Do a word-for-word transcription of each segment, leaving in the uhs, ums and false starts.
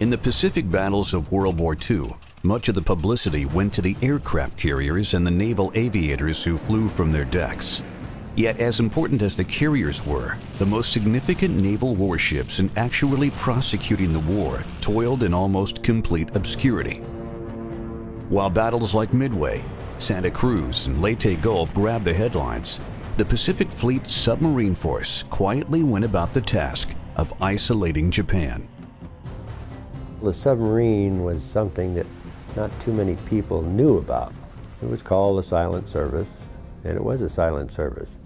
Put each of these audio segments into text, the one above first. In the Pacific battles of World War Two, much of the publicity went to the aircraft carriers and the naval aviators who flew from their decks. Yet, as important as the carriers were, the most significant naval warships in actually prosecuting the war toiled in almost complete obscurity. While battles like Midway, Santa Cruz, and Leyte Gulf grabbed the headlines, the Pacific Fleet submarine force quietly went about the task of isolating Japan. The submarine was something that not too many people knew about. It was called the Silent Service, and it was a silent service.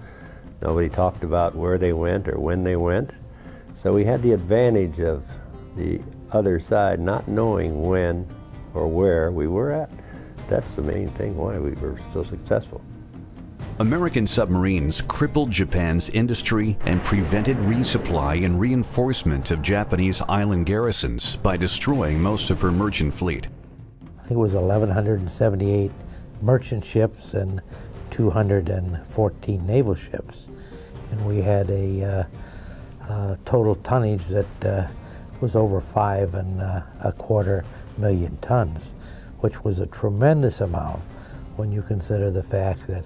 Nobody talked about where they went or when they went. So we had the advantage of the other side not knowing when or where we were at. That's the main thing why we were so successful. American submarines crippled Japan's industry and prevented resupply and reinforcement of Japanese island garrisons by destroying most of her merchant fleet. I think it was eleven seventy-eight merchant ships and two hundred fourteen naval ships, and we had a uh, uh, total tonnage that uh, was over five and uh, a quarter million tons, which was a tremendous amount when you consider the fact that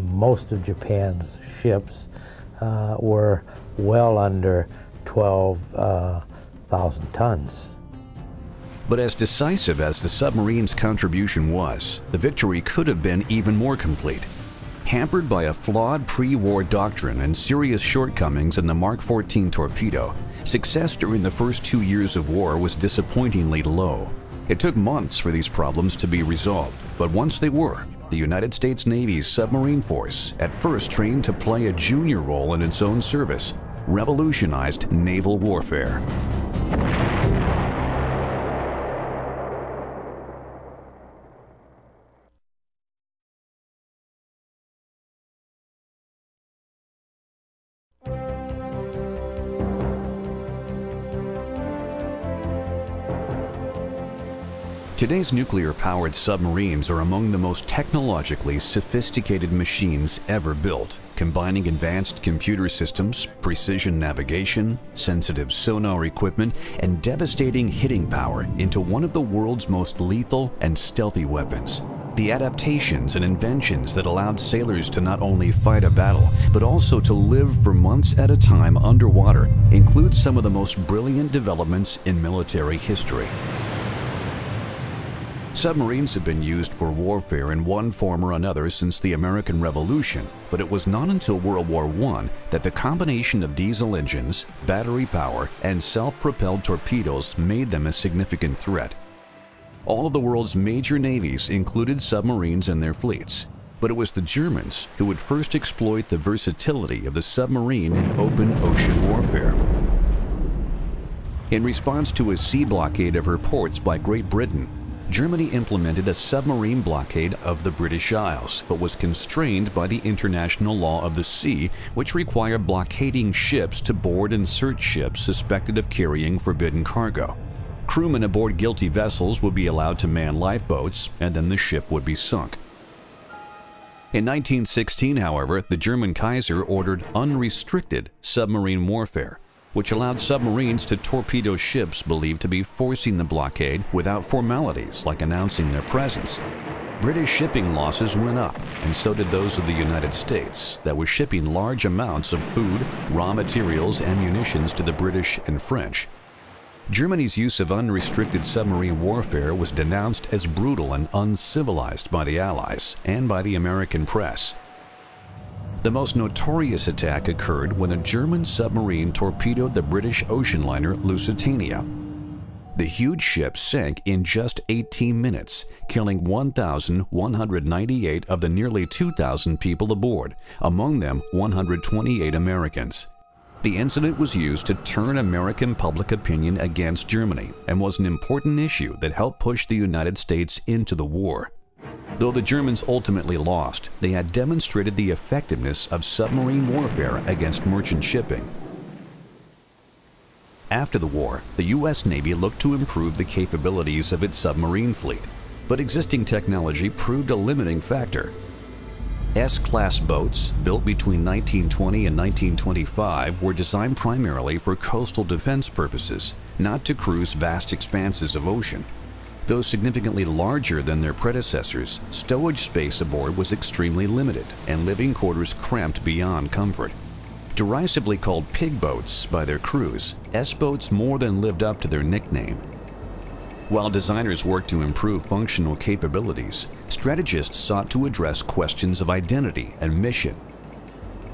most of Japan's ships uh, were well under twelve thousand uh, tons. But as decisive as the submarine's contribution was, the victory could have been even more complete. Hampered by a flawed pre-war doctrine and serious shortcomings in the Mark fourteen torpedo, success during the first two years of war was disappointingly low. It took months for these problems to be resolved, but once they were, the United States Navy's submarine force, at first trained to play a junior role in its own service, revolutionized naval warfare. Today's nuclear-powered submarines are among the most technologically sophisticated machines ever built, combining advanced computer systems, precision navigation, sensitive sonar equipment, and devastating hitting power into one of the world's most lethal and stealthy weapons. The adaptations and inventions that allowed sailors to not only fight a battle, but also to live for months at a time underwater include some of the most brilliant developments in military history. Submarines have been used for warfare in one form or another since the American Revolution, but it was not until World War One that the combination of diesel engines, battery power, and self-propelled torpedoes made them a significant threat. All of the world's major navies included submarines in their fleets, but it was the Germans who would first exploit the versatility of the submarine in open ocean warfare. In response to a sea blockade of her ports by Great Britain, Germany implemented a submarine blockade of the British Isles, but was constrained by the international law of the sea, which required blockading ships to board and search ships suspected of carrying forbidden cargo. Crewmen aboard guilty vessels would be allowed to man lifeboats, and then the ship would be sunk. In nineteen sixteen, however, the German Kaiser ordered unrestricted submarine warfare, which allowed submarines to torpedo ships believed to be forcing the blockade without formalities like announcing their presence. British shipping losses went up, and so did those of the United States that were shipping large amounts of food, raw materials, and munitions to the British and French. Germany's use of unrestricted submarine warfare was denounced as brutal and uncivilized by the Allies and by the American press. The most notorious attack occurred when a German submarine torpedoed the British ocean liner Lusitania. The huge ship sank in just eighteen minutes, killing one thousand one hundred ninety-eight of the nearly two thousand people aboard, among them one hundred twenty-eight Americans. The incident was used to turn American public opinion against Germany and was an important issue that helped push the United States into the war. Though the Germans ultimately lost, they had demonstrated the effectiveness of submarine warfare against merchant shipping. After the war, the U S Navy looked to improve the capabilities of its submarine fleet, but existing technology proved a limiting factor. S-class boats, built between nineteen twenty and nineteen twenty-five, were designed primarily for coastal defense purposes, not to cruise vast expanses of ocean. Though significantly larger than their predecessors, stowage space aboard was extremely limited and living quarters cramped beyond comfort. Derisively called pig boats by their crews, S-boats more than lived up to their nickname. While designers worked to improve functional capabilities, strategists sought to address questions of identity and mission.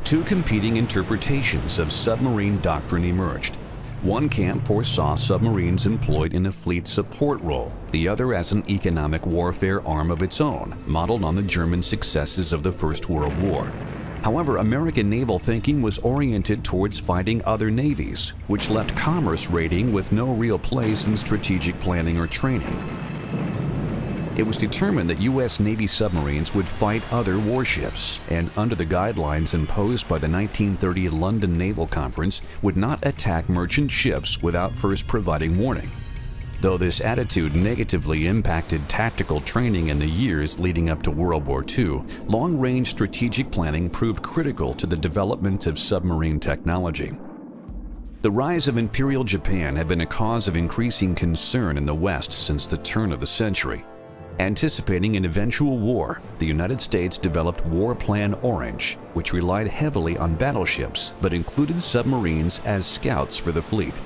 Two competing interpretations of submarine doctrine emerged. One camp foresaw submarines employed in a fleet support role, the other as an economic warfare arm of its own, modeled on the German successes of the First World War. However, American naval thinking was oriented towards fighting other navies, which left commerce raiding with no real place in strategic planning or training. It was determined that U S Navy submarines would fight other warships, and under the guidelines imposed by the nineteen thirty London Naval Conference, would not attack merchant ships without first providing warning. Though this attitude negatively impacted tactical training in the years leading up to World War Two, long-range strategic planning proved critical to the development of submarine technology. The rise of Imperial Japan had been a cause of increasing concern in the West since the turn of the century. Anticipating an eventual war, the United States developed War Plan Orange, which relied heavily on battleships but included submarines as scouts for the fleet.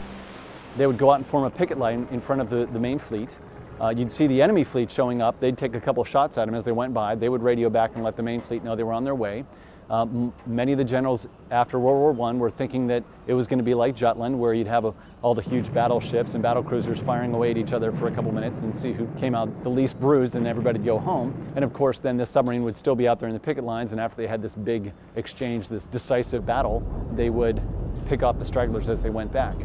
They would go out and form a picket line in front of the, the main fleet. Uh, you'd see the enemy fleet showing up. They'd take a couple of shots at them as they went by. They would radio back and let the main fleet know they were on their way. Um, many of the generals after World War One were thinking that it was going to be like Jutland, where you'd have a, all the huge battleships and battle cruisers firing away at each other for a couple minutes and see who came out the least bruised, and everybody'd go home. And of course, then this submarine would still be out there in the picket lines, and after they had this big exchange, this decisive battle, they would pick off the stragglers as they went back.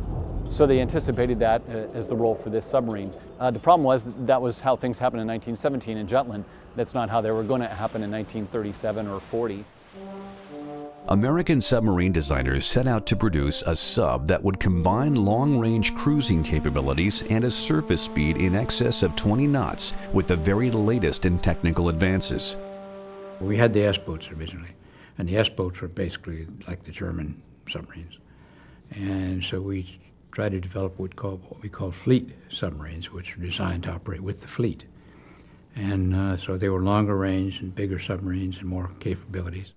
So they anticipated that as the role for this submarine. Uh, the problem was that, that was how things happened in nineteen seventeen in Jutland. That's not how they were going to happen in nineteen thirty-seven or forty. American submarine designers set out to produce a sub that would combine long-range cruising capabilities and a surface speed in excess of twenty knots with the very latest in technical advances. We had the S-boats originally, and the S-boats were basically like the German submarines. And so we try to develop what we, call, what we call fleet submarines, which are designed to operate with the fleet. And uh, so they were longer range and bigger submarines and more capabilities.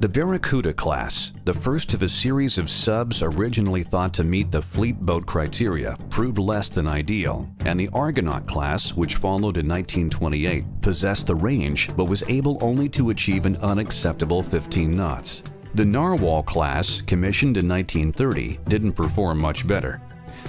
The Barracuda class, the first of a series of subs originally thought to meet the fleet boat criteria, proved less than ideal, and the Argonaut class, which followed in nineteen twenty-eight, possessed the range but was able only to achieve an unacceptable fifteen knots. The Narwhal class, commissioned in nineteen thirty, didn't perform much better.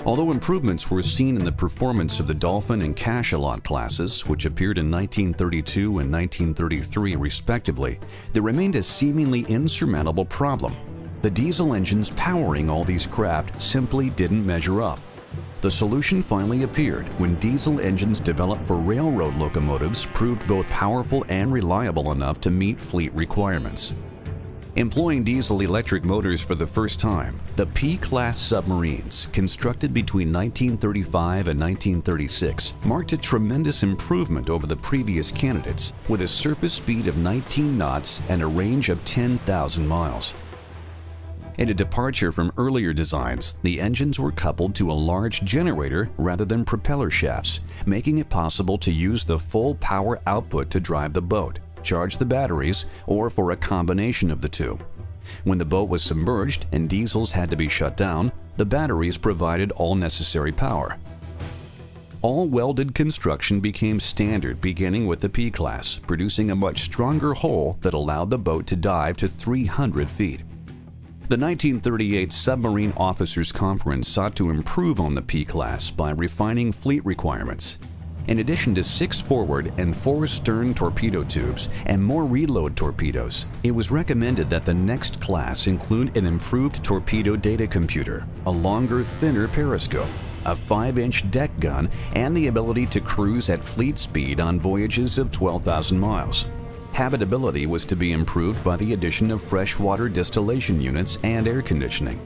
Although improvements were seen in the performance of the Dolphin and Cachalot classes, which appeared in nineteen thirty-two and nineteen thirty-three respectively, there remained a seemingly insurmountable problem. The diesel engines powering all these craft simply didn't measure up. The solution finally appeared when diesel engines developed for railroad locomotives proved both powerful and reliable enough to meet fleet requirements. Employing diesel-electric motors for the first time, the P-class submarines, constructed between nineteen thirty-five and nineteen thirty-six, marked a tremendous improvement over the previous candidates, with a surface speed of nineteen knots and a range of ten thousand miles. In a departure from earlier designs, the engines were coupled to a large generator rather than propeller shafts, making it possible to use the full power output to drive the boat, charge the batteries, or for a combination of the two. When the boat was submerged and diesels had to be shut down, the batteries provided all necessary power. All welded construction became standard beginning with the P-class, producing a much stronger hull that allowed the boat to dive to three hundred feet. The nineteen thirty-eight Submarine Officers' Conference sought to improve on the P-class by refining fleet requirements. In addition to six forward and four stern torpedo tubes and more reload torpedoes, it was recommended that the next class include an improved torpedo data computer, a longer, thinner periscope, a five-inch deck gun, and the ability to cruise at fleet speed on voyages of twelve thousand miles. Habitability was to be improved by the addition of freshwater distillation units and air conditioning.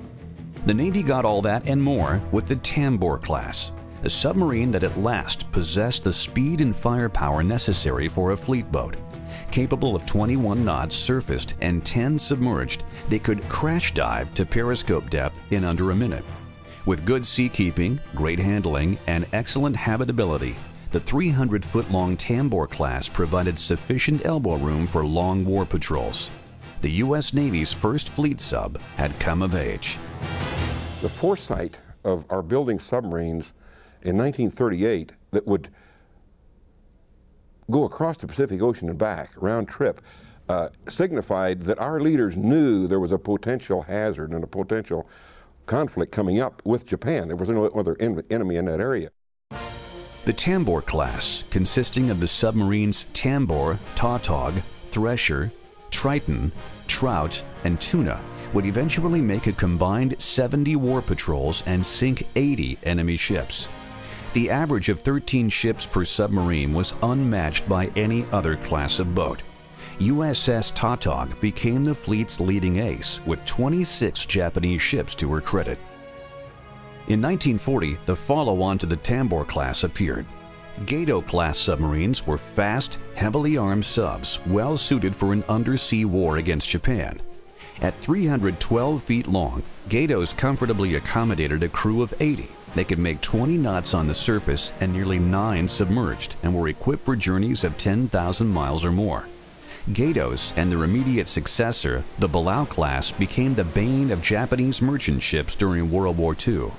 The Navy got all that and more with the Tambor class, a submarine that at last possessed the speed and firepower necessary for a fleet boat. capable of twenty-one knots surfaced and ten submerged, they could crash dive to periscope depth in under a minute. With good seakeeping, great handling, and excellent habitability, the three hundred foot long Tambor class provided sufficient elbow room for long war patrols. The U S Navy's first fleet sub had come of age. The foresight of our building submarines in nineteen thirty-eight that would go across the Pacific Ocean and back, round trip, uh, signified that our leaders knew there was a potential hazard and a potential conflict coming up with Japan. There was no other en- enemy in that area. The Tambor class, consisting of the submarines Tambor, Tautog, Thresher, Triton, Trout, and Tuna, would eventually make a combined seventy war patrols and sink eighty enemy ships. The average of thirteen ships per submarine was unmatched by any other class of boat. U S S Tautog became the fleet's leading ace, with twenty-six Japanese ships to her credit. In nineteen forty, the follow-on to the Tambor class appeared. Gato-class submarines were fast, heavily armed subs, well-suited for an undersea war against Japan. At three hundred twelve feet long, Gatos comfortably accommodated a crew of eighty. They could make twenty knots on the surface and nearly nine submerged, and were equipped for journeys of ten thousand miles or more. Gatos and their immediate successor, the Balao class, became the bane of Japanese merchant ships during World War Two.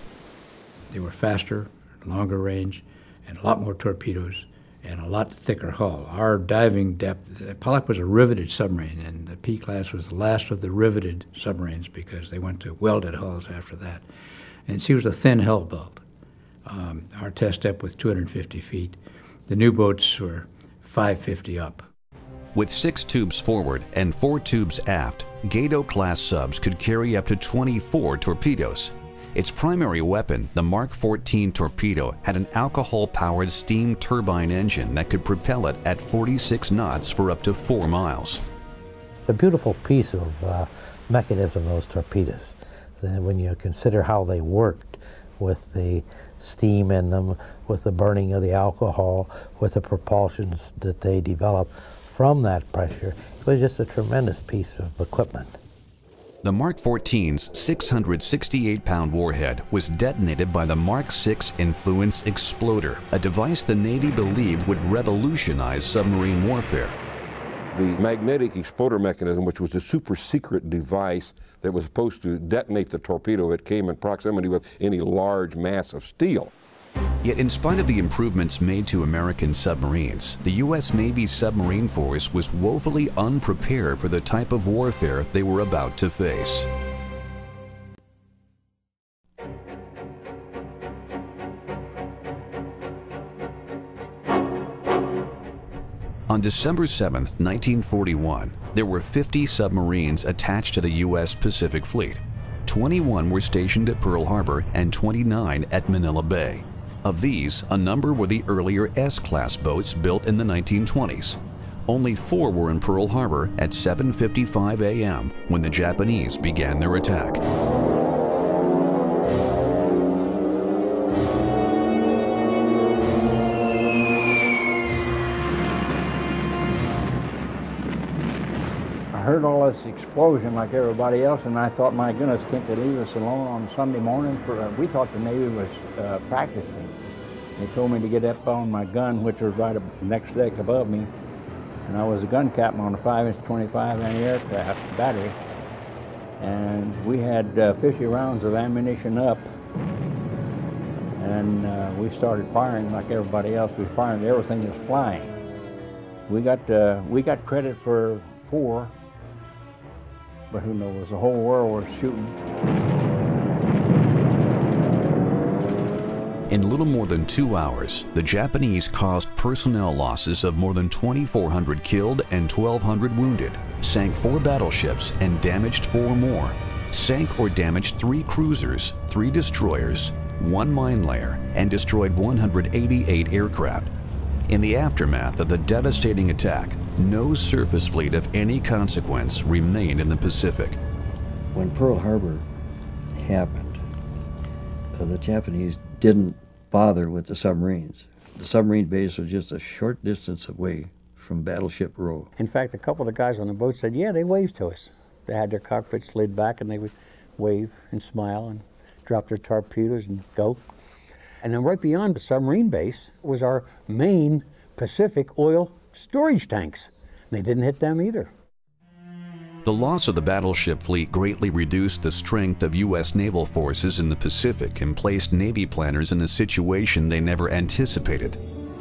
They were faster, longer range, and a lot more torpedoes, and a lot thicker hull. Our diving depth, Pollack was a riveted submarine, and the P-class was the last of the riveted submarines because they went to welded hulls after that. And she was a thin hull built. Um, our test depth was two hundred fifty feet. The new boats were five fifty up. With six tubes forward and four tubes aft, Gato-class subs could carry up to twenty-four torpedoes. Its primary weapon, the Mark fourteen torpedo, had an alcohol-powered steam turbine engine that could propel it at forty-six knots for up to four miles. It's a beautiful piece of uh, mechanism, those torpedoes. When you consider how they worked with the steam in them, with the burning of the alcohol, with the propulsions that they developed, from that pressure, it was just a tremendous piece of equipment. The Mark fourteen's six hundred sixty-eight pound warhead was detonated by the Mark six Influence Exploder, a device the Navy believed would revolutionize submarine warfare. The magnetic exploder mechanism, which was a super secret device that was supposed to detonate the torpedo if it came in proximity with any large mass of steel. Yet in spite of the improvements made to American submarines, the U S Navy's submarine force was woefully unprepared for the type of warfare they were about to face. On December seventh, nineteen forty-one, there were fifty submarines attached to the U S Pacific Fleet. twenty-one were stationed at Pearl Harbor and twenty-nine at Manila Bay. Of these, a number were the earlier S-class boats built in the nineteen twenties. Only four were in Pearl Harbor at seven fifty-five a m when the Japanese began their attack. I heard all this explosion like everybody else, and I thought, my goodness, can't they leave us alone on Sunday morning? For, uh, we thought the Navy was uh, practicing. They told me to get up on my gun, which was right up next deck above me, and I was a gun captain on a five inch twenty-five anti-aircraft battery, and we had uh, fifty rounds of ammunition up, and uh, we started firing like everybody else. We fired everything that was flying. We got uh, we got credit for four. But who knows, the whole world was shooting. In little more than two hours, the Japanese caused personnel losses of more than twenty-four hundred killed and twelve hundred wounded, sank four battleships and damaged four more, sank or damaged three cruisers, three destroyers, one mine layer, and destroyed one hundred eighty-eight aircraft. In the aftermath of the devastating attack, no surface fleet of any consequence remained in the Pacific. When Pearl Harbor happened, uh, the Japanese didn't bother with the submarines. The submarine base was just a short distance away from Battleship Row. In fact, a couple of the guys on the boat said, yeah, they waved to us. They had their cockpits laid back, and they would wave and smile and drop their torpedoes and go. And then right beyond the submarine base was our main Pacific oil storage tanks. And they didn't hit them either. The loss of the battleship fleet greatly reduced the strength of U S naval forces in the Pacific and placed Navy planners in a situation they never anticipated.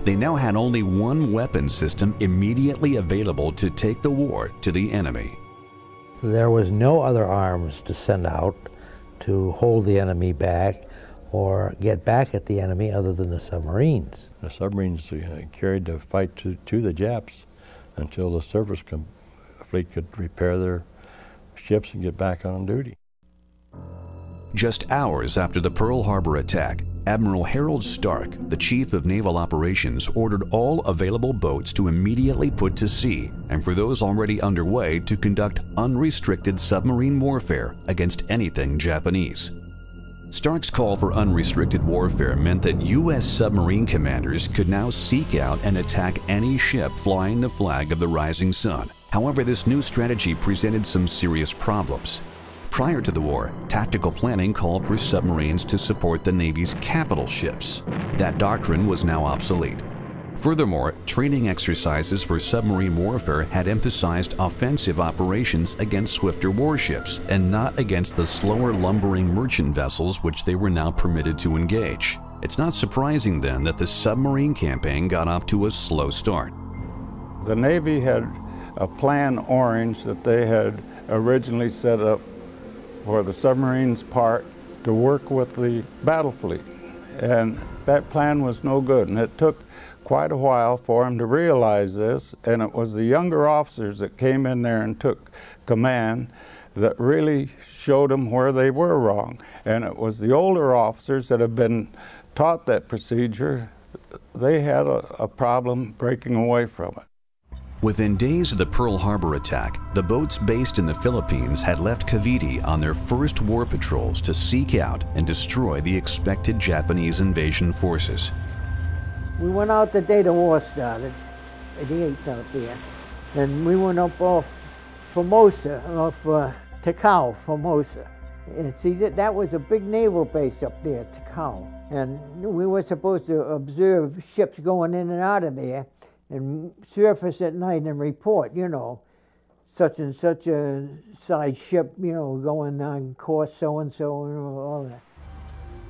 They now had only one weapon system immediately available to take the war to the enemy. There was no other arms to send out to hold the enemy back or get back at the enemy other than the submarines. The submarines carried the fight to, to the Japs until the surface com fleet could repair their ships and get back on duty. Just hours after the Pearl Harbor attack, Admiral Harold Stark, the Chief of Naval Operations, ordered all available boats to immediately put to sea, and for those already underway to conduct unrestricted submarine warfare against anything Japanese. Stark's call for unrestricted warfare meant that U S submarine commanders could now seek out and attack any ship flying the flag of the rising sun. However, this new strategy presented some serious problems. Prior to the war, tactical planning called for submarines to support the Navy's capital ships. That doctrine was now obsolete. Furthermore, training exercises for submarine warfare had emphasized offensive operations against swifter warships and not against the slower lumbering merchant vessels which they were now permitted to engage. It's not surprising then that the submarine campaign got off to a slow start. The Navy had a plan orange that they had originally set up for the submarines part to work with the battle fleet. And that plan was no good, and it took quite a while for them to realize this, and it was the younger officers that came in there and took command that really showed them where they were wrong. And it was the older officers that had been taught that procedure, they had a, a problem breaking away from it. Within days of the Pearl Harbor attack, the boats based in the Philippines had left Cavite on their first war patrols to seek out and destroy the expected Japanese invasion forces. We went out the day the war started, the eighth out there, and we went up off Formosa, off uh, Takao, Formosa. And see, that, that was a big naval base up there, Takao. And we were supposed to observe ships going in and out of there, and surface at night and report, you know, such and such a side ship, you know, going on course so-and-so and all that.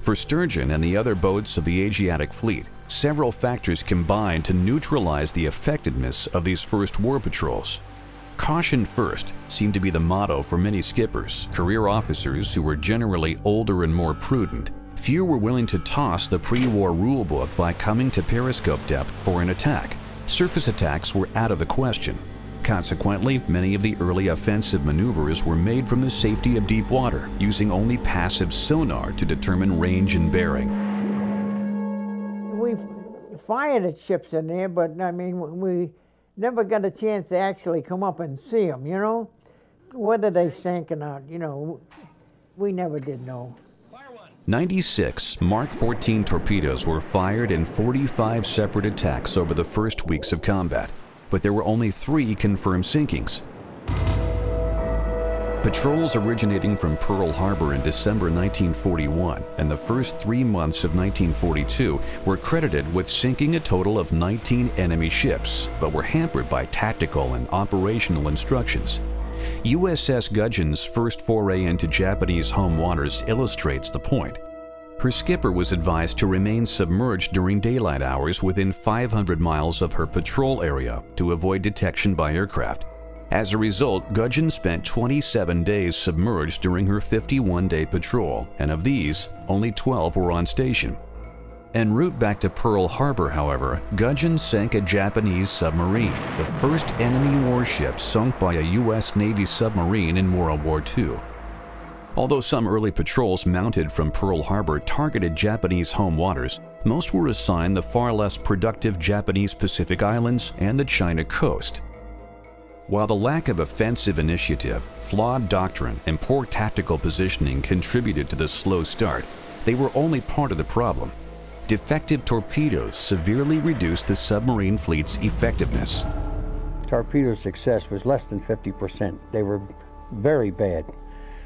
For Sturgeon and the other boats of the Asiatic fleet, several factors combined to neutralize the effectiveness of these first war patrols. Caution first seemed to be the motto for many skippers, career officers who were generally older and more prudent. Few were willing to toss the pre-war rulebook by coming to periscope depth for an attack. Surface attacks were out of the question. Consequently, many of the early offensive maneuvers were made from the safety of deep water, using only passive sonar to determine range and bearing. We fired at ships in there, but I mean, we never got a chance to actually come up and see them, you know? Whether they sank or not, you know, we never did know. ninety-six Mark fourteen torpedoes were fired in forty-five separate attacks over the first weeks of combat, but there were only three confirmed sinkings. Patrols originating from Pearl Harbor in December nineteen forty-one and the first three months of nineteen forty-two were credited with sinking a total of nineteen enemy ships, but were hampered by tactical and operational instructions. U S S Gudgeon's first foray into Japanese home waters illustrates the point. Her skipper was advised to remain submerged during daylight hours within five hundred miles of her patrol area to avoid detection by aircraft. As a result, Gudgeon spent twenty-seven days submerged during her fifty-one day patrol, and of these, only twelve were on station. En route back to Pearl Harbor, however, Gudgeon sank a Japanese submarine, the first enemy warship sunk by a U S Navy submarine in World War Two. Although some early patrols mounted from Pearl Harbor targeted Japanese home waters, most were assigned the far less productive Japanese Pacific Islands and the China coast. While the lack of offensive initiative, flawed doctrine, and poor tactical positioning contributed to the slow start, they were only part of the problem. Defective torpedoes severely reduced the submarine fleet's effectiveness. torpedo success was less than fifty percent. They were very bad.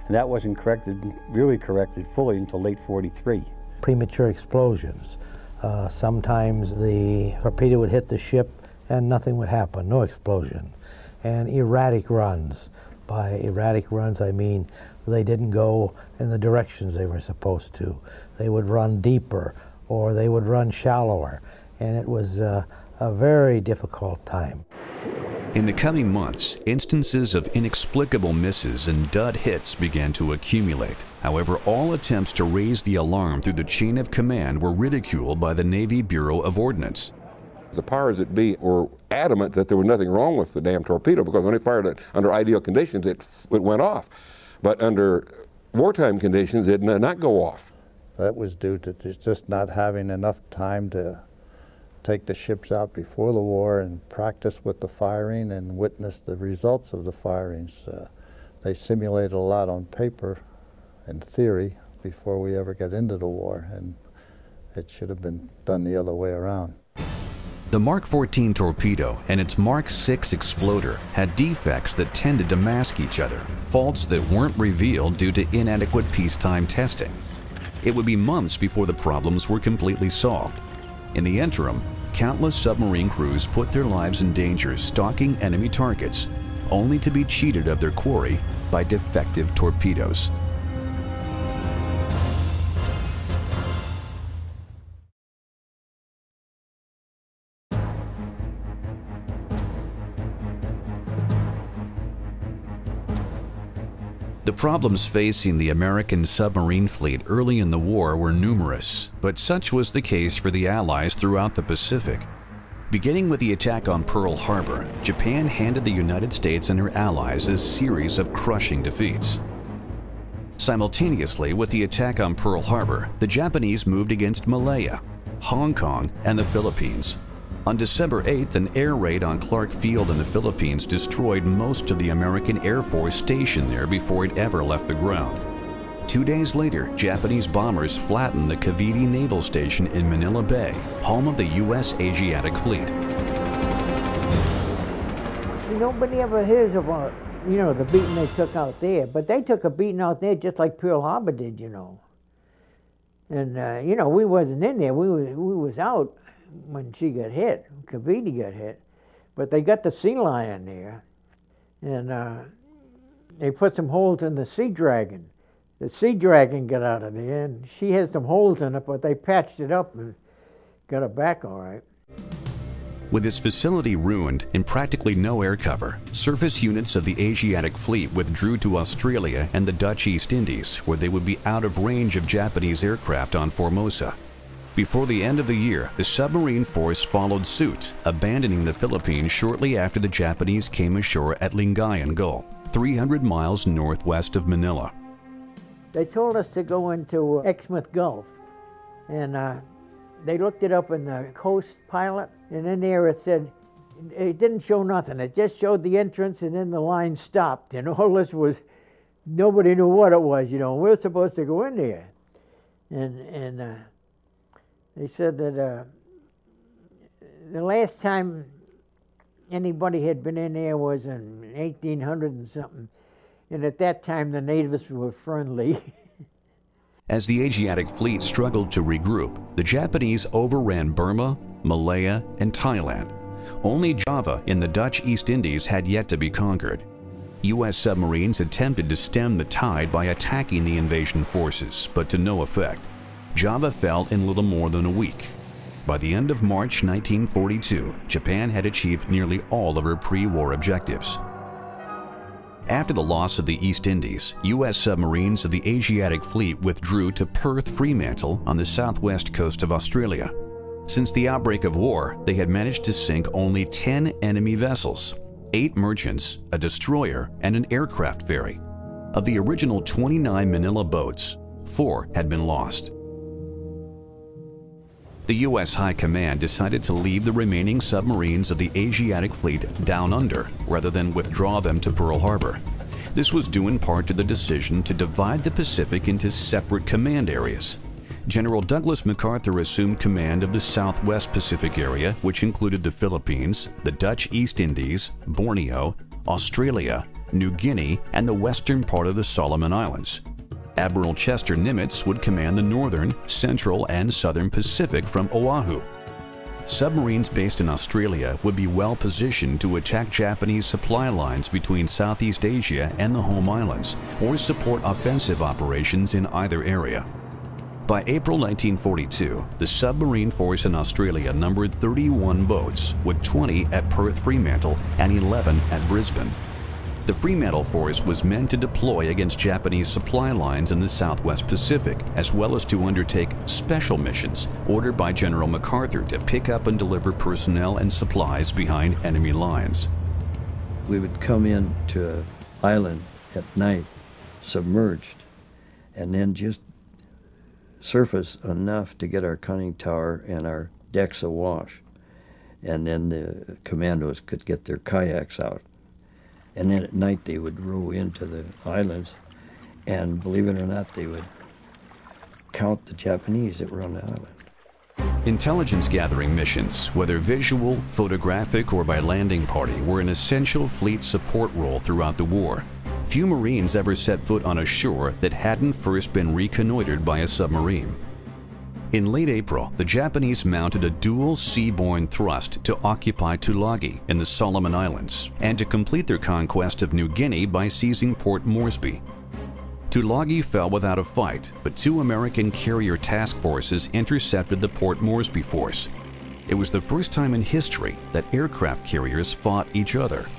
And that wasn't corrected, really corrected fully until late forty-three. Premature explosions. Uh, sometimes the torpedo would hit the ship and nothing would happen, no explosion. And erratic runs. By erratic runs, I mean they didn't go in the directions they were supposed to. They would run deeper or they would run shallower. And it was uh, a very difficult time. In the coming months, instances of inexplicable misses and dud hits began to accumulate. However, all attempts to raise the alarm through the chain of command were ridiculed by the Navy Bureau of Ordnance. The powers that be were adamant that there was nothing wrong with the damn torpedo, because when it fired it under ideal conditions, it, it went off. But under wartime conditions, it did not go off. That was due to just not having enough time to take the ships out before the war and practice with the firing and witness the results of the firings. Uh, they simulated a lot on paper and theory before we ever got into the war, and it should have been done the other way around. The Mark fourteen torpedo and its Mark six exploder had defects that tended to mask each other, faults that weren't revealed due to inadequate peacetime testing. It would be months before the problems were completely solved. In the interim, countless submarine crews put their lives in danger stalking enemy targets, only to be cheated of their quarry by defective torpedoes. The problems facing the American submarine fleet early in the war were numerous, but such was the case for the Allies throughout the Pacific. Beginning with the attack on Pearl Harbor, Japan handed the United States and her allies a series of crushing defeats. Simultaneously with the attack on Pearl Harbor, the Japanese moved against Malaya, Hong Kong, and the Philippines. On December eighth, an air raid on Clark Field in the Philippines destroyed most of the American Air Force stationed there before it ever left the ground. Two days later, Japanese bombers flattened the Cavite Naval Station in Manila Bay, home of the U S Asiatic Fleet. Nobody ever hears about, you know, the beating they took out there, but they took a beating out there just like Pearl Harbor did, you know. And, uh, you know, we wasn't in there, we was, we was out. When she got hit, Cavite got hit, but they got the Sea Lion there, and uh, they put some holes in the Sea Dragon. The Sea Dragon got out of there, and she had some holes in it, but they patched it up and got her back all right. With its facility ruined and practically no air cover, surface units of the Asiatic Fleet withdrew to Australia and the Dutch East Indies, where they would be out of range of Japanese aircraft on Formosa. Before the end of the year, the submarine force followed suit, abandoning the Philippines shortly after the Japanese came ashore at Lingayen Gulf, three hundred miles northwest of Manila. They told us to go into Exmouth Gulf, and uh, they looked it up in the Coast Pilot, and in there it said, it didn't show nothing. It just showed the entrance, and then the line stopped, and all this was, nobody knew what it was, you know. We were supposed to go in there, and, and, uh, they said that uh, the last time anybody had been in there was in eighteen hundred and something, and at that time the natives were friendly. As the Asiatic Fleet struggled to regroup, the Japanese overran Burma, Malaya, and Thailand. Only Java in the Dutch East Indies had yet to be conquered. U S submarines attempted to stem the tide by attacking the invasion forces, but to no effect. Java fell in little more than a week. By the end of March nineteen forty-two, Japan had achieved nearly all of her pre-war objectives. After the loss of the East Indies, U S submarines of the Asiatic Fleet withdrew to Perth, Fremantle on the southwest coast of Australia. Since the outbreak of war, they had managed to sink only ten enemy vessels, eight merchants, a destroyer, and an aircraft ferry. Of the original twenty-nine Manila boats, four had been lost. The U S High Command decided to leave the remaining submarines of the Asiatic Fleet down under rather than withdraw them to Pearl Harbor. This was due in part to the decision to divide the Pacific into separate command areas. General Douglas MacArthur assumed command of the Southwest Pacific area, which included the Philippines, the Dutch East Indies, Borneo, Australia, New Guinea, and the western part of the Solomon Islands. Admiral Chester Nimitz would command the northern, central, and southern Pacific from Oahu. Submarines based in Australia would be well positioned to attack Japanese supply lines between Southeast Asia and the home islands, or support offensive operations in either area. By April nineteen forty-two, the submarine force in Australia numbered thirty-one boats, with twenty at Perth Fremantle and eleven at Brisbane. The Fremantle force was meant to deploy against Japanese supply lines in the Southwest Pacific, as well as to undertake special missions ordered by General MacArthur to pick up and deliver personnel and supplies behind enemy lines. We would come in to an island at night, submerged, and then just surface enough to get our conning tower and our decks awash. And then the commandos could get their kayaks out. And then at night they would row into the islands, and believe it or not, they would count the Japanese that were on the island. Intelligence gathering missions, whether visual, photographic, or by landing party, were an essential fleet support role throughout the war. Few Marines ever set foot on a shore that hadn't first been reconnoitered by a submarine. In late April, the Japanese mounted a dual seaborne thrust to occupy Tulagi in the Solomon Islands and to complete their conquest of New Guinea by seizing Port Moresby. Tulagi fell without a fight, but two American carrier task forces intercepted the Port Moresby force. It was the first time in history that aircraft carriers fought each other.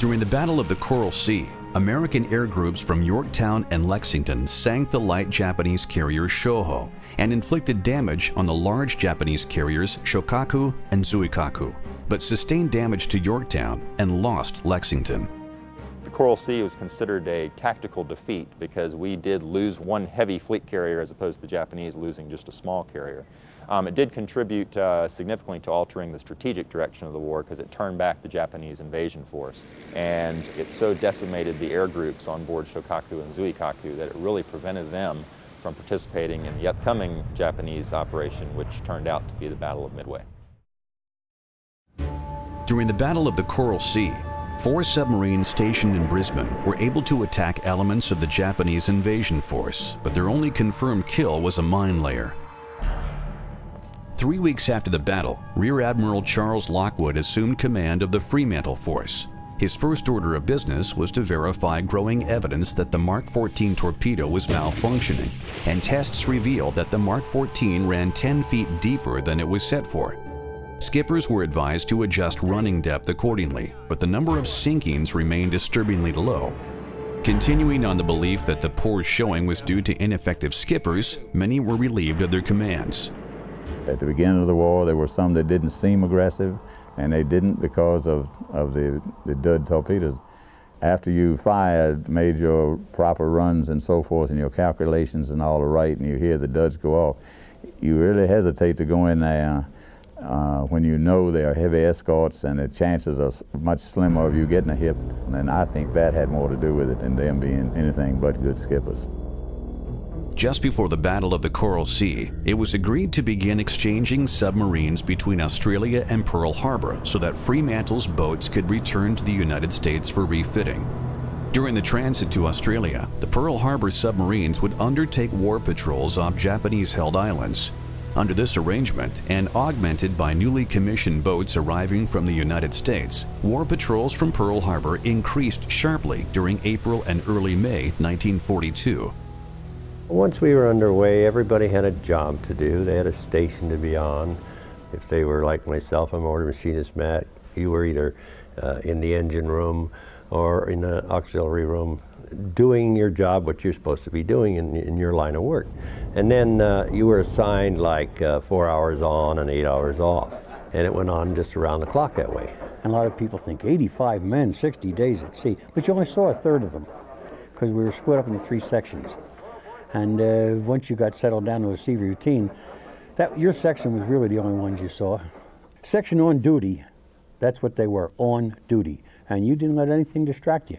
During the Battle of the Coral Sea, American air groups from Yorktown and Lexington sank the light Japanese carrier Shoho and inflicted damage on the large Japanese carriers Shokaku and Zuikaku, but sustained damage to Yorktown and lost Lexington. The Coral Sea was considered a tactical defeat because we did lose one heavy fleet carrier as opposed to the Japanese losing just a small carrier. Um, it did contribute uh, significantly to altering the strategic direction of the war because it turned back the Japanese invasion force, and it so decimated the air groups on board Shokaku and Zuikaku that it really prevented them from participating in the upcoming Japanese operation, which turned out to be the Battle of Midway. During the Battle of the Coral Sea, four submarines stationed in Brisbane were able to attack elements of the Japanese invasion force, but their only confirmed kill was a mine layer. Three weeks after the battle, Rear Admiral Charles Lockwood assumed command of the Fremantle force. His first order of business was to verify growing evidence that the Mark fourteen torpedo was malfunctioning, and tests revealed that the Mark fourteen ran ten feet deeper than it was set for. Skippers were advised to adjust running depth accordingly, but the number of sinkings remained disturbingly low. Continuing on the belief that the poor showing was due to ineffective skippers, many were relieved of their commands. At the beginning of the war, there were some that didn't seem aggressive, and they didn't because of, of the, the dud torpedoes. After you fired, made your proper runs and so forth, and your calculations and all are right, and you hear the duds go off, you really hesitate to go in there uh, when you know they are heavy escorts, and the chances are much slimmer of you getting a hit. And I think that had more to do with it than them being anything but good skippers. Just before the Battle of the Coral Sea, it was agreed to begin exchanging submarines between Australia and Pearl Harbor so that Fremantle's boats could return to the United States for refitting. During the transit to Australia, the Pearl Harbor submarines would undertake war patrols off Japanese-held islands. Under this arrangement, and augmented by newly commissioned boats arriving from the United States, war patrols from Pearl Harbor increased sharply during April and early May nineteen forty-two. Once we were underway, everybody had a job to do. They had a station to be on. If they were like myself, I'm order machinist Matt, you were either uh, in the engine room or in the auxiliary room doing your job, what you're supposed to be doing in, in your line of work. And then uh, you were assigned like uh, four hours on and eight hours off. And it went on just around the clock that way. And a lot of people think eighty-five men, sixty days at sea, but you only saw a third of them because we were split up into three sections. And uh, once you got settled down to a sea routine, that, your section was really the only ones you saw. Section on duty, that's what they were, on duty. And you didn't let anything distract you,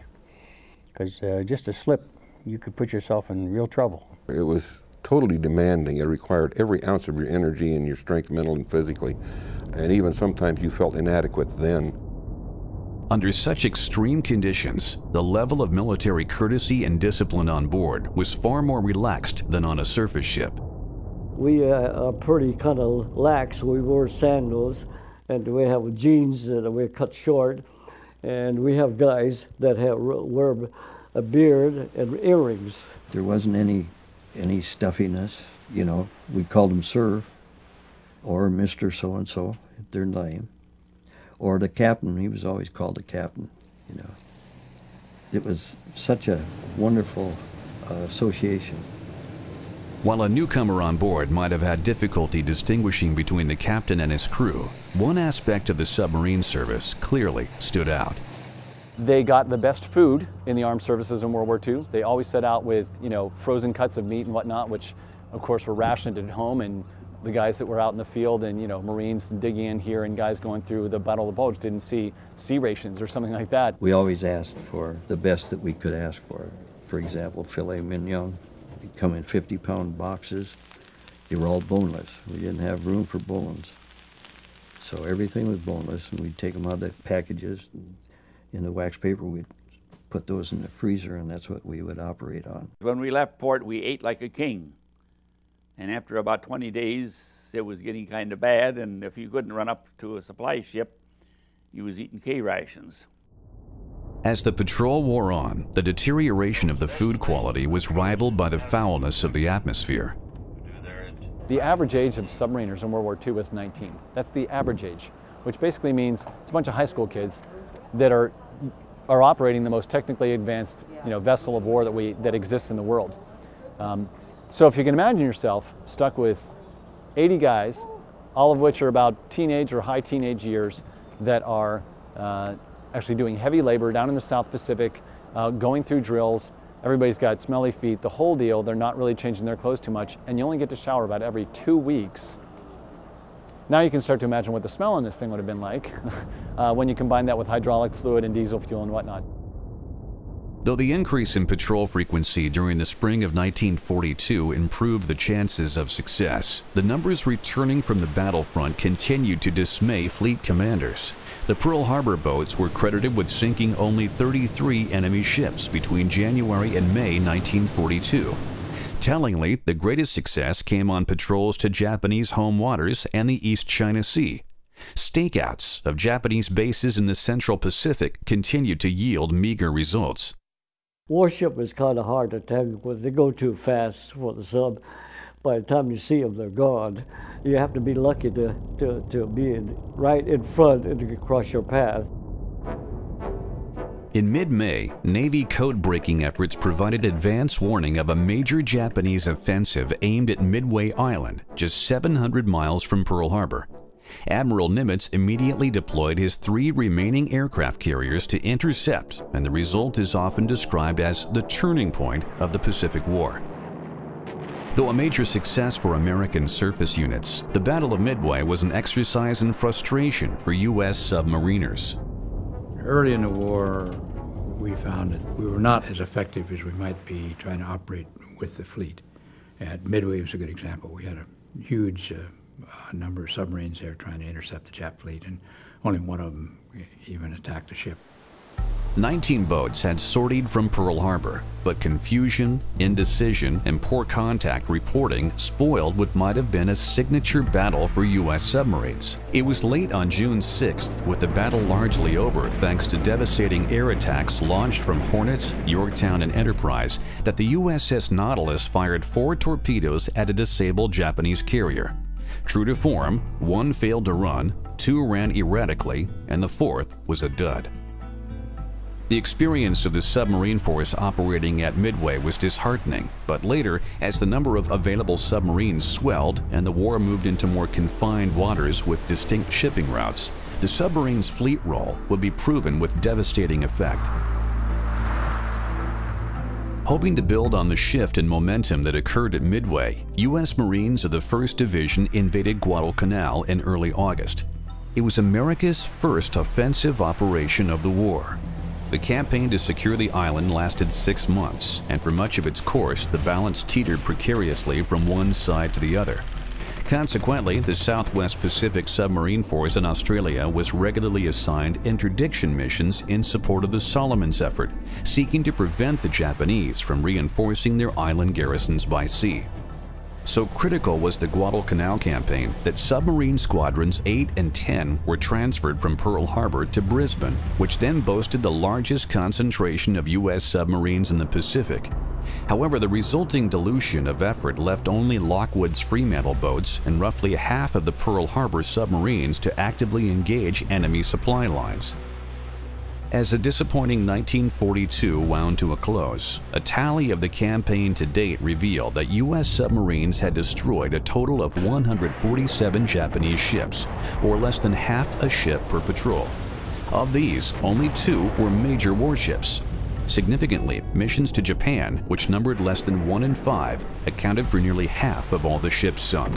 because uh, just a slip, you could put yourself in real trouble. It was totally demanding. It required every ounce of your energy and your strength, mentally and physically. And even sometimes you felt inadequate then. Under such extreme conditions, the level of military courtesy and discipline on board was far more relaxed than on a surface ship. We are pretty kind of lax. We wear sandals, and we have jeans that we cut short, and we have guys that have, wear a beard and earrings. There wasn't any, any stuffiness, you know. We called him Sir, or Mister So-and-so, their name. Or the captain, he was always called the captain, you know. It was such a wonderful uh, association. While a newcomer on board might have had difficulty distinguishing between the captain and his crew, one aspect of the submarine service clearly stood out. They got the best food in the armed services in World War Two. They always set out with, you know, frozen cuts of meat and whatnot, which of course were rationed at home, and the guys that were out in the field and, you know, Marines digging in here and guys going through the Battle of the Bulge didn't see sea rations or something like that. We always asked for the best that we could ask for. For example, filet mignon. They'd come in fifty pound boxes. They were all boneless. We didn't have room for bones. So everything was boneless, and we'd take them out of the packages. And in the wax paper, we'd put those in the freezer, and that's what we would operate on. When we left port, we ate like a king. And after about twenty days, it was getting kind of bad, and if you couldn't run up to a supply ship, you was eating K rations. As the patrol wore on, the deterioration of the food quality was rivaled by the foulness of the atmosphere. The average age of submariners in World War Two was nineteen. That's the average age, which basically means it's a bunch of high school kids that are, are operating the most technically advanced, you know, vessel of war that, we, that exists in the world. Um, So if you can imagine yourself stuck with eighty guys, all of which are about teenage or high teenage years, that are uh, actually doing heavy labor down in the South Pacific, uh, going through drills, everybody's got smelly feet, the whole deal, they're not really changing their clothes too much, and you only get to shower about every two weeks. Now you can start to imagine what the smell in this thing would have been like uh, when you combine that with hydraulic fluid and diesel fuel and whatnot. Though the increase in patrol frequency during the spring of nineteen forty-two improved the chances of success, the numbers returning from the battlefront continued to dismay fleet commanders. The Pearl Harbor boats were credited with sinking only thirty-three enemy ships between January and May nineteen forty-two. Tellingly, the greatest success came on patrols to Japanese home waters and the East China Sea. Stakeouts of Japanese bases in the Central Pacific continued to yield meager results. Warship is kind of hard to tag with. They go too fast for the sub. By the time you see them, they're gone. You have to be lucky to, to, to be in, right in front and to cross your path. In mid-May, Navy code-breaking efforts provided advance warning of a major Japanese offensive aimed at Midway Island, just seven hundred miles from Pearl Harbor. Admiral Nimitz immediately deployed his three remaining aircraft carriers to intercept, and the result is often described as the turning point of the Pacific War. Though a major success for American surface units, the Battle of Midway was an exercise in frustration for U S submariners. Early in the war, we found that we were not as effective as we might be trying to operate with the fleet. At Midway was a good example. We had a huge uh, a number of submarines there trying to intercept the Jap fleet, and only one of them even attacked a ship. nineteen boats had sortied from Pearl Harbor, but confusion, indecision, and poor contact reporting spoiled what might have been a signature battle for U S submarines. It was late on June sixth, with the battle largely over thanks to devastating air attacks launched from Hornets, Yorktown, and Enterprise, that the U S S Nautilus fired four torpedoes at a disabled Japanese carrier. True to form, one failed to run, two ran erratically, and the fourth was a dud. The experience of the submarine force operating at Midway was disheartening, but later, as the number of available submarines swelled and the war moved into more confined waters with distinct shipping routes, the submarine's fleet role would be proven with devastating effect. Hoping to build on the shift in momentum that occurred at Midway, U S Marines of the first Division invaded Guadalcanal in early August. It was America's first offensive operation of the war. The campaign to secure the island lasted six months, and for much of its course, the balance teetered precariously from one side to the other. Consequently, the Southwest Pacific Submarine Force in Australia was regularly assigned interdiction missions in support of the Solomons effort, seeking to prevent the Japanese from reinforcing their island garrisons by sea. So critical was the Guadalcanal campaign that submarine squadrons eight and ten were transferred from Pearl Harbor to Brisbane, which then boasted the largest concentration of U S submarines in the Pacific. However, the resulting dilution of effort left only Lockwood's Fremantle boats and roughly half of the Pearl Harbor submarines to actively engage enemy supply lines. As a disappointing nineteen forty-two wound to a close, a tally of the campaign to date revealed that U S submarines had destroyed a total of one hundred forty-seven Japanese ships, or less than half a ship per patrol. Of these, only two were major warships. Significantly, missions to Japan, which numbered less than one in five, accounted for nearly half of all the ships sunk.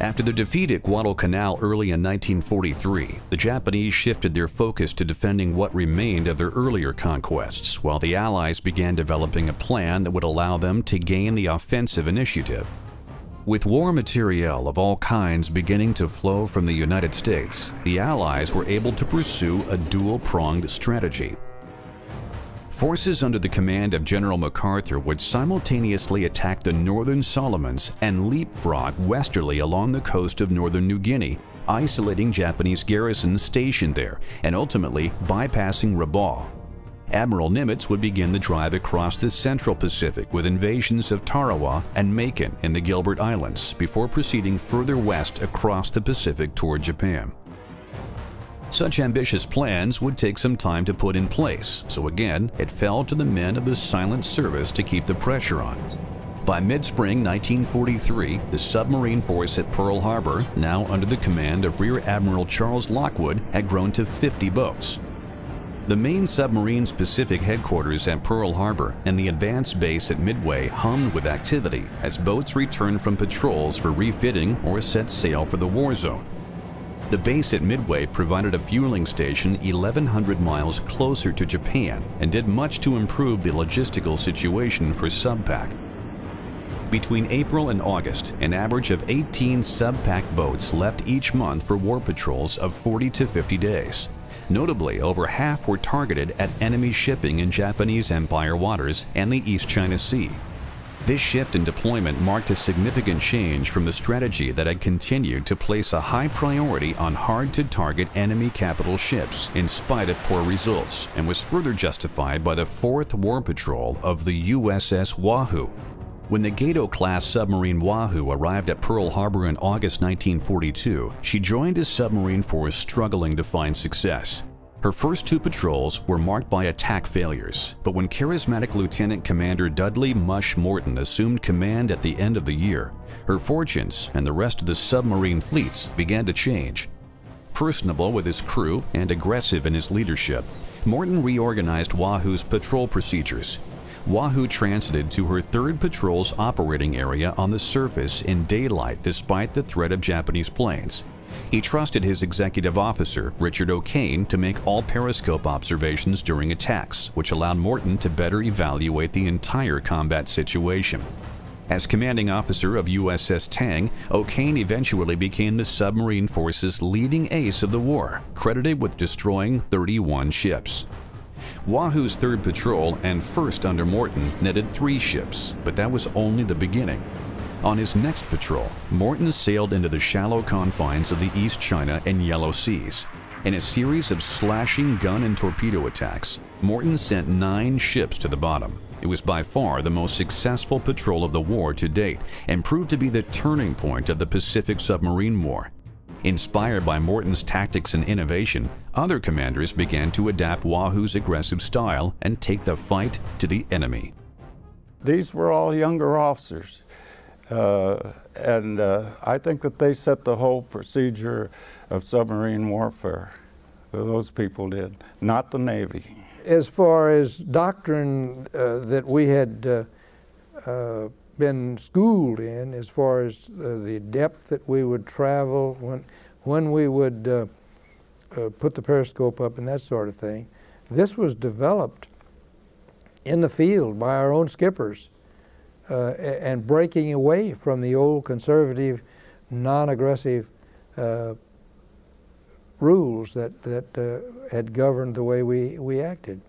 After the defeat at Guadalcanal early in nineteen forty-three, the Japanese shifted their focus to defending what remained of their earlier conquests, while the Allies began developing a plan that would allow them to gain the offensive initiative. With war materiel of all kinds beginning to flow from the United States, the Allies were able to pursue a dual-pronged strategy. Forces under the command of General MacArthur would simultaneously attack the northern Solomons and leapfrog westerly along the coast of northern New Guinea, isolating Japanese garrisons stationed there and ultimately bypassing Rabaul. Admiral Nimitz would begin the drive across the central Pacific with invasions of Tarawa and Macon in the Gilbert Islands before proceeding further west across the Pacific toward Japan. Such ambitious plans would take some time to put in place, so again, it fell to the men of the silent service to keep the pressure on. By mid-spring nineteen forty-three, the submarine force at Pearl Harbor, now under the command of Rear Admiral Charles Lockwood, had grown to fifty boats. The main submarine's Pacific headquarters at Pearl Harbor and the advance base at Midway hummed with activity as boats returned from patrols for refitting or set sail for the war zone. The base at Midway provided a fueling station eleven hundred miles closer to Japan and did much to improve the logistical situation for sub-pack. Between April and August, an average of eighteen sub-pack boats left each month for war patrols of forty to fifty days. Notably, over half were targeted at enemy shipping in Japanese Empire waters and the East China Sea. This shift in deployment marked a significant change from the strategy that had continued to place a high priority on hard-to-target enemy capital ships in spite of poor results, and was further justified by the fourth war patrol of the U S S Wahoo. When the Gato-class submarine Wahoo arrived at Pearl Harbor in August nineteen forty-two, she joined a submarine force struggling to find success. Her first two patrols were marked by attack failures, but when charismatic Lieutenant Commander Dudley Mush Morton assumed command at the end of the year, her fortunes and the rest of the submarine fleets began to change. Personable with his crew and aggressive in his leadership, Morton reorganized Wahoo's patrol procedures. Wahoo transited to her third patrol's operating area on the surface in daylight despite the threat of Japanese planes. He trusted his executive officer, Richard O'Kane, to make all periscope observations during attacks, which allowed Morton to better evaluate the entire combat situation. As commanding officer of U S S Tang, O'Kane eventually became the submarine force's leading ace of the war, credited with destroying thirty-one ships. Wahoo's third patrol and first under Morton netted three ships, but that was only the beginning. On his next patrol, Morton sailed into the shallow confines of the East China and Yellow Seas. In a series of slashing gun and torpedo attacks, Morton sent nine ships to the bottom. It was by far the most successful patrol of the war to date and proved to be the turning point of the Pacific Submarine War. Inspired by Morton's tactics and innovation, other commanders began to adapt Wahoo's aggressive style and take the fight to the enemy. These were all younger officers. Uh, and uh, I think that they set the whole procedure of submarine warfare. Those people did, not the Navy. as far as doctrine uh, that we had uh, uh, been schooled in, as far as uh, the depth that we would travel, when, when we would uh, uh, put the periscope up and that sort of thing, this was developed in the field by our own skippers uh, and breaking away from the old conservative, non-aggressive uh, rules that, that uh, had governed the way we, we acted.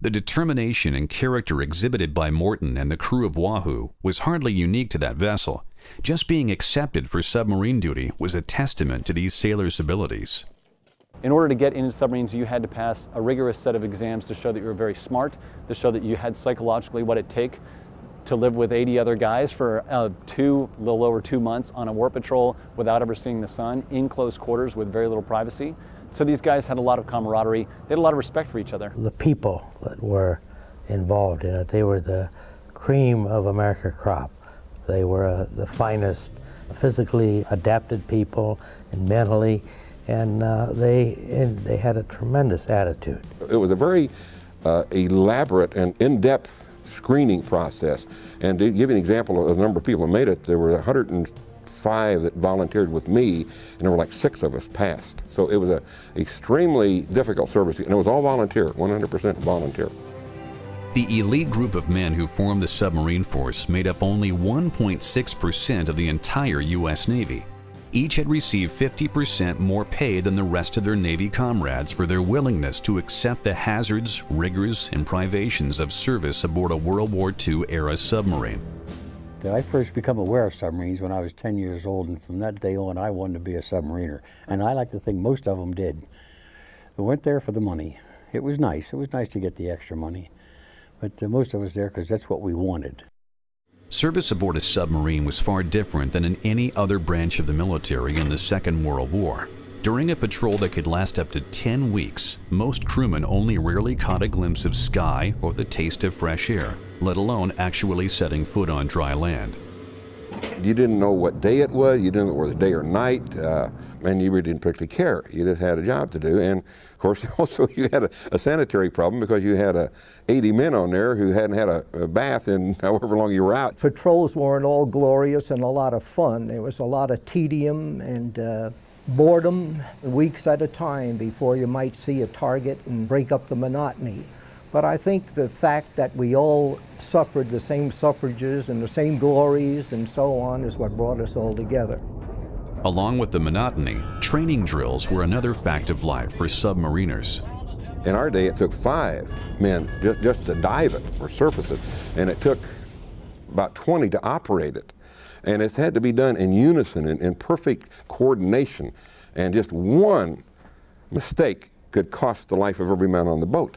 The determination and character exhibited by Morton and the crew of Wahoo was hardly unique to that vessel. Just being accepted for submarine duty was a testament to these sailors' abilities. In order to get into submarines, you had to pass a rigorous set of exams to show that you were very smart, to show that you had psychologically what it takes to live with eighty other guys for uh, two, a little over two months on a war patrol without ever seeing the sun, in close quarters with very little privacy. So these guys had a lot of camaraderie. They had a lot of respect for each other. The people that were involved in it, they were the cream of America's crop. They were uh, the finest physically adapted people and mentally, and uh, they, and they had a tremendous attitude. It was a very uh, elaborate and in-depth screening process. And to give you an example of the number of people who made it, there were one hundred five that volunteered with me, and there were like six of us passed. So it was an extremely difficult service, and it was all volunteer, one hundred percent volunteer. The elite group of men who formed the submarine force made up only one point six percent of the entire U S Navy. Each had received fifty percent more pay than the rest of their Navy comrades for their willingness to accept the hazards, rigors, and privations of service aboard a World War Two era submarine. I first became aware of submarines when I was ten years old, and from that day on I wanted to be a submariner, and I like to think most of them did. They went there for the money. It was nice. It was nice to get the extra money, but uh, most of us there because that's what we wanted. Service aboard a submarine was far different than in any other branch of the military in the Second World War. During a patrol that could last up to ten weeks, most crewmen only rarely caught a glimpse of sky or the taste of fresh air, let alone actually setting foot on dry land. You didn't know what day it was, you didn't know whether it was day or night, uh, and you really didn't particularly care. You just had a job to do, and of course also you had a, a sanitary problem because you had uh, eighty men on there who hadn't had a, a bath in however long you were out. Patrols weren't all glorious and a lot of fun. There was a lot of tedium and uh, boredom, weeks at a time before you might see a target and break up the monotony. But I think the fact that we all suffered the same suffrages and the same glories and so on is what brought us all together. Along with the monotony, training drills were another fact of life for submariners. In our day, it took five men just, just to dive it or surface it, and it took about twenty to operate it. And it had to be done in unison, in, in perfect coordination. And just one mistake could cost the life of every man on the boat.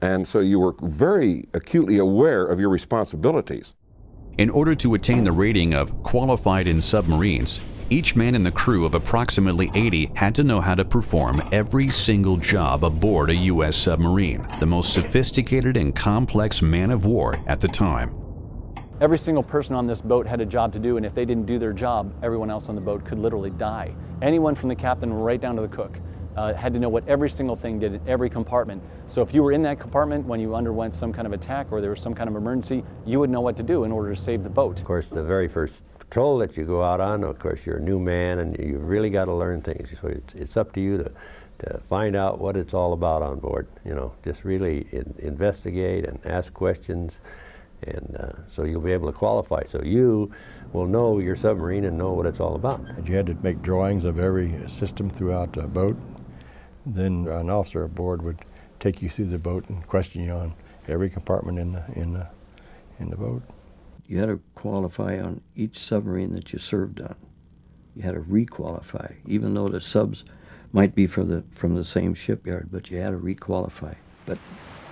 And so you were very acutely aware of your responsibilities. In order to attain the rating of qualified in submarines, each man in the crew of approximately eighty had to know how to perform every single job aboard a U S submarine, the most sophisticated and complex man of war at the time. Every single person on this boat had a job to do, and if they didn't do their job, everyone else on the boat could literally die. Anyone from the captain right down to the cook uh, had to know what every single thing did in every compartment. So if you were in that compartment when you underwent some kind of attack or there was some kind of emergency, you would know what to do in order to save the boat. Of course, the very first patrol that you go out on, of course, you're a new man and you've really got to learn things. So it's, it's up to you to, to find out what it's all about on board. You know, just really in, investigate and ask questions. And uh, so you'll be able to qualify. So you will know your submarine and know what it's all about. You had to make drawings of every system throughout the boat. Then an officer aboard would take you through the boat and question you on every compartment in the, in the, in the boat. You had to qualify on each submarine that you served on. You had to re-qualify, even though the subs might be from the, from the same shipyard, but you had to re-qualify. But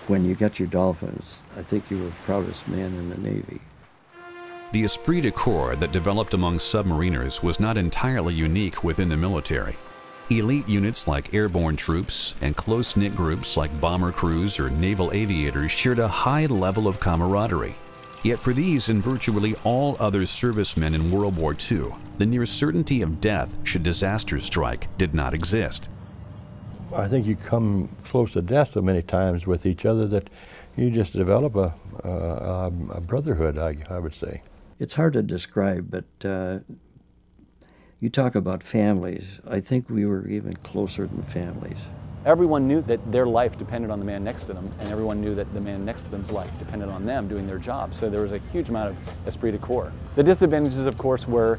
when you got your dolphins, I think you were the proudest man in the Navy. The esprit de corps that developed among submariners was not entirely unique within the military. Elite units like airborne troops and close-knit groups like bomber crews or naval aviators shared a high level of camaraderie. Yet for these and virtually all other servicemen in World War Two, the near certainty of death should disaster strike did not exist. I think you come close to death so many times with each other that you just develop a, uh, a brotherhood, I, I would say. It's hard to describe, but uh, you talk about families. I think we were even closer than families. Everyone knew that their life depended on the man next to them, and everyone knew that the man next to them's life depended on them doing their job, so there was a huge amount of esprit de corps. The disadvantages, of course, were,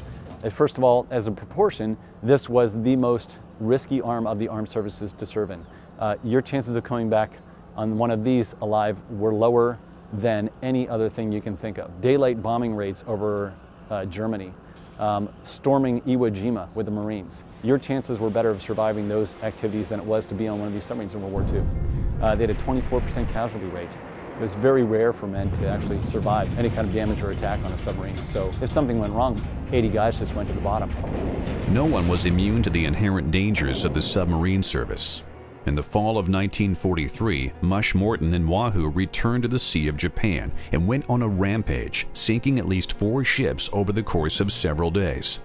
first of all, as a proportion, this was the most risky arm of the armed services to serve in. Uh, your chances of coming back on one of these alive were lower than any other thing you can think of. Daylight bombing raids over uh, Germany, um, storming Iwo Jima with the Marines. Your chances were better of surviving those activities than it was to be on one of these submarines in World War Two. Uh, they had a twenty-four percent casualty rate. It was very rare for men to actually survive any kind of damage or attack on a submarine. So if something went wrong, eighty guys just went to the bottom. No one was immune to the inherent dangers of the submarine service. In the fall of nineteen forty-three, Mush Morton and Wahoo returned to the Sea of Japan and went on a rampage, sinking at least four ships over the course of several days.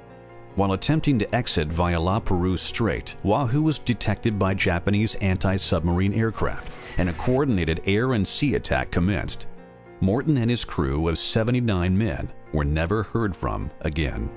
While attempting to exit via La Perouse Strait, Wahoo was detected by Japanese anti-submarine aircraft, and a coordinated air and sea attack commenced. Morton and his crew of seventy-nine men were never heard from again.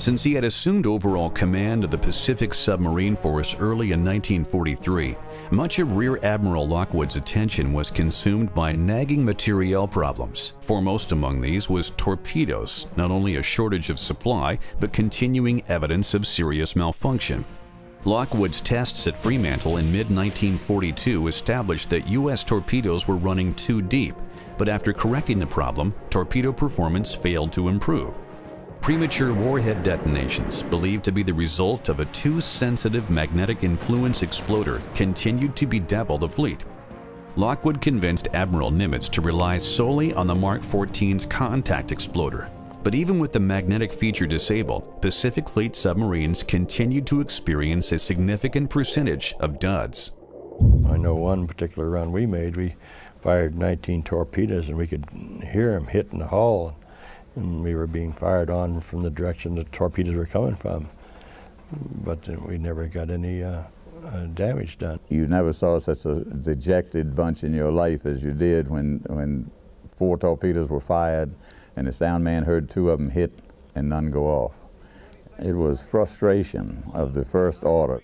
Since he had assumed overall command of the Pacific Submarine Force early in nineteen forty-three, much of Rear Admiral Lockwood's attention was consumed by nagging materiel problems. Foremost among these was torpedoes, not only a shortage of supply, but continuing evidence of serious malfunction. Lockwood's tests at Fremantle in mid nineteen forty-two established that U S torpedoes were running too deep, but after correcting the problem, torpedo performance failed to improve. Premature warhead detonations, believed to be the result of a too-sensitive magnetic influence exploder, continued to bedevil the fleet. Lockwood convinced Admiral Nimitz to rely solely on the Mark fourteen's contact exploder. But even with the magnetic feature disabled, Pacific Fleet submarines continued to experience a significant percentage of duds. I know one particular run we made, we fired nineteen torpedoes and we could hear them hitting the hull. And we were being fired on from the direction the torpedoes were coming from. But we never got any uh, uh, damage done. You never saw such a dejected bunch in your life as you did when, when four torpedoes were fired and the sound man heard two of them hit and none go off. It was frustration of the first order.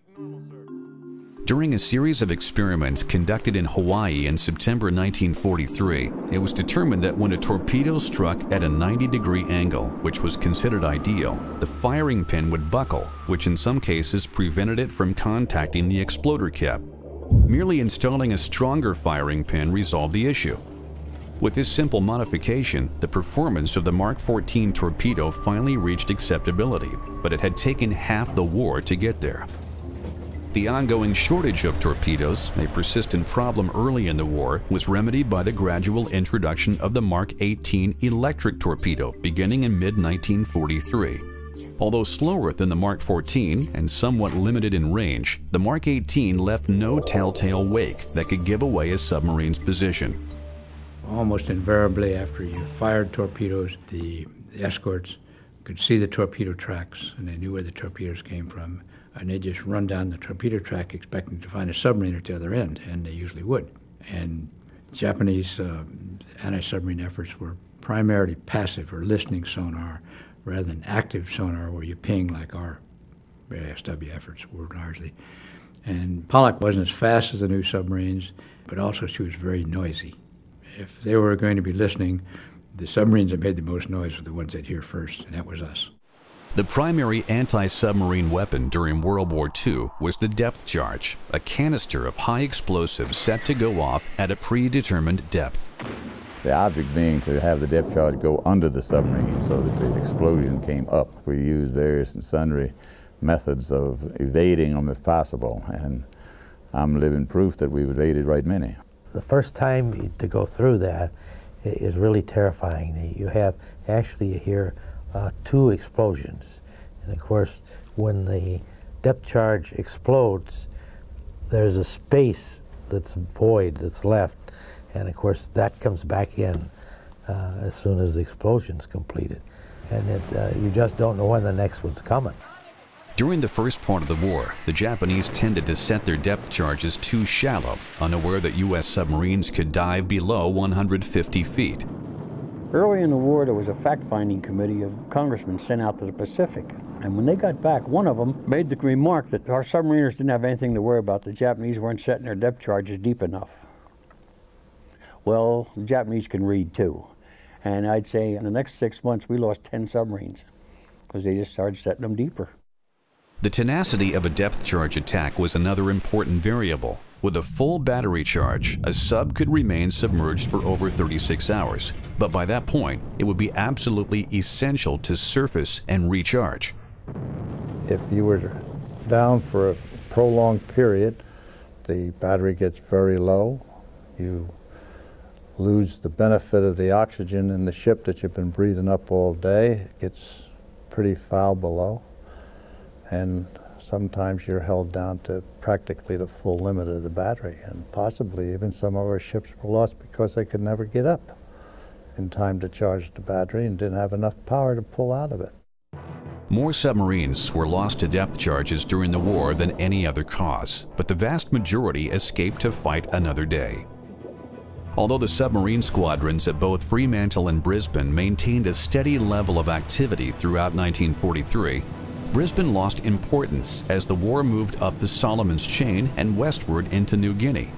During a series of experiments conducted in Hawaii in September nineteen forty-three, it was determined that when a torpedo struck at a ninety degree angle, which was considered ideal, the firing pin would buckle, which in some cases prevented it from contacting the exploder cap. Merely installing a stronger firing pin resolved the issue. With this simple modification, the performance of the Mark fourteen torpedo finally reached acceptability, but it had taken half the war to get there. The ongoing shortage of torpedoes, a persistent problem early in the war, was remedied by the gradual introduction of the Mark eighteen electric torpedo beginning in mid nineteen forty-three. Although slower than the Mark fourteen and somewhat limited in range, the Mark eighteen left no telltale wake that could give away a submarine's position. Almost invariably after you fired torpedoes, the escorts could see the torpedo tracks and they knew where the torpedoes came from. And they just run down the torpedo track expecting to find a submarine at the other end, and they usually would. And Japanese uh, anti-submarine efforts were primarily passive or listening sonar rather than active sonar where you ping like our A S W efforts were largely. And Pollack wasn't as fast as the new submarines, but also she was very noisy. If they were going to be listening, the submarines that made the most noise were the ones they'd hear first, and that was us. The primary anti-submarine weapon during World War Two was the depth charge, a canister of high explosives set to go off at a predetermined depth. The object being to have the depth charge go under the submarine so that the explosion came up. We used various and sundry methods of evading them if possible, and I'm living proof that we've evaded right many. The first time to go through that is really terrifying. You have actually here Uh, two explosions, and of course when the depth charge explodes there's a space that's void, that's left. And of course, that comes back in uh, as soon as the explosion's completed. And it, uh, you just don't know when the next one's coming. During the first part of the war, the Japanese tended to set their depth charges too shallow, unaware that U S submarines could dive below one hundred fifty feet. Early in the war, there was a fact-finding committee of congressmen sent out to the Pacific. And when they got back, one of them made the remark that our submariners didn't have anything to worry about. The Japanese weren't setting their depth charges deep enough. Well, the Japanese can read, too. And I'd say in the next six months, we lost ten submarines because they just started setting them deeper. The tenacity of a depth charge attack was another important variable. With a full battery charge, a sub could remain submerged for over thirty-six hours. But by that point, it would be absolutely essential to surface and recharge. If you were down for a prolonged period, the battery gets very low. You lose the benefit of the oxygen in the ship that you've been breathing up all day. It gets pretty foul below. And sometimes you're held down to practically the full limit of the battery. And possibly even some of our ships were lost because they could never get up in time to charge the battery and didn't have enough power to pull out of it. More submarines were lost to depth charges during the war than any other cause, but the vast majority escaped to fight another day. Although the submarine squadrons at both Fremantle and Brisbane maintained a steady level of activity throughout nineteen forty-three, Brisbane lost importance as the war moved up the Solomons chain and westward into New Guinea.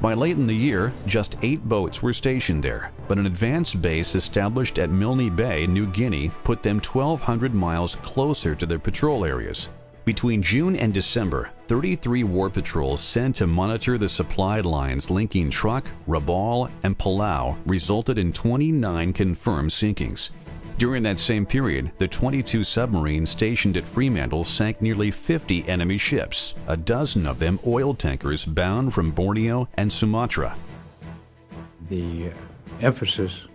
By late in the year, just eight boats were stationed there, but an advanced base established at Milne Bay, New Guinea, put them twelve hundred miles closer to their patrol areas. Between June and December, thirty-three war patrols sent to monitor the supply lines linking Truk, Rabaul, and Palau resulted in twenty-nine confirmed sinkings. During that same period, the twenty-two submarines stationed at Fremantle sank nearly fifty enemy ships, a dozen of them oil tankers bound from Borneo and Sumatra. The emphasis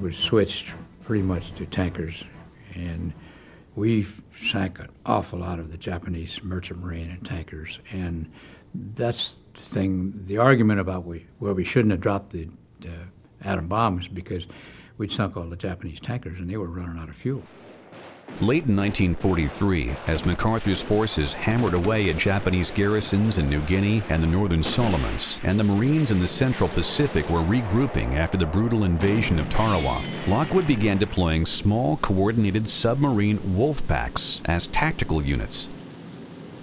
was switched pretty much to tankers, and we sank an awful lot of the Japanese merchant marine and tankers, and that's the thing, the argument about we, where we shouldn't have dropped the uh, atom bombs because we'd sunk all the Japanese tankers and they were running out of fuel. Late in nineteen forty-three, as MacArthur's forces hammered away at Japanese garrisons in New Guinea and the Northern Solomons, and the Marines in the Central Pacific were regrouping after the brutal invasion of Tarawa, Lockwood began deploying small, coordinated submarine wolf packs as tactical units.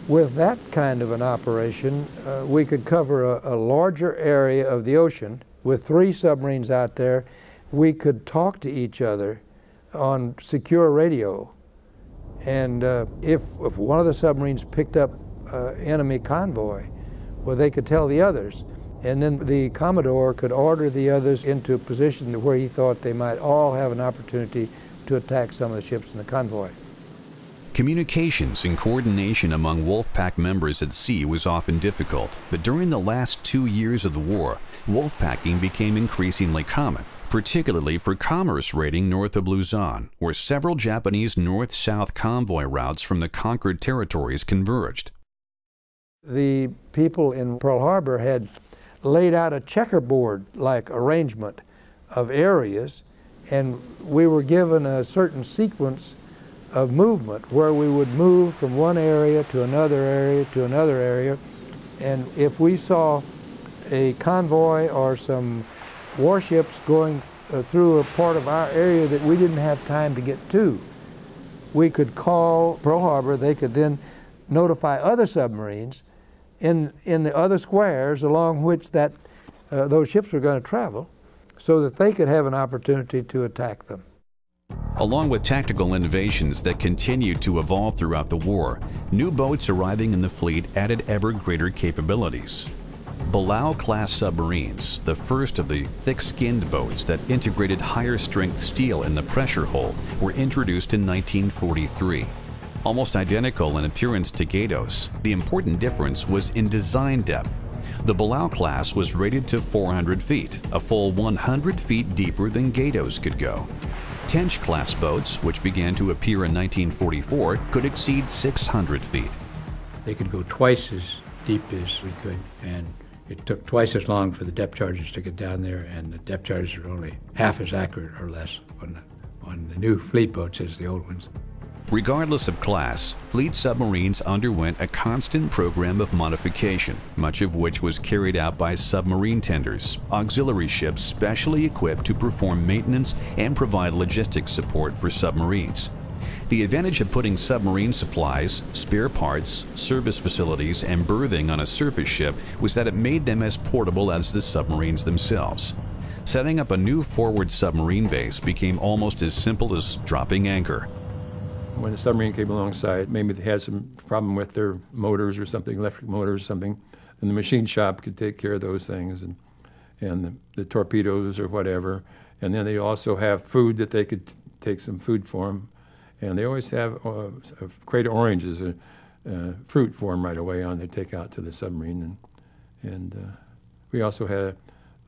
With that kind of an operation, uh, we could cover a, a larger area of the ocean with three submarines out there. We could talk to each other on secure radio, and uh, if, if one of the submarines picked up uh, enemy convoy, well, they could tell the others, and then the Commodore could order the others into a position where he thought they might all have an opportunity to attack some of the ships in the convoy. Communications and coordination among Wolfpack members at sea was often difficult, but during the last two years of the war, wolfpacking became increasingly common, particularly for commerce raiding north of Luzon, where several Japanese north-south convoy routes from the conquered territories converged. The people in Pearl Harbor had laid out a checkerboard-like arrangement of areas, and we were given a certain sequence of movement where we would move from one area to another area to another area, and if we saw a convoy or some warships going uh, through a part of our area that we didn't have time to get to, we could call Pearl Harbor. They could then notify other submarines in, in the other squares along which that, uh, those ships were going to travel so that they could have an opportunity to attack them. Along with tactical innovations that continued to evolve throughout the war, new boats arriving in the fleet added ever greater capabilities. Balao-class submarines, the first of the thick-skinned boats that integrated higher-strength steel in the pressure hull, were introduced in nineteen forty-three. Almost identical in appearance to Gato's, the important difference was in design depth. The Balao class was rated to four hundred feet, a full one hundred feet deeper than Gato's could go. Tench-class boats, which began to appear in nineteen forty-four, could exceed six hundred feet. They could go twice as deep as we could, and It took twice as long for the depth charges to get down there, and the depth charges are only half as accurate or less on the, on the new fleet boats as the old ones. Regardless of class, fleet submarines underwent a constant program of modification, much of which was carried out by submarine tenders, auxiliary ships specially equipped to perform maintenance and provide logistics support for submarines. The advantage of putting submarine supplies, spare parts, service facilities, and berthing on a surface ship was that it made them as portable as the submarines themselves. Setting up a new forward submarine base became almost as simple as dropping anchor. When the submarine came alongside, maybe they had some problem with their motors or something, electric motors or something, and the machine shop could take care of those things, and, and the, the torpedoes or whatever. And then they also have food that they could take some food for them. And they always have uh, a crate of oranges, uh, uh, fruit for them right away on they take out to the submarine. And, and uh, we also had an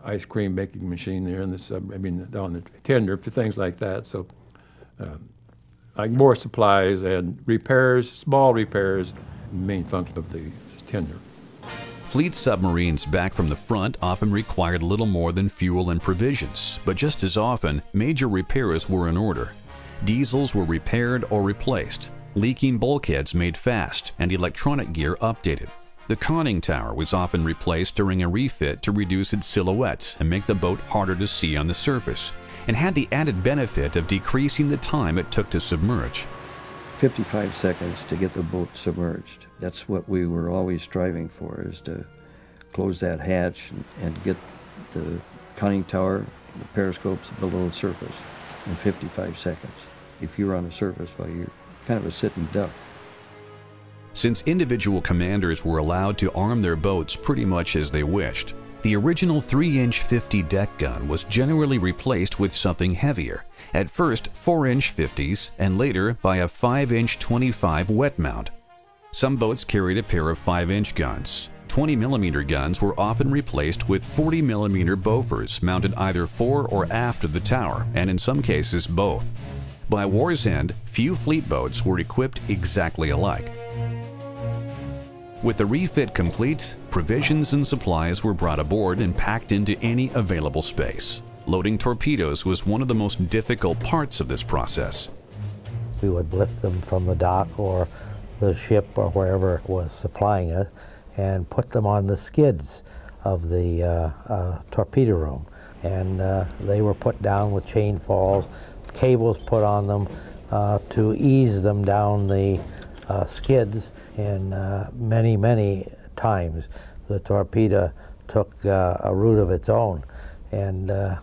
ice cream making machine there in the sub, I mean, on the tender for things like that. So. Uh, Like more supplies and repairs, small repairs, the main function of the tender. Fleet submarines back from the front often required little more than fuel and provisions, but just as often, major repairs were in order. Diesels were repaired or replaced, leaking bulkheads made fast, and electronic gear updated. The conning tower was often replaced during a refit to reduce its silhouettes and make the boat harder to see on the surface, and had the added benefit of decreasing the time it took to submerge. fifty-five seconds to get the boat submerged. That's what we were always striving for, is to close that hatch and, and get the conning tower, the periscopes below the surface in fifty-five seconds. If you're on the surface, well, you're kind of a sitting duck. Since individual commanders were allowed to arm their boats pretty much as they wished, the original three inch fifty deck gun was generally replaced with something heavier, at first four inch fifties and later by a five inch twenty-five wet mount. Some boats carried a pair of five inch guns. twenty millimeter guns were often replaced with forty millimeter Bofors mounted either fore or aft of the tower, and in some cases both. By war's end, few fleet boats were equipped exactly alike. With the refit complete, provisions and supplies were brought aboard and packed into any available space. Loading torpedoes was one of the most difficult parts of this process. We would lift them from the dock or the ship or wherever was supplying us and put them on the skids of the uh, uh, torpedo room. And uh, they were put down with chain falls, cables put on them uh, to ease them down the Uh, skids, and uh, many, many times the torpedo took uh, a route of its own and uh,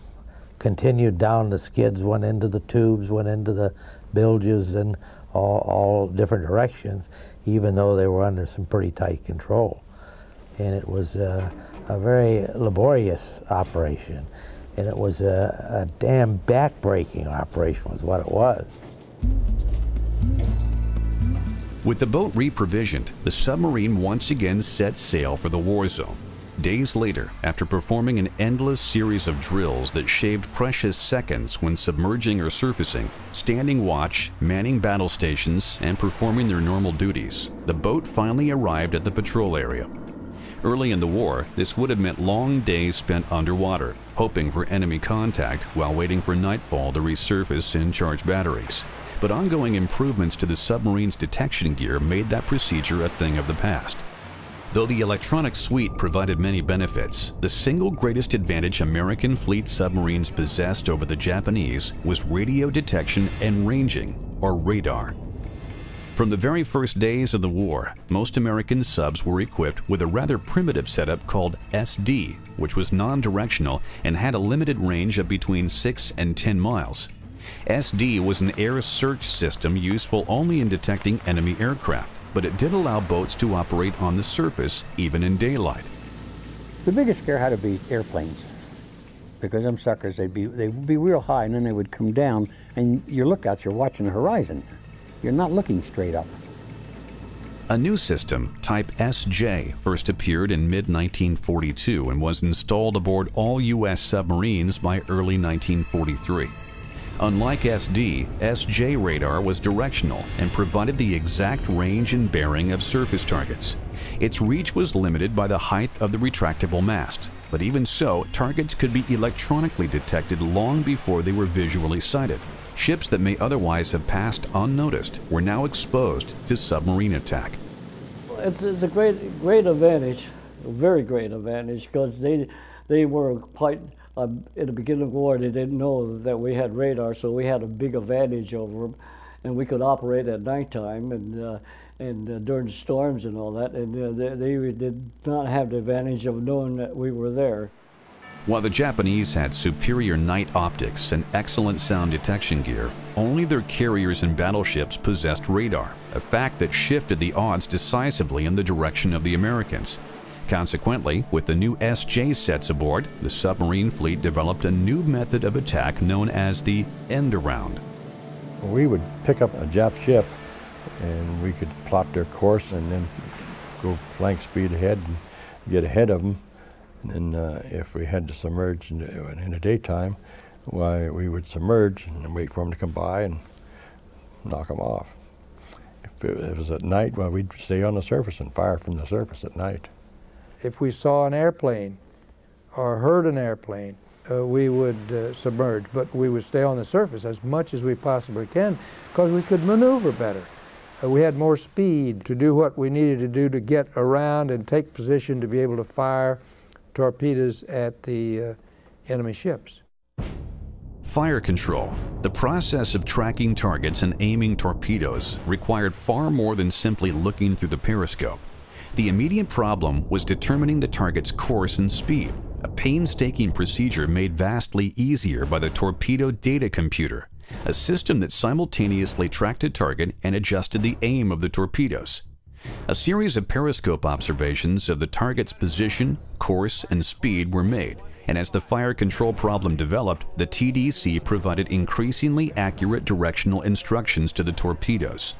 continued down the skids, went into the tubes, went into the bilges, and all, all different directions, even though they were under some pretty tight control. And it was uh, a very laborious operation, and it was a, a damn back-breaking operation was what it was. With the boat re-provisioned, the submarine once again set sail for the war zone. Days later, after performing an endless series of drills that shaved precious seconds when submerging or surfacing, standing watch, manning battle stations, and performing their normal duties, the boat finally arrived at the patrol area. Early in the war, this would have meant long days spent underwater, hoping for enemy contact while waiting for nightfall to resurface and charge batteries. But ongoing improvements to the submarine's detection gear made that procedure a thing of the past. Though the electronic suite provided many benefits, the single greatest advantage American fleet submarines possessed over the Japanese was radio detection and ranging, or radar. From the very first days of the war, most American subs were equipped with a rather primitive setup called S D, which was non-directional and had a limited range of between six and ten miles. S D was an air search system useful only in detecting enemy aircraft, but it did allow boats to operate on the surface, even in daylight. The biggest scare had to be airplanes, because them suckers, they'd be, they would be real high, and then they would come down, and your lookouts, you're watching the horizon. You're not looking straight up. A new system, Type S J, first appeared in mid nineteen forty-two and was installed aboard all U S submarines by early nineteen forty-three. Unlike S D, S J radar was directional and provided the exact range and bearing of surface targets. Its reach was limited by the height of the retractable mast, but even so, targets could be electronically detected long before they were visually sighted. Ships that may otherwise have passed unnoticed were now exposed to submarine attack. It's, it's a great, great advantage, a very great advantage, because they, they were quite, uh, in the beginning of the war, they didn't know that we had radar, so we had a big advantage over them, and we could operate at nighttime and, uh, and uh, during storms and all that, and uh, they, they did not have the advantage of knowing that we were there. While the Japanese had superior night optics and excellent sound detection gear, only their carriers and battleships possessed radar, a fact that shifted the odds decisively in the direction of the Americans. Consequently, with the new S J sets aboard, the submarine fleet developed a new method of attack known as the end-around. We would pick up a Jap ship and we could plot their course and then go flank speed ahead and get ahead of them. And uh, if we had to submerge in the, in the daytime, why, we would submerge and wait for them to come by and knock them off. If it, if it was at night, well, we'd stay on the surface and fire from the surface at night. If we saw an airplane or heard an airplane, uh, we would uh, submerge, but we would stay on the surface as much as we possibly can because we could maneuver better. We had more speed to do what we needed to do to get around and take position to be able to fire torpedoes at the uh, enemy ships. Fire control. The process of tracking targets and aiming torpedoes required far more than simply looking through the periscope. The immediate problem was determining the target's course and speed, a painstaking procedure made vastly easier by the torpedo data computer, a system that simultaneously tracked a target and adjusted the aim of the torpedoes. A series of periscope observations of the target's position, course, and speed were made, and as the fire control problem developed, the T D C provided increasingly accurate directional instructions to the torpedoes.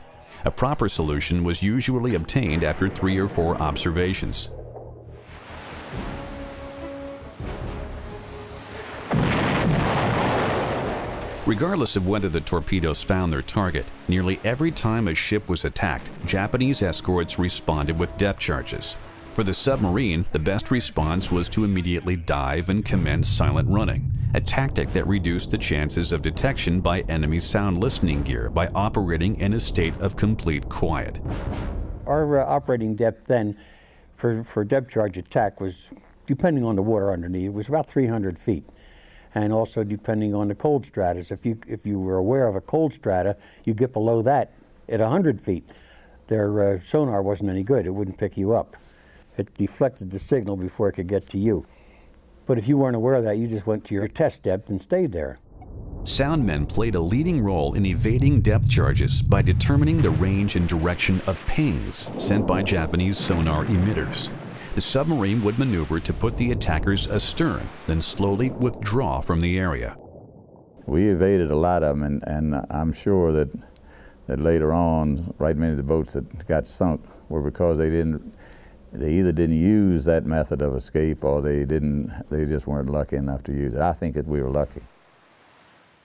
A proper solution was usually obtained after three or four observations. Regardless of whether the torpedoes found their target, nearly every time a ship was attacked, Japanese escorts responded with depth charges. For the submarine, the best response was to immediately dive and commence silent running, a tactic that reduced the chances of detection by enemy sound listening gear by operating in a state of complete quiet. Our uh, operating depth then for, for depth charge attack was, depending on the water underneath, it was about three hundred feet. And also depending on the cold stratas. If you, if you were aware of a cold strata, you get below that at one hundred feet. Their uh, sonar wasn't any good. It wouldn't pick you up. It deflected the signal before it could get to you. But if you weren't aware of that, you just went to your test depth and stayed there. Soundmen played a leading role in evading depth charges by determining the range and direction of pings sent by Japanese sonar emitters. The submarine would maneuver to put the attackers astern, then slowly withdraw from the area. We evaded a lot of them, and, and I'm sure that, that later on, right many of the boats that got sunk were because they didn't, they either didn't use that method of escape or they didn't, they just weren't lucky enough to use it. I think that we were lucky.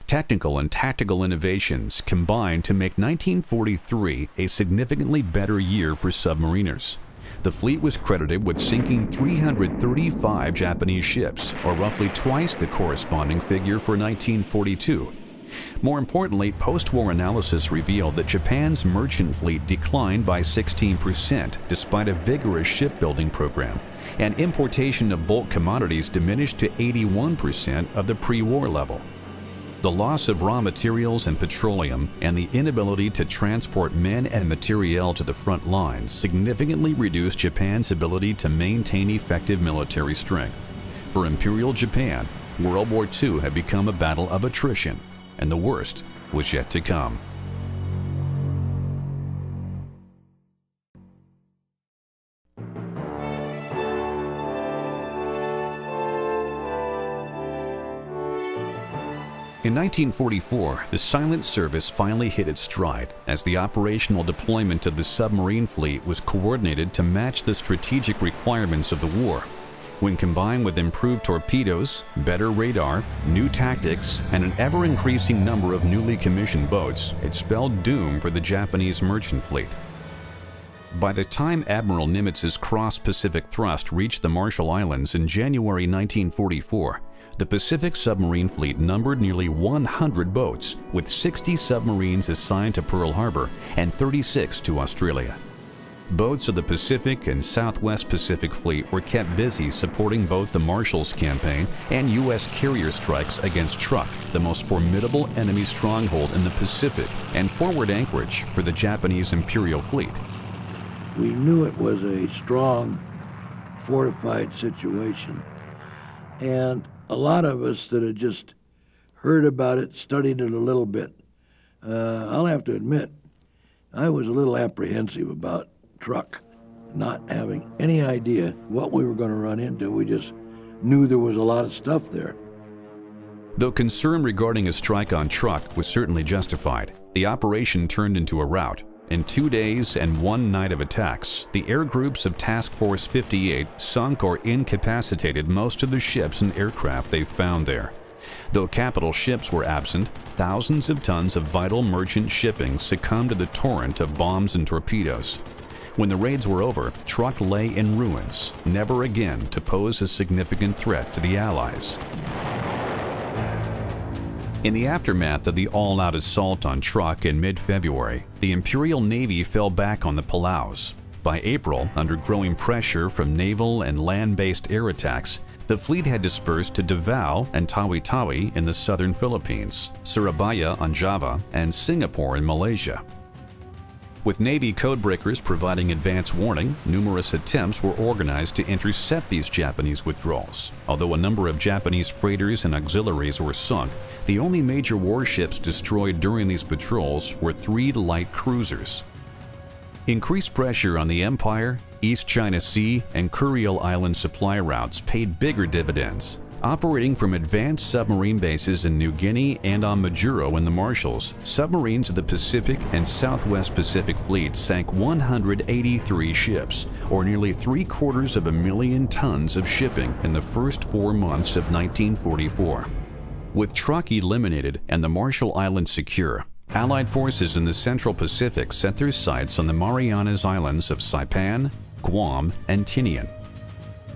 Technical and tactical innovations combined to make nineteen forty-three a significantly better year for submariners. The fleet was credited with sinking three hundred thirty-five Japanese ships, or roughly twice the corresponding figure for nineteen forty-two. More importantly, post-war analysis revealed that Japan's merchant fleet declined by sixteen percent despite a vigorous shipbuilding program, and importation of bulk commodities diminished to eighty-one percent of the pre-war level. The loss of raw materials and petroleum and the inability to transport men and materiel to the front lines significantly reduced Japan's ability to maintain effective military strength. For Imperial Japan, World War Two had become a battle of attrition, and the worst was yet to come. In nineteen forty-four, the silent service finally hit its stride as the operational deployment of the submarine fleet was coordinated to match the strategic requirements of the war. When combined with improved torpedoes, better radar, new tactics, and an ever-increasing number of newly commissioned boats, it spelled doom for the Japanese merchant fleet. By the time Admiral Nimitz's cross-Pacific thrust reached the Marshall Islands in January nineteen forty-four, the Pacific submarine fleet numbered nearly one hundred boats, with sixty submarines assigned to Pearl Harbor and thirty-six to Australia. Boats of the Pacific and Southwest Pacific Fleet were kept busy supporting both the Marshall's campaign and U S carrier strikes against Truk, the most formidable enemy stronghold in the Pacific and forward anchorage for the Japanese Imperial Fleet. We knew it was a strong, fortified situation, and a lot of us that had just heard about it studied it a little bit. Uh, I'll have to admit, I was a little apprehensive about Truk, not having any idea what we were going to run into. We just knew there was a lot of stuff there. Though concern regarding a strike on Truk was certainly justified, the operation turned into a rout. In two days and one night of attacks, the air groups of Task Force fifty-eight sunk or incapacitated most of the ships and aircraft they found there. Though capital ships were absent, thousands of tons of vital merchant shipping succumbed to the torrent of bombs and torpedoes. When the raids were over, Truk lay in ruins, never again to pose a significant threat to the Allies. In the aftermath of the all-out assault on Truk in mid-February, the Imperial Navy fell back on the Palaus. By April, under growing pressure from naval and land-based air attacks, the fleet had dispersed to Davao and Tawi-Tawi in the southern Philippines, Surabaya on Java, and Singapore in Malaysia. With Navy codebreakers providing advance warning, numerous attempts were organized to intercept these Japanese withdrawals. Although a number of Japanese freighters and auxiliaries were sunk, the only major warships destroyed during these patrols were three light cruisers. Increased pressure on the Empire, East China Sea, and Kurile Island supply routes paid bigger dividends. Operating from advanced submarine bases in New Guinea and on Majuro in the Marshalls, submarines of the Pacific and Southwest Pacific Fleet sank one hundred eighty-three ships, or nearly three-quarters of a million tons of shipping in the first four months of nineteen forty-four. With Truk eliminated and the Marshall Islands secure, Allied forces in the Central Pacific set their sights on the Marianas Islands of Saipan, Guam, and Tinian.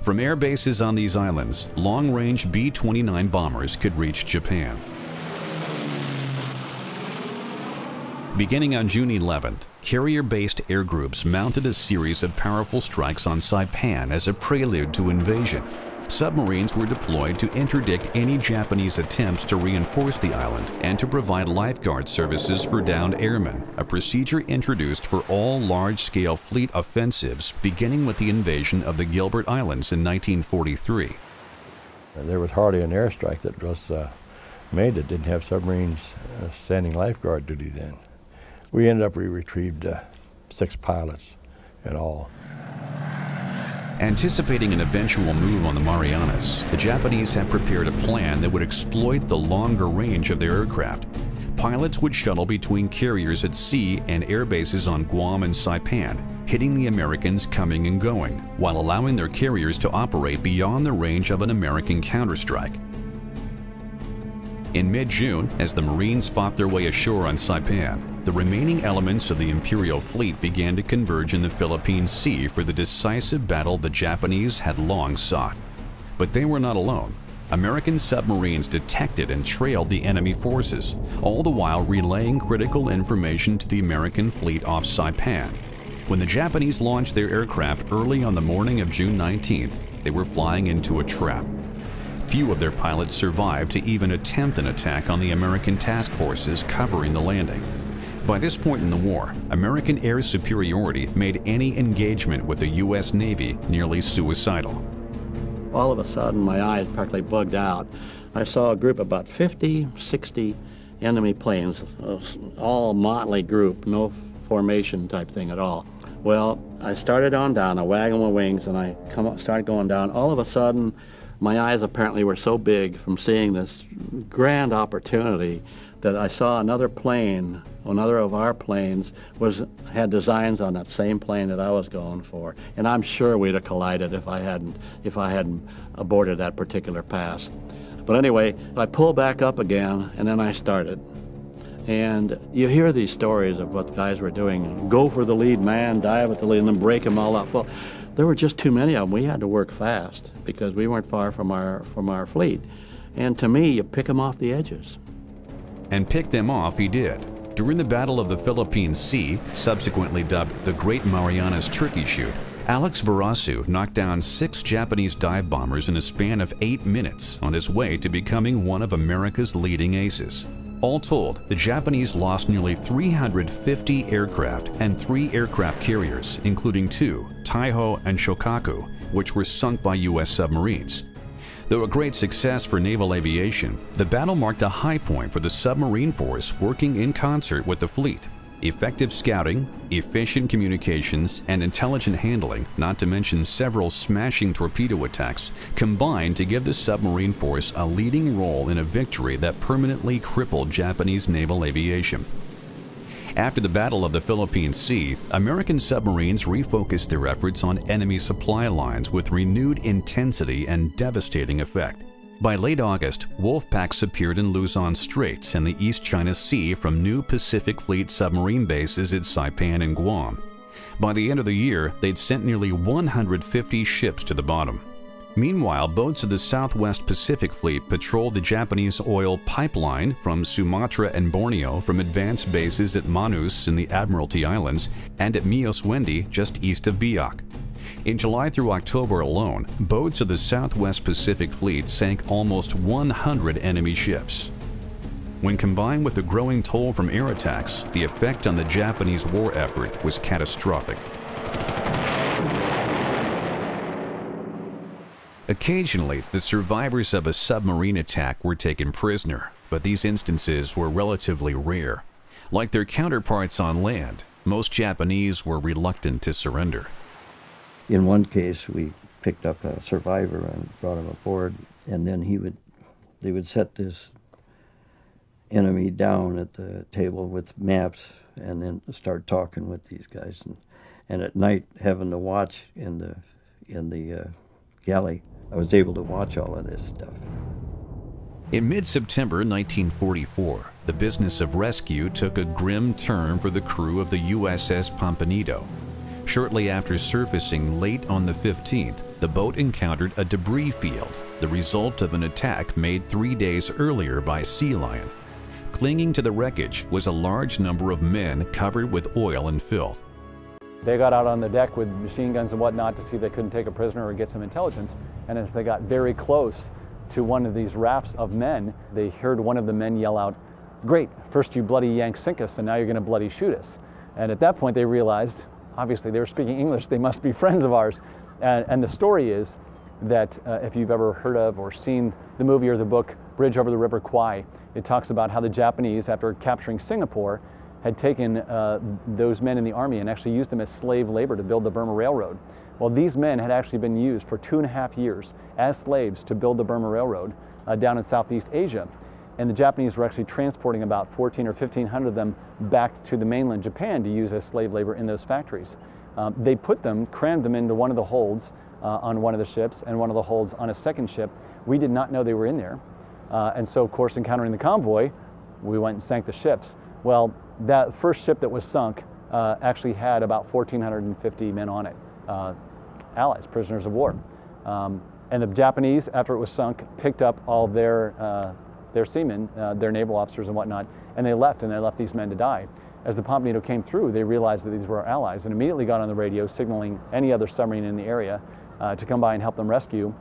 From air bases on these islands, long-range B twenty-nine bombers could reach Japan. Beginning on June eleventh, carrier-based air groups mounted a series of powerful strikes on Saipan as a prelude to invasion. Submarines were deployed to interdict any Japanese attempts to reinforce the island and to provide lifeguard services for downed airmen, a procedure introduced for all large-scale fleet offensives beginning with the invasion of the Gilbert Islands in nineteen forty-three. There was hardly an airstrike that was uh, made that didn't have submarines uh, standing lifeguard duty then. We ended up, we retrieved uh, six pilots in all. Anticipating an eventual move on the Marianas, the Japanese had prepared a plan that would exploit the longer range of their aircraft. Pilots would shuttle between carriers at sea and air bases on Guam and Saipan, hitting the Americans coming and going, while allowing their carriers to operate beyond the range of an American counterstrike. In mid-June, as the Marines fought their way ashore on Saipan, the remaining elements of the Imperial Fleet began to converge in the Philippine Sea for the decisive battle the Japanese had long sought. But they were not alone. American submarines detected and trailed the enemy forces, all the while relaying critical information to the American fleet off Saipan. When the Japanese launched their aircraft early on the morning of June nineteenth, they were flying into a trap. Few of their pilots survived to even attempt an attack on the American task forces covering the landing. By this point in the war, American air superiority made any engagement with the U S Navy nearly suicidal. All of a sudden, my eyes practically bugged out. I saw a group of about fifty, sixty enemy planes, all motley group, no formation type thing at all. Well, I started on down, I wagged my wings, and I come up, started going down. All of a sudden, My eyes apparently were so big from seeing this grand opportunity that I saw another plane, another of our planes, was had designs on that same plane that I was going for, and I'm sure we'd have collided if I hadn't if I hadn't aborted that particular pass. But anyway, I pulled back up again, and then I started. And you hear these stories of what guys were doing: go for the lead man, dive at the lead, and then break them all up. Well, there were just too many of them. We had to work fast because we weren't far from our from our fleet. And to me, you pick them off the edges. And pick them off he did. During the Battle of the Philippine Sea, subsequently dubbed the Great Marianas Turkey Shoot, Alex Verasu knocked down six Japanese dive bombers in a span of eight minutes on his way to becoming one of America's leading aces. All told, the Japanese lost nearly three hundred fifty aircraft and three aircraft carriers, including two, Taiho and Shokaku, which were sunk by U S submarines. Though a great success for naval aviation, the battle marked a high point for the submarine force working in concert with the fleet. Effective scouting, efficient communications, and intelligent handling, not to mention several smashing torpedo attacks, combined to give the submarine force a leading role in a victory that permanently crippled Japanese naval aviation. After the Battle of the Philippine Sea, American submarines refocused their efforts on enemy supply lines with renewed intensity and devastating effect. By late August, wolf packs appeared in Luzon Straits and the East China Sea from new Pacific Fleet submarine bases at Saipan and Guam. By the end of the year, they'd sent nearly one hundred fifty ships to the bottom. Meanwhile, boats of the Southwest Pacific Fleet patrolled the Japanese oil pipeline from Sumatra and Borneo from advanced bases at Manus in the Admiralty Islands and at Mioswendi just east of Biak. In July through October alone, boats of the Southwest Pacific Fleet sank almost one hundred enemy ships. When combined with the growing toll from air attacks, the effect on the Japanese war effort was catastrophic. Occasionally, the survivors of a submarine attack were taken prisoner, but these instances were relatively rare. Like their counterparts on land, most Japanese were reluctant to surrender. In one case, we picked up a survivor and brought him aboard, and then he would, they would set this enemy down at the table with maps and then start talking with these guys. And, and at night, having the watch in the, in the uh, galley, I was able to watch all of this stuff. In mid-September nineteen forty-four, the business of rescue took a grim turn for the crew of the U S S Pampanito. Shortly after surfacing late on the fifteenth, the boat encountered a debris field, the result of an attack made three days earlier by Sea Lion. Clinging to the wreckage was a large number of men covered with oil and filth. They got out on the deck with machine guns and whatnot to see if they couldn't take a prisoner or get some intelligence. And as they got very close to one of these rafts of men, they heard one of the men yell out, "Great, first you bloody yank sink us, and now you're going to bloody shoot us." And at that point they realized, obviously they were speaking English, they must be friends of ours. And, and the story is that uh, if you've ever heard of or seen the movie or the book Bridge Over the River Kwai, it talks about how the Japanese, after capturing Singapore, had taken uh, those men in the army and actually used them as slave labor to build the Burma Railroad. Well, these men had actually been used for two and a half years as slaves to build the Burma Railroad uh, down in Southeast Asia. And the Japanese were actually transporting about fourteen or fifteen hundred of them back to the mainland Japan to use as slave labor in those factories. Um, they put them, crammed them into one of the holds uh, on one of the ships and one of the holds on a second ship. We did not know they were in there. Uh, and so, of course, encountering the convoy, we went and sank the ships. Well, that first ship that was sunk uh, actually had about fourteen hundred fifty men on it, uh, allies, prisoners of war. Um, and the Japanese, after it was sunk, picked up all their, uh, their seamen, uh, their naval officers and whatnot, and they left, and they left these men to die. As the Pampanito came through, they realized that these were our allies and immediately got on the radio signaling any other submarine in the area uh, to come by and help them rescue.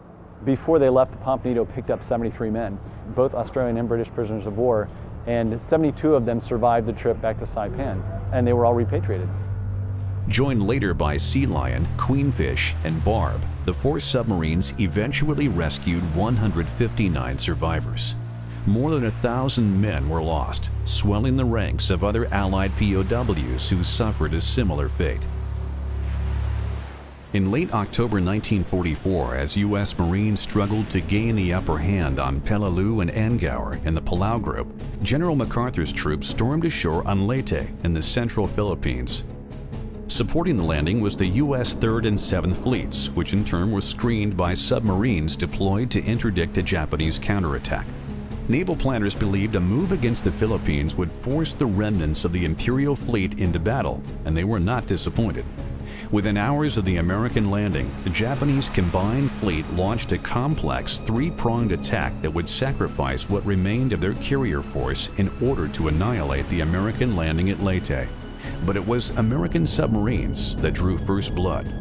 Before they left, the Pampanito picked up seventy-three men, both Australian and British prisoners of war, and seventy-two of them survived the trip back to Saipan, and they were all repatriated. Joined later by Sea Lion, Queenfish, and Barb, the four submarines eventually rescued one hundred fifty-nine survivors. More than a thousand men were lost, swelling the ranks of other Allied P O Ws who suffered a similar fate. In late October nineteen forty-four, as U S Marines struggled to gain the upper hand on Peleliu and Angaur in the Palau group, General MacArthur's troops stormed ashore on Leyte in the central Philippines. Supporting the landing was the U S third and seventh Fleets, which in turn were screened by submarines deployed to interdict a Japanese counterattack. Naval planners believed a move against the Philippines would force the remnants of the Imperial Fleet into battle, and they were not disappointed. Within hours of the American landing, the Japanese combined fleet launched a complex three-pronged attack that would sacrifice what remained of their carrier force in order to annihilate the American landing at Leyte. But it was American submarines that drew first blood.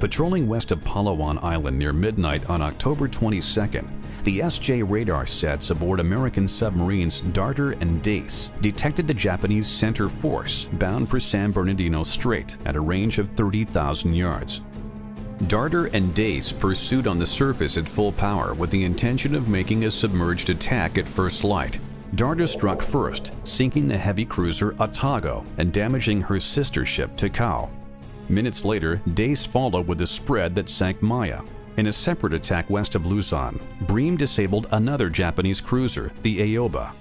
Patrolling west of Palawan Island near midnight on October twenty-second, the S J radar sets aboard American submarines Darter and Dace detected the Japanese center force bound for San Bernardino Strait at a range of thirty thousand yards. Darter and Dace pursued on the surface at full power with the intention of making a submerged attack at first light. Darter struck first, sinking the heavy cruiser Otago and damaging her sister ship Takao. Minutes later, Dace followed with a spread that sank Maya. In a separate attack west of Luzon, Bream disabled another Japanese cruiser, the Aoba.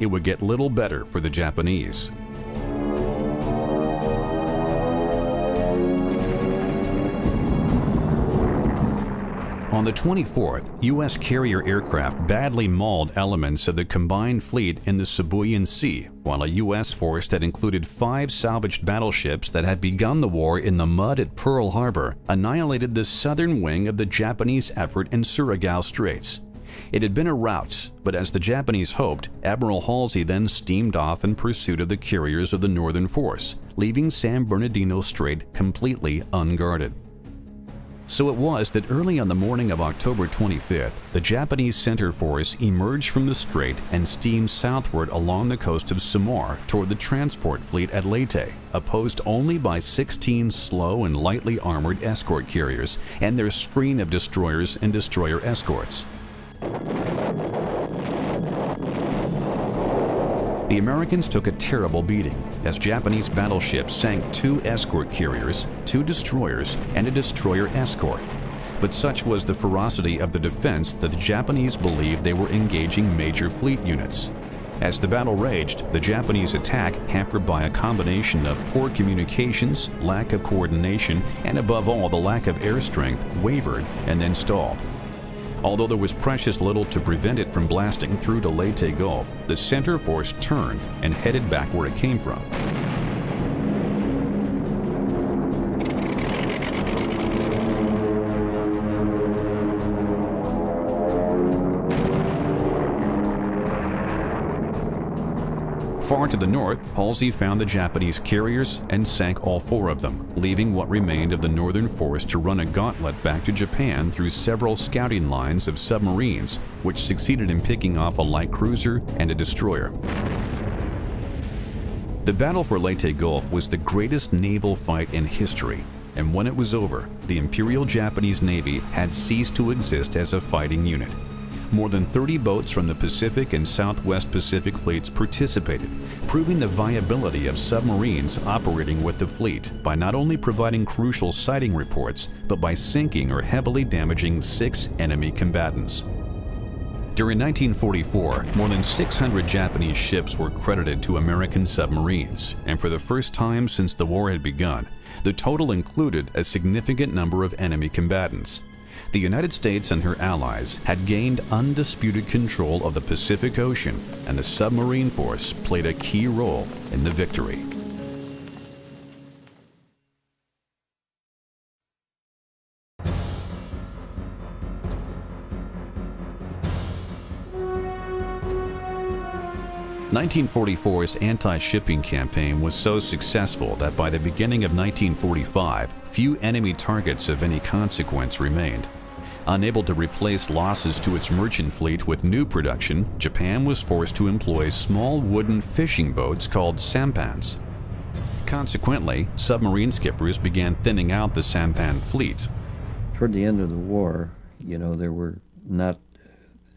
It would get little better for the Japanese. On the twenty-fourth, U S carrier aircraft badly mauled elements of the combined fleet in the Sibuyan Sea, while a U S force that included five salvaged battleships that had begun the war in the mud at Pearl Harbor annihilated the southern wing of the Japanese effort in Surigao Straits. It had been a rout, but as the Japanese hoped, Admiral Halsey then steamed off in pursuit of the carriers of the northern force, leaving San Bernardino Strait completely unguarded. So it was that early on the morning of October twenty-fifth, the Japanese center force emerged from the strait and steamed southward along the coast of Samar toward the transport fleet at Leyte, opposed only by sixteen slow and lightly armored escort carriers and their screen of destroyers and destroyer escorts. The Americans took a terrible beating as Japanese battleships sank two escort carriers, two destroyers, and a destroyer escort. But such was the ferocity of the defense that the Japanese believed they were engaging major fleet units. As the battle raged, the Japanese attack, hampered by a combination of poor communications, lack of coordination, and above all the lack of air strength, wavered and then stalled. Although there was precious little to prevent it from blasting through to Leyte Gulf, the center force turned and headed back where it came from. Far to the north, Halsey found the Japanese carriers and sank all four of them, leaving what remained of the northern force to run a gauntlet back to Japan through several scouting lines of submarines, which succeeded in picking off a light cruiser and a destroyer. The battle for Leyte Gulf was the greatest naval fight in history, and when it was over, the Imperial Japanese Navy had ceased to exist as a fighting unit. More than thirty boats from the Pacific and Southwest Pacific fleets participated, proving the viability of submarines operating with the fleet by not only providing crucial sighting reports, but by sinking or heavily damaging six enemy combatants. During nineteen forty-four, more than six hundred Japanese ships were credited to American submarines, and for the first time since the war had begun, the total included a significant number of enemy combatants. The United States and her allies had gained undisputed control of the Pacific Ocean, and the submarine force played a key role in the victory. nineteen forty-four's anti-shipping campaign was so successful that by the beginning of nineteen forty-five, few enemy targets of any consequence remained. Unable to replace losses to its merchant fleet with new production, Japan was forced to employ small wooden fishing boats called sampans. Consequently, submarine skippers began thinning out the sampan fleet. Toward the end of the war, you know, there were not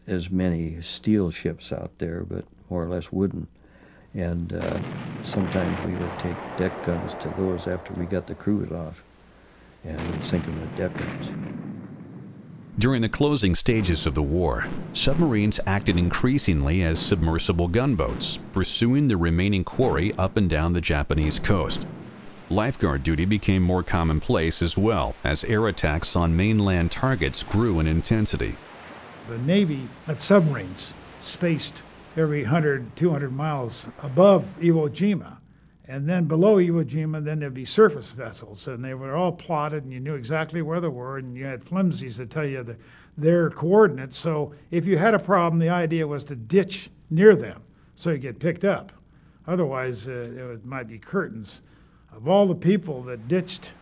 as many steel ships out there, but more or less wooden. And uh, sometimes we would take deck guns to those after we got the crews off. and would sink them with depth range. During the closing stages of the war, submarines acted increasingly as submersible gunboats, pursuing the remaining quarry up and down the Japanese coast. Lifeguard duty became more commonplace as well, as air attacks on mainland targets grew in intensity. The Navy had submarines spaced every one hundred, two hundred miles above Iwo Jima, and then below Iwo Jima, then there'd be surface vessels, and they were all plotted, and you knew exactly where they were, and you had flimsies that tell you the, their coordinates. So if you had a problem, the idea was to ditch near them so you get picked up. Otherwise, uh, it might be curtains. Of all the people that ditched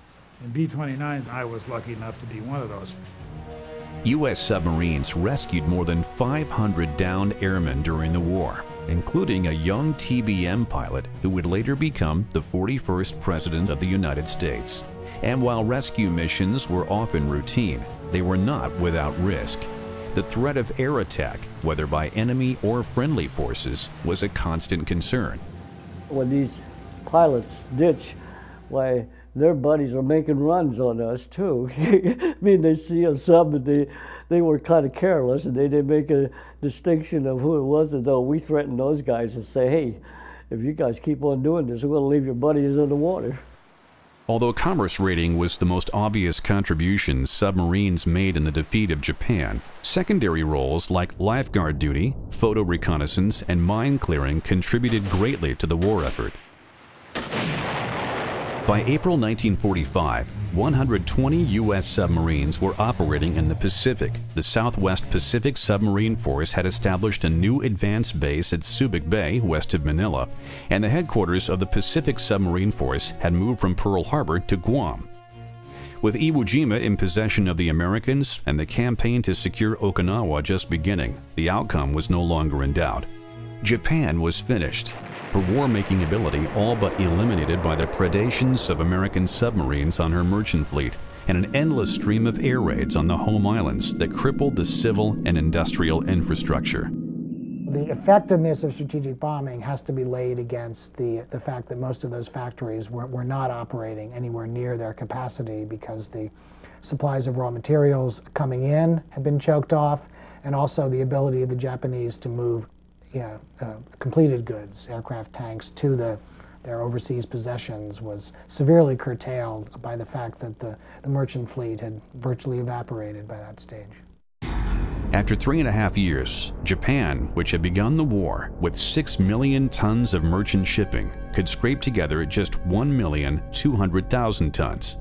in B twenty-nines, I was lucky enough to be one of those. U S submarines rescued more than five hundred downed airmen during the war, including a young T B M pilot who would later become the forty-first President of the United States. And while rescue missions were often routine, they were not without risk. The threat of air attack, whether by enemy or friendly forces, was a constant concern. When these pilots ditch, why, their buddies were making runs on us too. I mean, they see a sub, but they, they were kind of careless, and they didn't make a distinction of who it was, though we threatened those guys and say, hey, if you guys keep on doing this, we're going to leave your buddies in the water. Although commerce raiding was the most obvious contribution submarines made in the defeat of Japan, secondary roles like lifeguard duty, photo reconnaissance, and mine clearing contributed greatly to the war effort. By April nineteen forty-five, one hundred twenty U S submarines were operating in the Pacific. The Southwest Pacific Submarine Force had established a new advance base at Subic Bay, west of Manila, and the headquarters of the Pacific Submarine Force had moved from Pearl Harbor to Guam. With Iwo Jima in possession of the Americans and the campaign to secure Okinawa just beginning, the outcome was no longer in doubt. Japan was finished, her war-making ability all but eliminated by the predations of American submarines on her merchant fleet, and an endless stream of air raids on the home islands that crippled the civil and industrial infrastructure. The effectiveness of strategic bombing has to be laid against the, the fact that most of those factories were, were not operating anywhere near their capacity because the supplies of raw materials coming in had been choked off, and also the ability of the Japanese to move Yeah, uh, completed goods, aircraft, tanks, to the, their overseas possessions was severely curtailed by the fact that the, the merchant fleet had virtually evaporated by that stage. After three and a half years, Japan, which had begun the war with six million tons of merchant shipping, could scrape together just one million two hundred thousand tons.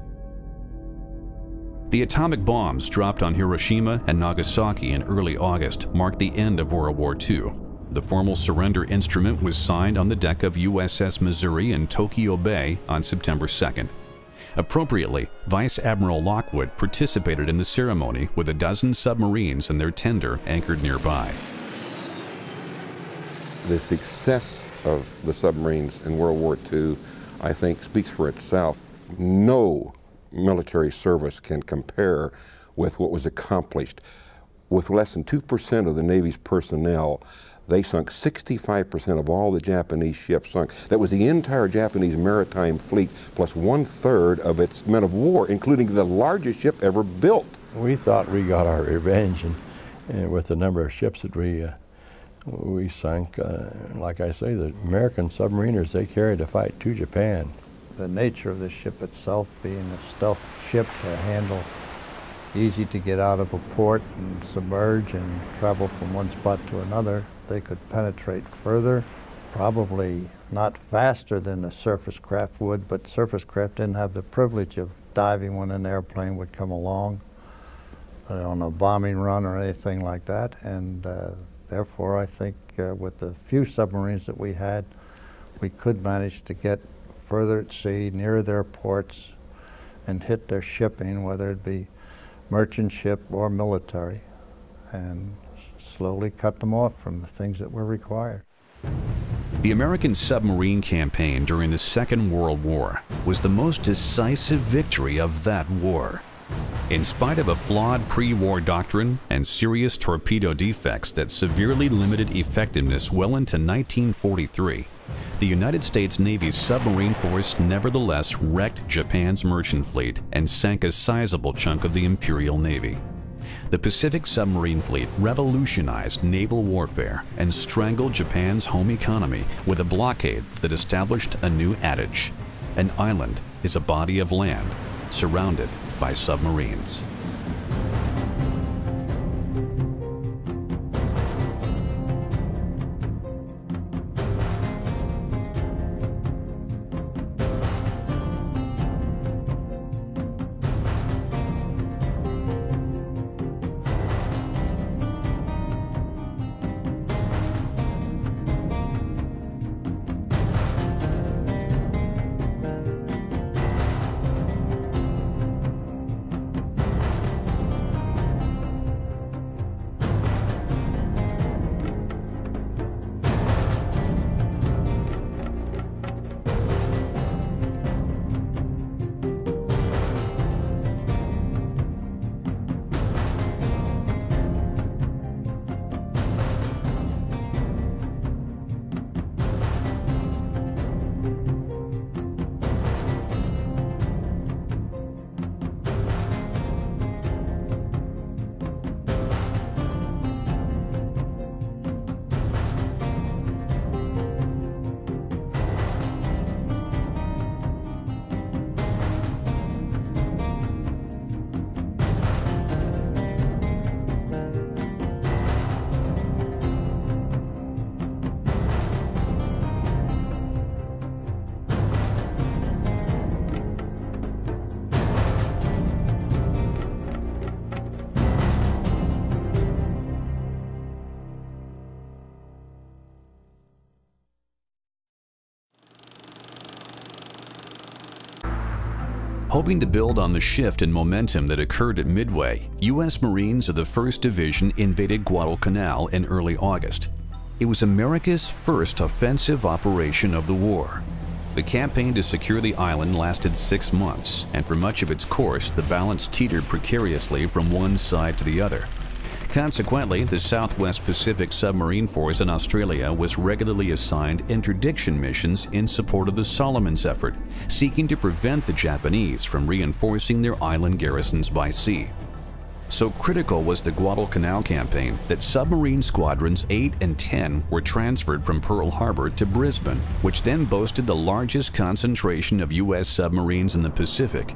The atomic bombs dropped on Hiroshima and Nagasaki in early August marked the end of World War Two. The formal surrender instrument was signed on the deck of U S S Missouri in Tokyo Bay on September second. Appropriately, Vice Admiral Lockwood participated in the ceremony with a dozen submarines and their tender anchored nearby. The success of the submarines in World War Two, I think, speaks for itself. No military service can compare with what was accomplished. With less than two percent of the Navy's personnel, they sunk sixty-five percent of all the Japanese ships sunk. That was the entire Japanese maritime fleet, plus one-third of its men of war, including the largest ship ever built. We thought we got our revenge, and uh, with the number of ships that we, uh, we sunk. Uh, like I say, the American submariners, they carried the fight to Japan. The nature of the ship itself being a stealth ship to handle, easy to get out of a port and submerge and travel from one spot to another. They could penetrate further, probably not faster than a surface craft would, but surface craft didn't have the privilege of diving when an airplane would come along uh, on a bombing run or anything like that. And uh, therefore, I think uh, with the few submarines that we had, we could manage to get further at sea, near their ports, and hit their shipping, whether it be merchant ship or military, and slowly cut them off from the things that were required. The American submarine campaign during the Second World War was the most decisive victory of that war. In spite of a flawed pre-war doctrine and serious torpedo defects that severely limited effectiveness well into nineteen forty-three, The United States Navy's submarine force nevertheless wrecked Japan's merchant fleet and sank a sizable chunk of the Imperial Navy. The Pacific submarine fleet revolutionized naval warfare and strangled Japan's home economy with a blockade that established a new adage: an island is a body of land surrounded by submarines. Hoping to build on the shift in momentum that occurred at Midway, U S Marines of the first Division invaded Guadalcanal in early August. It was America's first offensive operation of the war. The campaign to secure the island lasted six months, and for much of its course, the balance teetered precariously from one side to the other. Consequently, the Southwest Pacific Submarine Force in Australia was regularly assigned interdiction missions in support of the Solomons effort, seeking to prevent the Japanese from reinforcing their island garrisons by sea. So critical was the Guadalcanal campaign that submarine squadrons eight and ten were transferred from Pearl Harbor to Brisbane, which then boasted the largest concentration of U S submarines in the Pacific.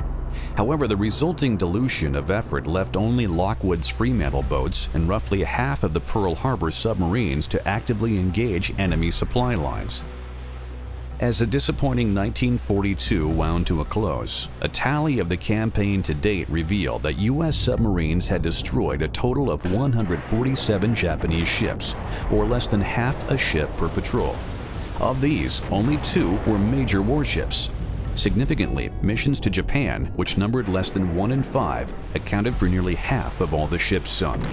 However, the resulting dilution of effort left only Lockwood's Fremantle boats and roughly half of the Pearl Harbor submarines to actively engage enemy supply lines. As the disappointing nineteen forty-two wound to a close, a tally of the campaign to date revealed that U S submarines had destroyed a total of one hundred forty-seven Japanese ships, or less than half a ship per patrol. Of these, only two were major warships. Significantly, missions to Japan, which numbered less than one in five, accounted for nearly half of all the ships sunk.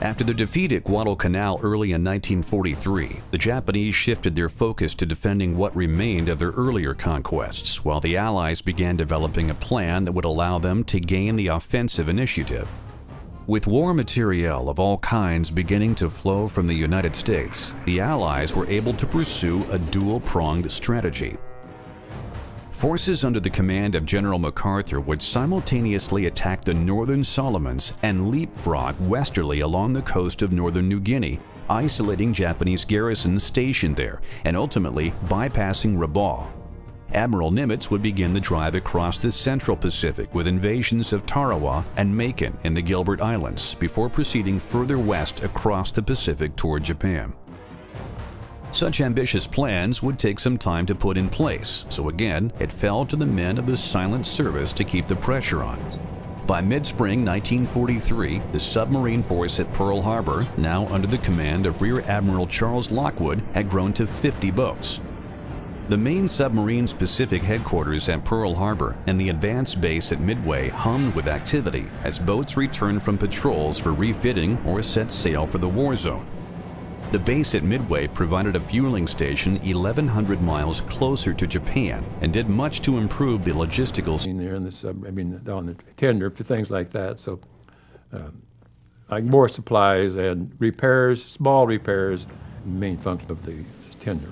After the defeat at Guadalcanal early in nineteen forty-three, the Japanese shifted their focus to defending what remained of their earlier conquests, while the Allies began developing a plan that would allow them to gain the offensive initiative. With war materiel of all kinds beginning to flow from the United States, the Allies were able to pursue a dual-pronged strategy. Forces under the command of General MacArthur would simultaneously attack the northern Solomons and leapfrog westerly along the coast of northern New Guinea, isolating Japanese garrisons stationed there and ultimately bypassing Rabaul. Admiral Nimitz would begin the drive across the central Pacific with invasions of Tarawa and Macon in the Gilbert Islands before proceeding further west across the Pacific toward Japan. Such ambitious plans would take some time to put in place, so again, it fell to the men of the silent service to keep the pressure on. By mid-spring nineteen forty-three, the submarine force at Pearl Harbor, now under the command of Rear Admiral Charles Lockwood, had grown to fifty boats. The main submarine's Pacific headquarters at Pearl Harbor and the advance base at Midway hummed with activity as boats returned from patrols for refitting or set sail for the war zone. The base at Midway provided a fueling station eleven hundred miles closer to Japan and did much to improve the logistical in there in the sub, I mean, on the tender for things like that. So, um, like more supplies and repairs, small repairs, main function of the tender.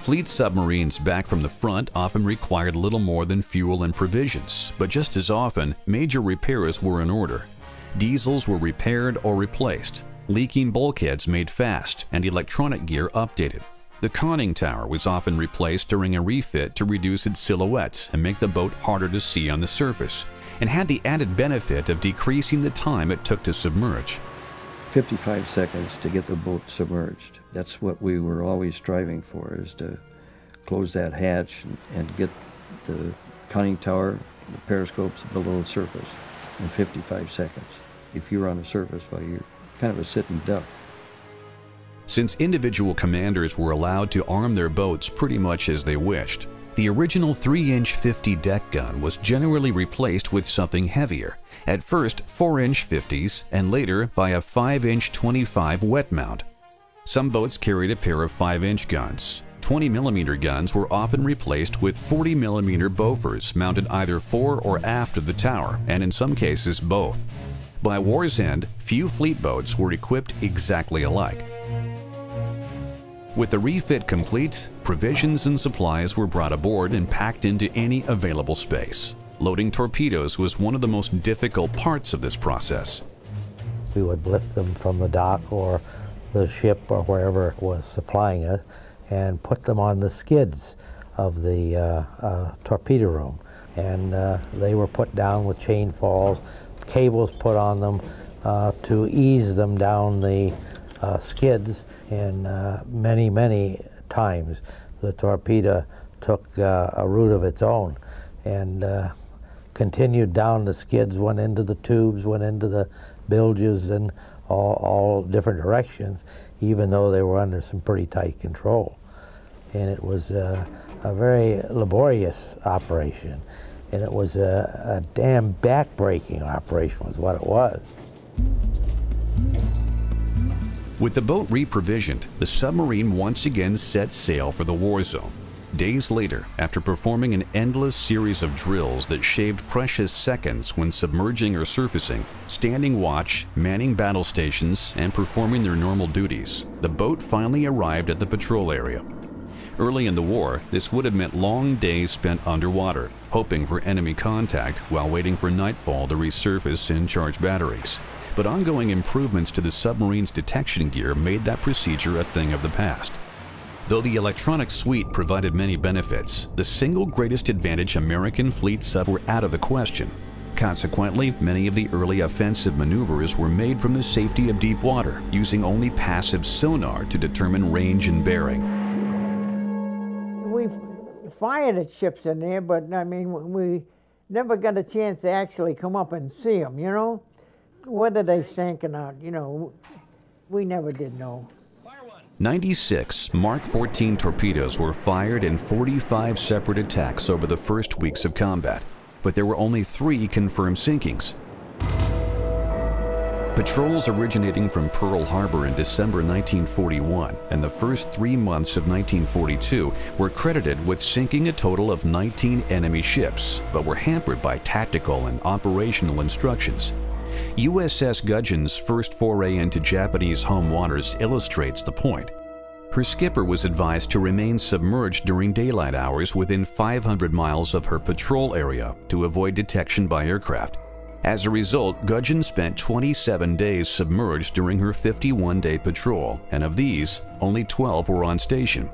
Fleet submarines back from the front often required little more than fuel and provisions, but just as often, major repairs were in order. Diesels were repaired or replaced. Leaking bulkheads made fast and electronic gear updated. The conning tower was often replaced during a refit to reduce its silhouettes and make the boat harder to see on the surface, and had the added benefit of decreasing the time it took to submerge. fifty-five seconds to get the boat submerged. That's what we were always striving for, is to close that hatch and get the conning tower, the periscopes below the surface in fifty-five seconds. If you're on the surface, well, you're kind of a sitting duck. Since individual commanders were allowed to arm their boats pretty much as they wished, the original three inch fifty deck gun was generally replaced with something heavier, at first four inch fifties and later by a five inch twenty-five wet mount. Some boats carried a pair of five inch guns. twenty millimeter guns were often replaced with forty millimeter Bofors mounted either fore or aft of the tower, and in some cases both. By war's end, few fleet boats were equipped exactly alike. With the refit complete, provisions and supplies were brought aboard and packed into any available space. Loading torpedoes was one of the most difficult parts of this process. We would lift them from the dock or the ship or wherever was supplying it and put them on the skids of the uh, uh, torpedo room. And uh, they were put down with chain falls, cables put on them uh, to ease them down the uh, skids, and uh, many, many times the torpedo took uh, a route of its own and uh, continued down the skids, went into the tubes, went into the bilges in all, all different directions, even though they were under some pretty tight control. And it was uh, a very laborious operation. And it was a, a damn back-breaking operation was what it was. With the boat reprovisioned, the submarine once again set sail for the war zone. Days later, after performing an endless series of drills that shaved precious seconds when submerging or surfacing, standing watch, manning battle stations, and performing their normal duties, the boat finally arrived at the patrol area. Early in the war, this would have meant long days spent underwater, hoping for enemy contact while waiting for nightfall to resurface and charge batteries. But ongoing improvements to the submarine's detection gear made that procedure a thing of the past. Though the electronic suite provided many benefits, the single greatest advantage American fleet subs were out of the question. Consequently, many of the early offensive maneuvers were made from the safety of deep water, using only passive sonar to determine range and bearing. Fired at ships in there, but I mean, we never got a chance to actually come up and see them, you know? Whether they sank or not, you know, we never did know. ninety-six Mark fourteen torpedoes were fired in forty-five separate attacks over the first weeks of combat, but there were only three confirmed sinkings. Patrols originating from Pearl Harbor in December nineteen forty-one and the first three months of nineteen forty-two were credited with sinking a total of nineteen enemy ships, but were hampered by tactical and operational instructions. U S S Gudgeon's first foray into Japanese home waters illustrates the point. Her skipper was advised to remain submerged during daylight hours within five hundred miles of her patrol area to avoid detection by aircraft. As a result, Gudgeon spent twenty-seven days submerged during her fifty-one day patrol, and of these, only twelve were on station.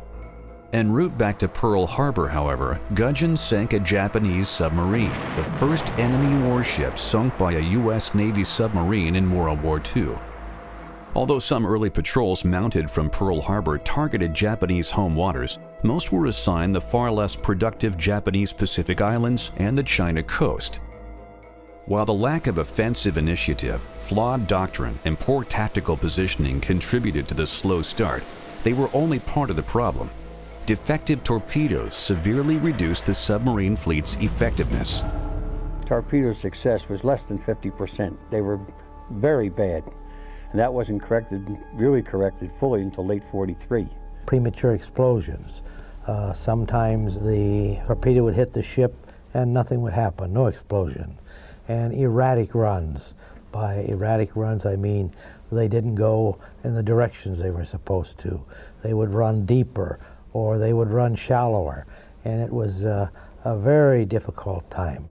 En route back to Pearl Harbor, however, Gudgeon sank a Japanese submarine, the first enemy warship sunk by a U S Navy submarine in World War Two. Although some early patrols mounted from Pearl Harbor targeted Japanese home waters, most were assigned the far less productive Japanese Pacific Islands and the China coast. While the lack of offensive initiative, flawed doctrine, and poor tactical positioning contributed to the slow start, they were only part of the problem. Defective torpedoes severely reduced the submarine fleet's effectiveness. Torpedo success was less than fifty percent. They were very bad. And that wasn't corrected, really corrected fully until late forty-three. Premature explosions. Uh, sometimes the torpedo would hit the ship and nothing would happen, no explosion. And erratic runs. By erratic runs, I mean they didn't go in the directions they were supposed to. They would run deeper or they would run shallower. And it was uh, a very difficult time.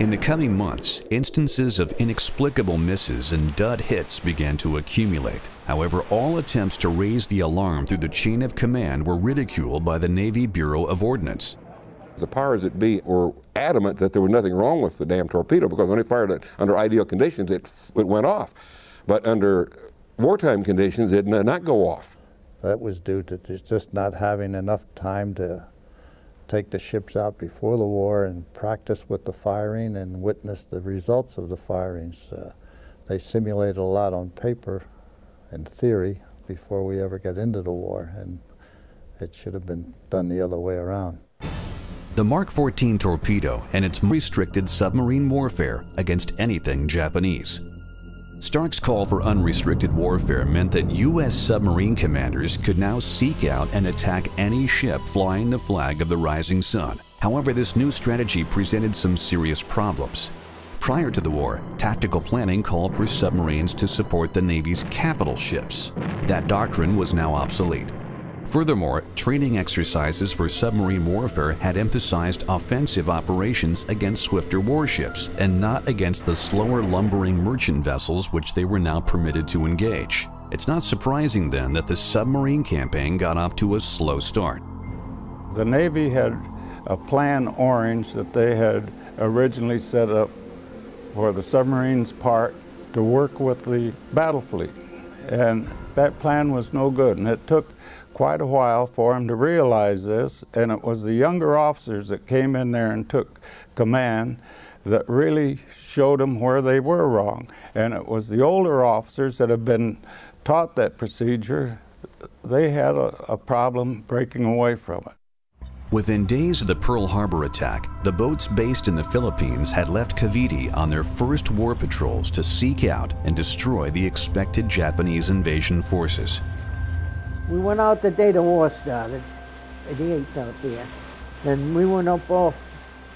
In the coming months, instances of inexplicable misses and dud hits began to accumulate. However, all attempts to raise the alarm through the chain of command were ridiculed by the Navy Bureau of Ordnance. The powers that be were adamant that there was nothing wrong with the damn torpedo, because when it fired it under ideal conditions, it, it went off. But under wartime conditions, it did not go off. That was due to just not having enough time to take the ships out before the war and practice with the firing and witness the results of the firings. Uh, they simulated a lot on paper and theory before we ever got into the war, and it should have been done the other way around. The Mark fourteen torpedo and its restricted submarine warfare against anything Japanese. Stark's call for unrestricted warfare meant that U S submarine commanders could now seek out and attack any ship flying the flag of the rising sun. However, this new strategy presented some serious problems. Prior to the war, tactical planning called for submarines to support the Navy's capital ships. That doctrine was now obsolete. Furthermore, training exercises for submarine warfare had emphasized offensive operations against swifter warships and not against the slower lumbering merchant vessels which they were now permitted to engage. It's not surprising then that the submarine campaign got off to a slow start. The Navy had a plan orange that they had originally set up for the submarine's part to work with the battle fleet, and that plan was no good, and it took quite a while for him to realize this, and it was the younger officers that came in there and took command that really showed them where they were wrong. And it was the older officers that had been taught that procedure, they had a, a problem breaking away from it. Within days of the Pearl Harbor attack, the boats based in the Philippines had left Cavite on their first war patrols to seek out and destroy the expected Japanese invasion forces. We went out the day the war started, the eighth out there, and we went up off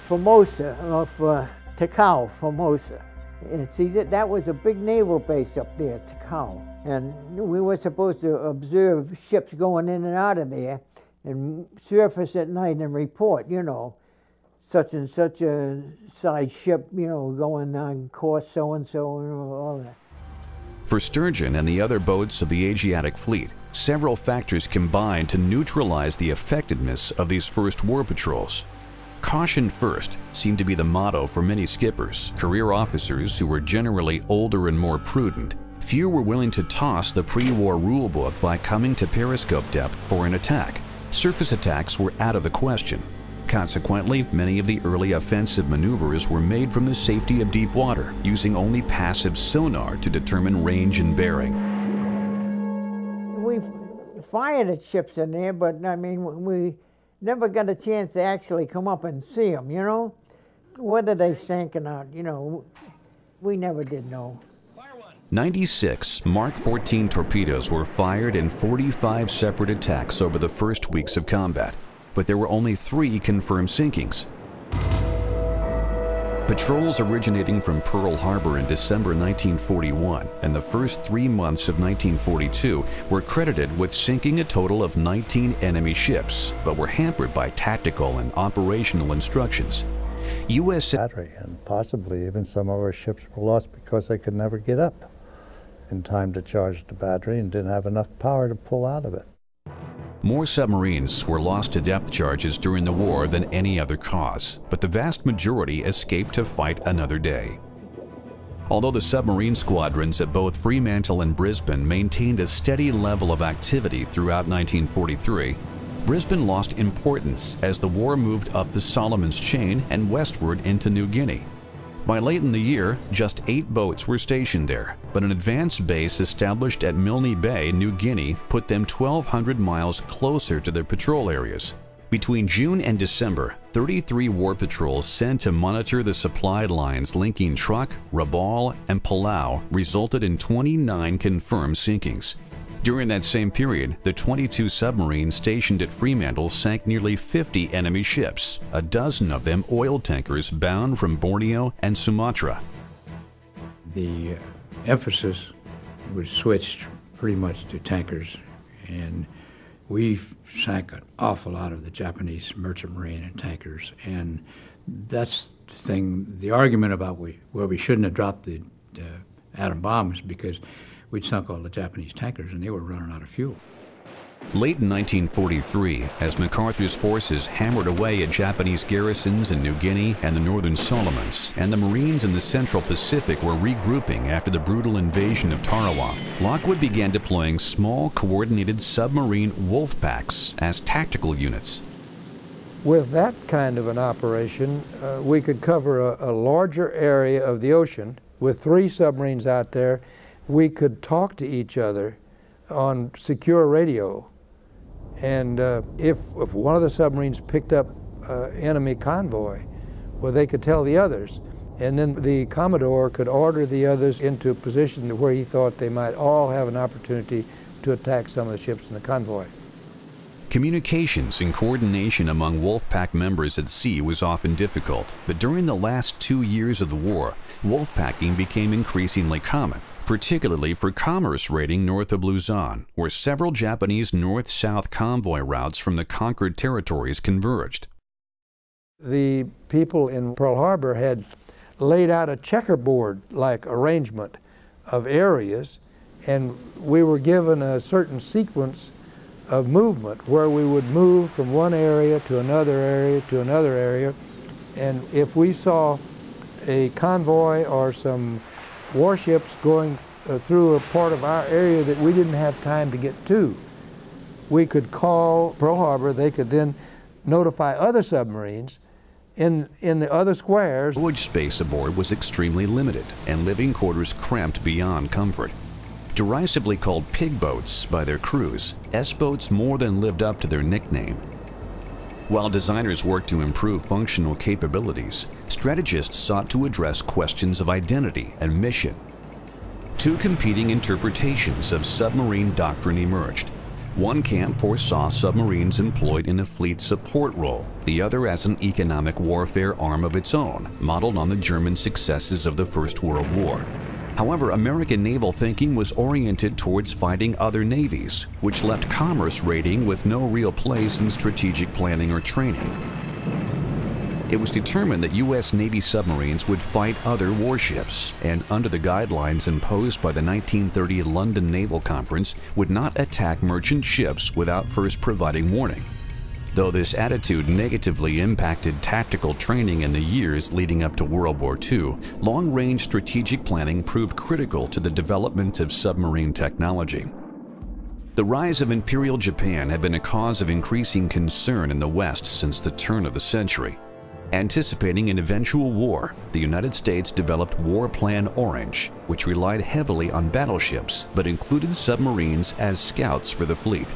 Formosa, off uh, Takao, Formosa. And see, that, that was a big naval base up there, Takao. And we were supposed to observe ships going in and out of there and surface at night and report, you know, such and such a size ship, you know, going on course so-and-so and all that. For Sturgeon and the other boats of the Asiatic Fleet, several factors combined to neutralize the effectiveness of these first war patrols. Caution first seemed to be the motto for many skippers, career officers who were generally older and more prudent. Few were willing to toss the pre-war rulebook by coming to periscope depth for an attack. Surface attacks were out of the question. Consequently, many of the early offensive maneuvers were made from the safety of deep water, using only passive sonar to determine range and bearing. We fired at ships in there, but I mean, we never got a chance to actually come up and see them, you know? Whether they sank or not, you know, we never did know. ninety-six Mark fourteen torpedoes were fired in forty-five separate attacks over the first weeks of combat, but there were only three confirmed sinkings. Patrols originating from Pearl Harbor in December nineteen forty-one and the first three months of nineteen forty-two were credited with sinking a total of nineteen enemy ships, but were hampered by tactical and operational instructions. U S battery, and possibly even some of our ships were lost because they could never get up in time to charge the battery and didn't have enough power to pull out of it. More submarines were lost to depth charges during the war than any other cause, but the vast majority escaped to fight another day. Although the submarine squadrons at both Fremantle and Brisbane maintained a steady level of activity throughout nineteen forty-three, Brisbane lost importance as the war moved up the Solomons chain and westward into New Guinea. By late in the year, just eight boats were stationed there, but an advanced base established at Milne Bay, New Guinea, put them twelve hundred miles closer to their patrol areas. Between June and December, thirty-three war patrols sent to monitor the supply lines linking Truk, Rabaul, and Palau resulted in twenty-nine confirmed sinkings. During that same period, the twenty-two submarines stationed at Fremantle sank nearly fifty enemy ships, a dozen of them oil tankers bound from Borneo and Sumatra. The emphasis was switched pretty much to tankers, and we sank an awful lot of the Japanese merchant marine and tankers, and that's the thing, the argument about we, where we shouldn't have dropped the, the atom bombs because we'd sunk all the Japanese tankers and they were running out of fuel. Late in nineteen forty-three, as MacArthur's forces hammered away at Japanese garrisons in New Guinea and the Northern Solomons, and the Marines in the Central Pacific were regrouping after the brutal invasion of Tarawa, Lockwood began deploying small, coordinated submarine wolf packs as tactical units. With that kind of an operation, uh, we could cover a, a larger area of the ocean. With three submarines out there, we could talk to each other on secure radio, and uh, if, if one of the submarines picked up uh, enemy convoy, well, they could tell the others, and then the Commodore could order the others into a position where he thought they might all have an opportunity to attack some of the ships in the convoy. Communications and coordination among Wolfpack members at sea was often difficult, but during the last two years of the war, wolfpacking became increasingly common, particularly for commerce raiding north of Luzon, where several Japanese north-south convoy routes from the conquered territories converged. The people in Pearl Harbor had laid out a checkerboard-like arrangement of areas, and we were given a certain sequence of movement where we would move from one area to another area to another area, and if we saw a convoy or some warships going uh, through a part of our area that we didn't have time to get to, we could call Pearl Harbor. They could then notify other submarines in, in the other squares. Voyage space aboard was extremely limited and living quarters cramped beyond comfort. Derisively called pig boats by their crews, S-boats more than lived up to their nickname. While designers worked to improve functional capabilities, strategists sought to address questions of identity and mission. Two competing interpretations of submarine doctrine emerged. One camp foresaw submarines employed in a fleet support role, the other as an economic warfare arm of its own, modeled on the German successes of the First World War. However, American naval thinking was oriented towards fighting other navies, which left commerce raiding with no real place in strategic planning or training. It was determined that U S Navy submarines would fight other warships, and under the guidelines imposed by the nineteen thirty London Naval Conference, would not attack merchant ships without first providing warning. Though this attitude negatively impacted tactical training in the years leading up to World War Two, long-range strategic planning proved critical to the development of submarine technology. The rise of Imperial Japan had been a cause of increasing concern in the West since the turn of the century. Anticipating an eventual war, the United States developed War Plan Orange, which relied heavily on battleships but included submarines as scouts for the fleet.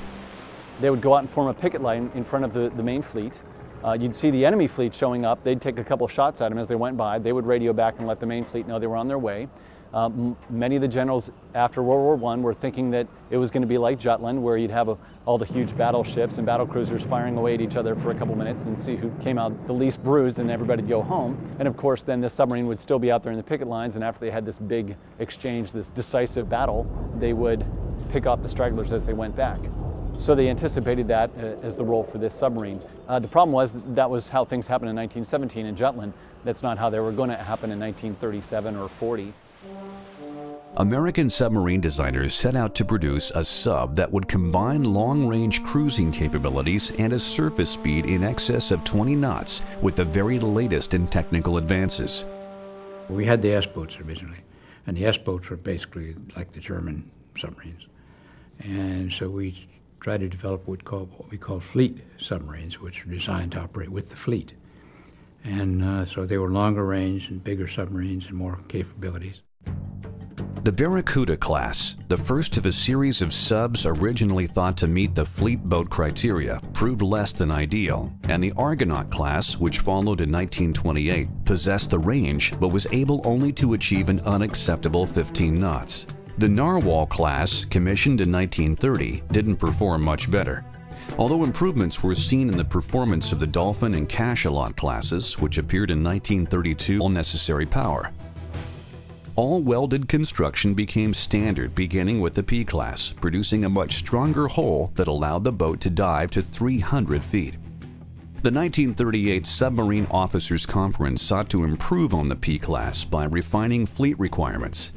They would go out and form a picket line in front of the, the main fleet. Uh, you'd see the enemy fleet showing up. They'd take a couple shots at them as they went by. They would radio back and let the main fleet know they were on their way. Um, many of the generals after World War One were thinking that it was going to be like Jutland, where you'd have a, all the huge battleships and battlecruisers firing away at each other for a couple minutes and see who came out the least bruised, and everybody'd go home. And of course, then the submarine would still be out there in the picket lines, and after they had this big exchange, this decisive battle, they would pick off the stragglers as they went back. So they anticipated that uh, as the role for this submarine. Uh, the problem was that, that was how things happened in nineteen seventeen in Jutland. That's not how they were going to happen in nineteen thirty-seven or forty. American submarine designers set out to produce a sub that would combine long-range cruising capabilities and a surface speed in excess of twenty knots with the very latest in technical advances. We had the S-boats originally, and the S-boats were basically like the German submarines, and so we tried to develop what we call, what we call fleet submarines, which are designed to operate with the fleet. And uh, so they were longer range and bigger submarines and more capabilities. The Barracuda class, the first of a series of subs originally thought to meet the fleet boat criteria, proved less than ideal, and the Argonaut class, which followed in nineteen twenty-eight, possessed the range but was able only to achieve an unacceptable fifteen knots. The Narwhal class, commissioned in nineteen thirty, didn't perform much better. Although improvements were seen in the performance of the Dolphin and Cachalot classes, which appeared in nineteen thirty-two, all necessary power. All welded construction became standard beginning with the P-class, producing a much stronger hull that allowed the boat to dive to three hundred feet. The nineteen thirty-eight Submarine Officers' Conference sought to improve on the P-class by refining fleet requirements.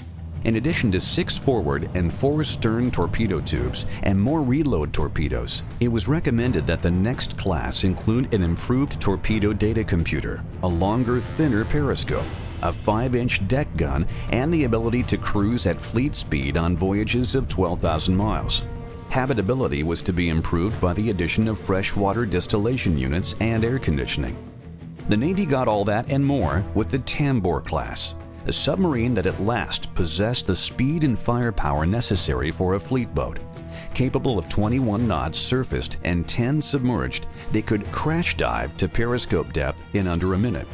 In addition to six forward and four stern torpedo tubes and more reload torpedoes, it was recommended that the next class include an improved torpedo data computer, a longer, thinner periscope, a five inch deck gun, and the ability to cruise at fleet speed on voyages of twelve thousand miles. Habitability was to be improved by the addition of freshwater distillation units and air conditioning. The Navy got all that and more with the Tambor class, a submarine that at last possessed the speed and firepower necessary for a fleet boat. Capable of twenty-one knots surfaced and ten submerged, they could crash dive to periscope depth in under a minute.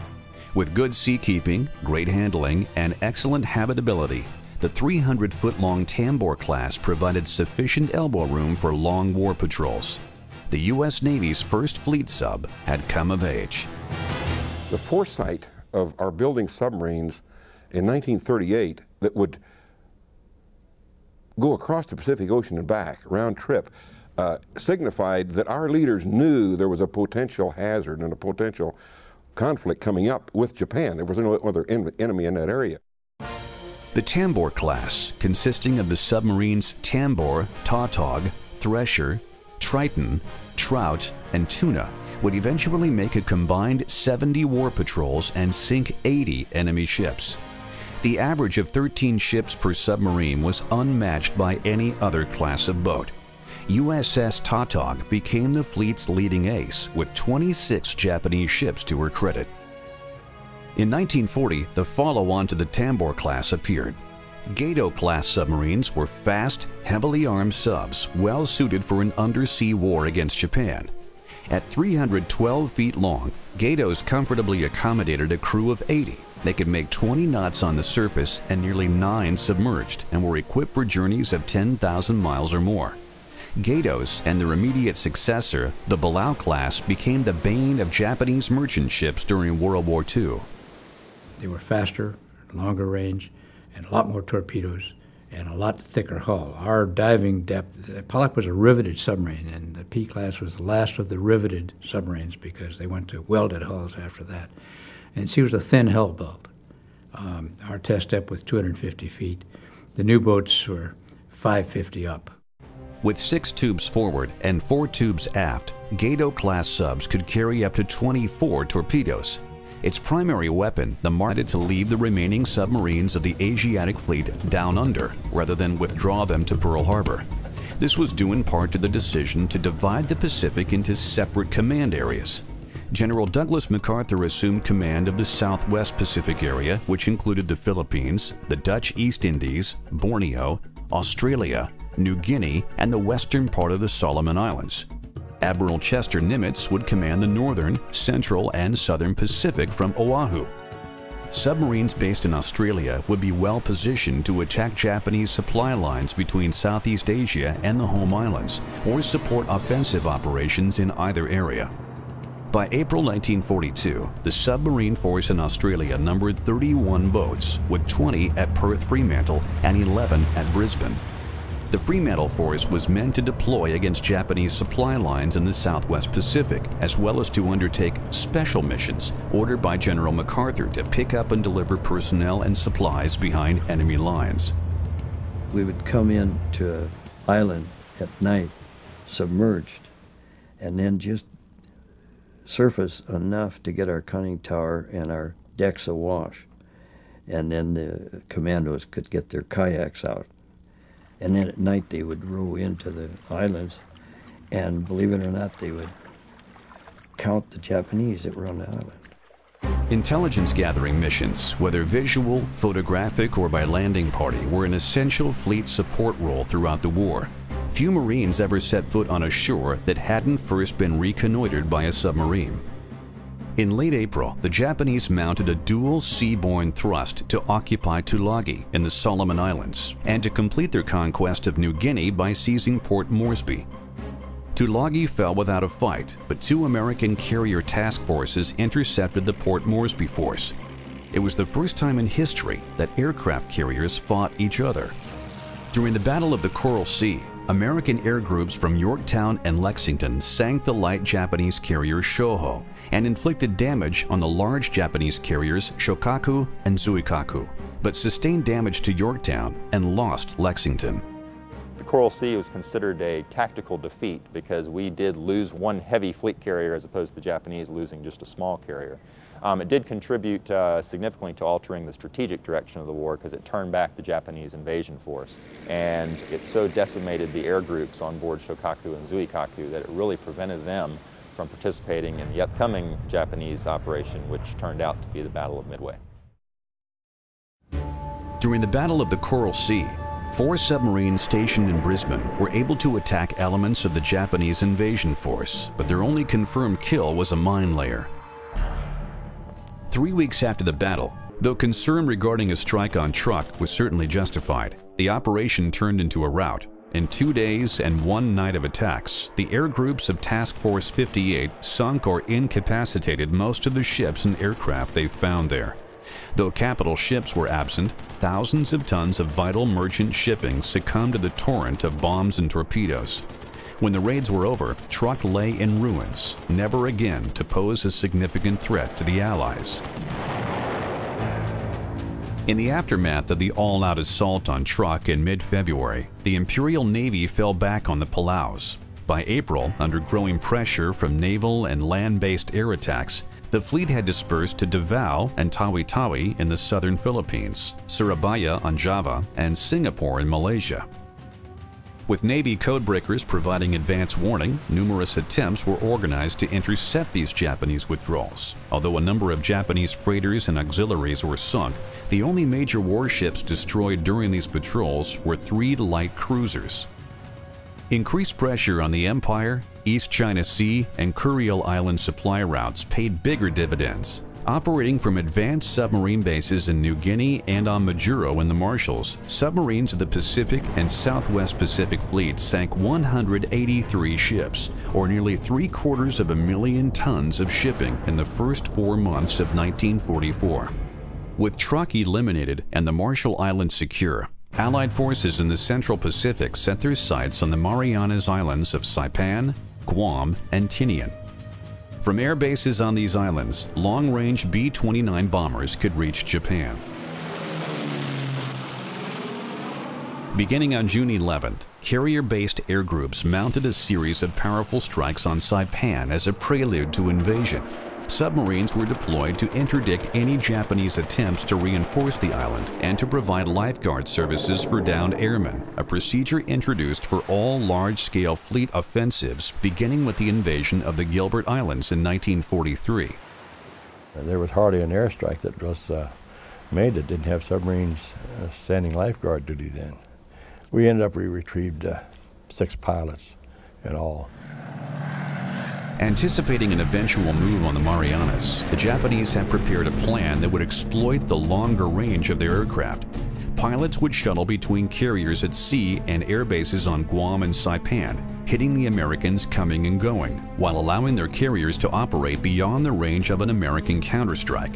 With good seakeeping, great handling, and excellent habitability, the three hundred foot long Tambor class provided sufficient elbow room for long war patrols. The U S Navy's first fleet sub had come of age. The foresight of our building submarines in nineteen thirty-eight that would go across the Pacific Ocean and back, round trip, uh, signified that our leaders knew there was a potential hazard and a potential conflict coming up with Japan. There was no other en- enemy in that area. The Tambor class, consisting of the submarines Tambor, Tautog, Thresher, Triton, Trout, and Tuna, would eventually make a combined seventy war patrols and sink eighty enemy ships. The average of thirteen ships per submarine was unmatched by any other class of boat. U S S Tautog became the fleet's leading ace, with twenty-six Japanese ships to her credit. In nineteen forty, the follow-on to the Tambor class appeared. Gato-class submarines were fast, heavily armed subs, well-suited for an undersea war against Japan. At three hundred twelve feet long, Gatos comfortably accommodated a crew of eighty. They could make twenty knots on the surface and nearly nine submerged, and were equipped for journeys of ten thousand miles or more. Gatos and their immediate successor, the Balao class, became the bane of Japanese merchant ships during World War Two. They were faster, longer range, and a lot more torpedoes, and a lot thicker hull. Our diving depth, the Pollack was a riveted submarine, and the P-class was the last of the riveted submarines because they went to welded hulls after that. And she was a thin hull built. Um, our test depth was two hundred fifty feet. The new boats were five fifty up. With six tubes forward and four tubes aft, Gato-class subs could carry up to twenty-four torpedoes. Its primary weapon, the Mark, to leave the remaining submarines of the Asiatic fleet down under, rather than withdraw them to Pearl Harbor. This was due in part to the decision to divide the Pacific into separate command areas. General Douglas MacArthur assumed command of the Southwest Pacific area, which included the Philippines, the Dutch East Indies, Borneo, Australia, New Guinea, and the western part of the Solomon Islands. Admiral Chester Nimitz would command the northern, central, and southern Pacific from Oahu. Submarines based in Australia would be well positioned to attack Japanese supply lines between Southeast Asia and the home islands, or support offensive operations in either area. By April nineteen forty-two, the submarine force in Australia numbered thirty-one boats, with twenty at Perth Fremantle and eleven at Brisbane. The Fremantle force was meant to deploy against Japanese supply lines in the Southwest Pacific, as well as to undertake special missions ordered by General MacArthur to pick up and deliver personnel and supplies behind enemy lines. We would come in to an island at night, submerged, and then just surface enough to get our conning tower and our decks awash. And then the commandos could get their kayaks out. And then at night they would row into the islands, and believe it or not, they would count the Japanese that were on the island. Intelligence gathering missions, whether visual, photographic, or by landing party, were an essential fleet support role throughout the war. Few Marines ever set foot on a shore that hadn't first been reconnoitered by a submarine. In late April, the Japanese mounted a dual seaborne thrust to occupy Tulagi in the Solomon Islands and to complete their conquest of New Guinea by seizing Port Moresby. Tulagi fell without a fight, but two American carrier task forces intercepted the Port Moresby force. It was the first time in history that aircraft carriers fought each other. During the Battle of the Coral Sea, American air groups from Yorktown and Lexington sank the light Japanese carrier Shoho and inflicted damage on the large Japanese carriers Shokaku and Zuikaku, but sustained damage to Yorktown and lost Lexington. The Coral Sea was considered a tactical defeat because we did lose one heavy fleet carrier as opposed to the Japanese losing just a small carrier. Um, it did contribute uh, significantly to altering the strategic direction of the war because it turned back the Japanese invasion force. And it so decimated the air groups on board Shokaku and Zuikaku that it really prevented them from participating in the upcoming Japanese operation, which turned out to be the Battle of Midway. During the Battle of the Coral Sea, four submarines stationed in Brisbane were able to attack elements of the Japanese invasion force, but their only confirmed kill was a mine layer. Three weeks after the battle, though concern regarding a strike on Truk was certainly justified, the operation turned into a rout. In two days and one night of attacks, the air groups of Task Force fifty-eight sunk or incapacitated most of the ships and aircraft they found there. Though capital ships were absent, thousands of tons of vital merchant shipping succumbed to the torrent of bombs and torpedoes. When the raids were over, Truk lay in ruins, never again to pose a significant threat to the Allies. In the aftermath of the all-out assault on Truk in mid-February, the Imperial Navy fell back on the Palaus. By April, under growing pressure from naval and land-based air attacks, the fleet had dispersed to Davao and Tawi-Tawi in the southern Philippines, Surabaya on Java, and Singapore in Malaysia. With Navy codebreakers providing advance warning, numerous attempts were organized to intercept these Japanese withdrawals. Although a number of Japanese freighters and auxiliaries were sunk, the only major warships destroyed during these patrols were three light cruisers. Increased pressure on the Empire, East China Sea, and Kuril Island supply routes paid bigger dividends. Operating from advanced submarine bases in New Guinea and on Majuro in the Marshalls, submarines of the Pacific and Southwest Pacific fleets sank one hundred eighty-three ships, or nearly three quarters of a million tons of shipping in the first four months of nineteen forty-four. With Truk eliminated and the Marshall Islands secure, Allied forces in the Central Pacific set their sights on the Marianas Islands of Saipan, Guam, and Tinian. From air bases on these islands, long-range B twenty-nine bombers could reach Japan. Beginning on June eleventh, carrier-based air groups mounted a series of powerful strikes on Saipan as a prelude to invasion. Submarines were deployed to interdict any Japanese attempts to reinforce the island and to provide lifeguard services for downed airmen, a procedure introduced for all large-scale fleet offensives, beginning with the invasion of the Gilbert Islands in nineteen forty-three. There was hardly an airstrike that was uh, made that didn't have submarines uh, standing lifeguard duty then. We ended up, we retrieved uh, six pilots in all. Anticipating an eventual move on the Marianas, the Japanese had prepared a plan that would exploit the longer range of their aircraft. Pilots would shuttle between carriers at sea and air bases on Guam and Saipan, hitting the Americans coming and going, while allowing their carriers to operate beyond the range of an American counterstrike.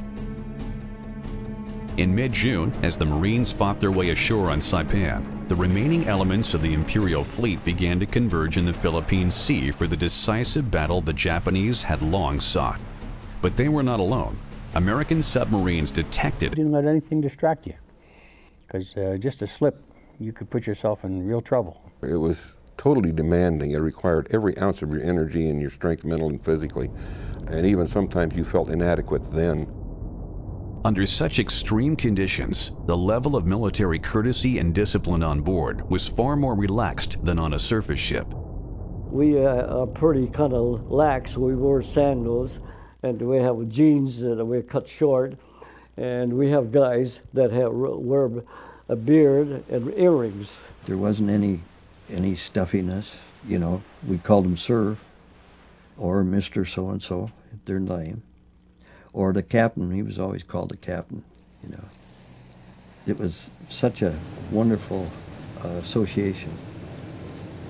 In mid-June, as the Marines fought their way ashore on Saipan, the remaining elements of the Imperial fleet began to converge in the Philippine Sea for the decisive battle the Japanese had long sought. But they were not alone. American submarines detected. Didn't let anything distract you, because uh, just a slip, you could put yourself in real trouble. It was totally demanding. It required every ounce of your energy and your strength, mentally and physically, and even sometimes you felt inadequate then. Under such extreme conditions, the level of military courtesy and discipline on board was far more relaxed than on a surface ship. We uh, are pretty kind of lax. We wore sandals and we have jeans that were cut short, and we have guys that have, wear a beard and earrings. There wasn't any, any stuffiness, you know. We called them sir or Mister So-and-so, their name. Or the captain, he was always called the captain, you know. It was such a wonderful uh, association.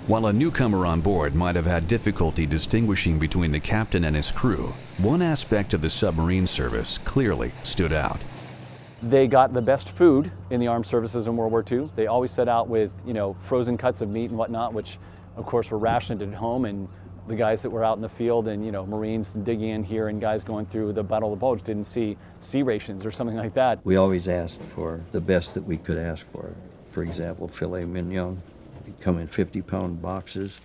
While a newcomer on board might have had difficulty distinguishing between the captain and his crew, one aspect of the submarine service clearly stood out. They got the best food in the armed services in World War Two. They always set out with, you know, frozen cuts of meat and whatnot, which of course were rationed at home, and the guys that were out in the field and, you know, Marines digging in here and guys going through the Battle of the Bulge didn't see sea rations or something like that. We always asked for the best that we could ask for. For example, filet mignon. They'd come in fifty pound boxes.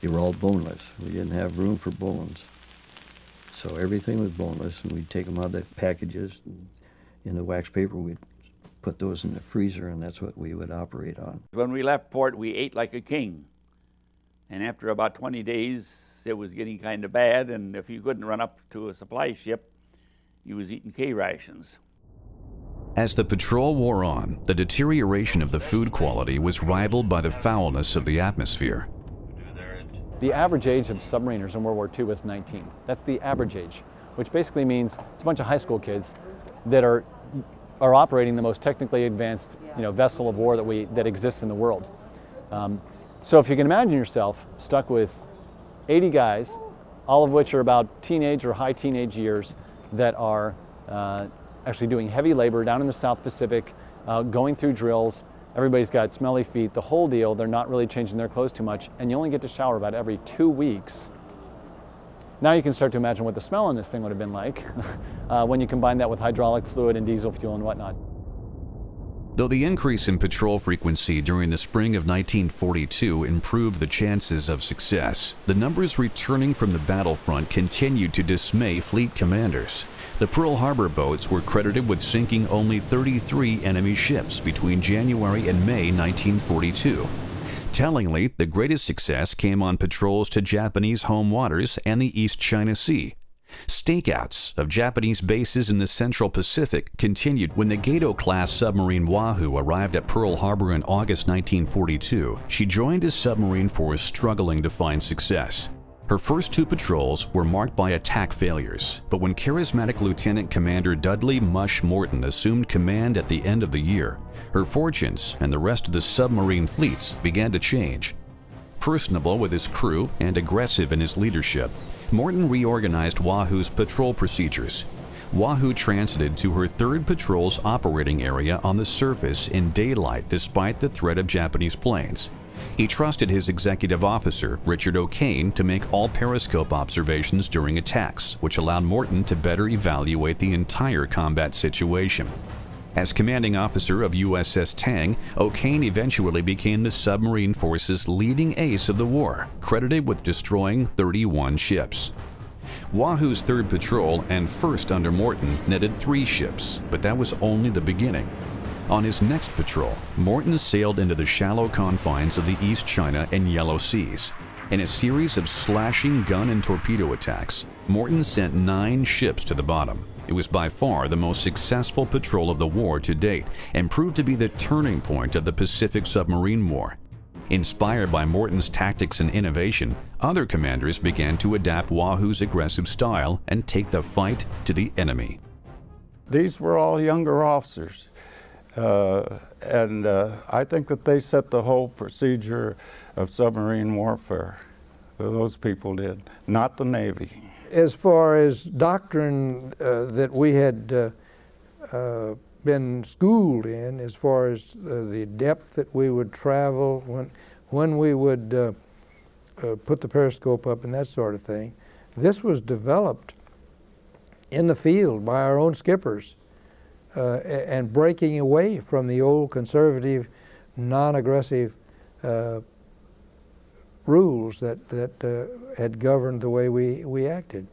They were all boneless. We didn't have room for bones. So everything was boneless, and we'd take them out of the packages. And in the wax paper, we'd put those in the freezer, and that's what we would operate on. When we left port, we ate like a king. And after about twenty days, it was getting kind of bad, and if you couldn't run up to a supply ship, you was eating K rations. As the patrol wore on, the deterioration of the food quality was rivaled by the foulness of the atmosphere. The average age of submariners in World War Two was nineteen. That's the average age, which basically means it's a bunch of high school kids that are, are operating the most technically advanced, you know, vessel of war that, we, that exists in the world. Um, so if you can imagine yourself stuck with eighty guys, all of which are about teenage or high teenage years, that are uh, actually doing heavy labor down in the South Pacific, uh, going through drills. Everybody's got smelly feet, the whole deal. They're not really changing their clothes too much, and you only get to shower about every two weeks. Now you can start to imagine what the smell on this thing would have been like uh, when you combine that with hydraulic fluid and diesel fuel and whatnot. Though the increase in patrol frequency during the spring of nineteen forty-two improved the chances of success, the numbers returning from the battlefront continued to dismay fleet commanders. The Pearl Harbor boats were credited with sinking only thirty-three enemy ships between January and May nineteen forty-two. Tellingly, the greatest success came on patrols to Japanese home waters and the East China Sea. Stakeouts of Japanese bases in the Central Pacific continued. When the Gato-class submarine Wahoo arrived at Pearl Harbor in August nineteen forty-two, she joined a submarine force struggling to find success. Her first two patrols were marked by attack failures, but when charismatic Lieutenant Commander Dudley Mush Morton assumed command at the end of the year, her fortunes and the rest of the submarine fleets began to change. Personable with his crew and aggressive in his leadership, Morton reorganized Wahoo's patrol procedures. Wahoo transited to her third patrol's operating area on the surface in daylight despite the threat of Japanese planes. He trusted his executive officer, Richard O'Kane, to make all periscope observations during attacks, which allowed Morton to better evaluate the entire combat situation. As commanding officer of U S S Tang, O'Kane eventually became the submarine force's leading ace of the war, credited with destroying thirty-one ships. Wahoo's third patrol and first under Morton netted three ships, but that was only the beginning. On his next patrol, Morton sailed into the shallow confines of the East China and Yellow Seas. In a series of slashing gun and torpedo attacks, Morton sent nine ships to the bottom. It was by far the most successful patrol of the war to date and proved to be the turning point of the Pacific Submarine War. Inspired by Morton's tactics and innovation, other commanders began to adapt Wahoo's aggressive style and take the fight to the enemy. These were all younger officers, uh, and uh, I think that they set the whole procedure of submarine warfare. Those people did, not the Navy. As far as doctrine uh, that we had uh, uh, been schooled in, as far as uh, the depth that we would travel, when, when we would uh, uh, put the periscope up and that sort of thing, this was developed in the field by our own skippers uh, and breaking away from the old conservative, non-aggressive uh, rules that, that uh, had governed the way we, we acted.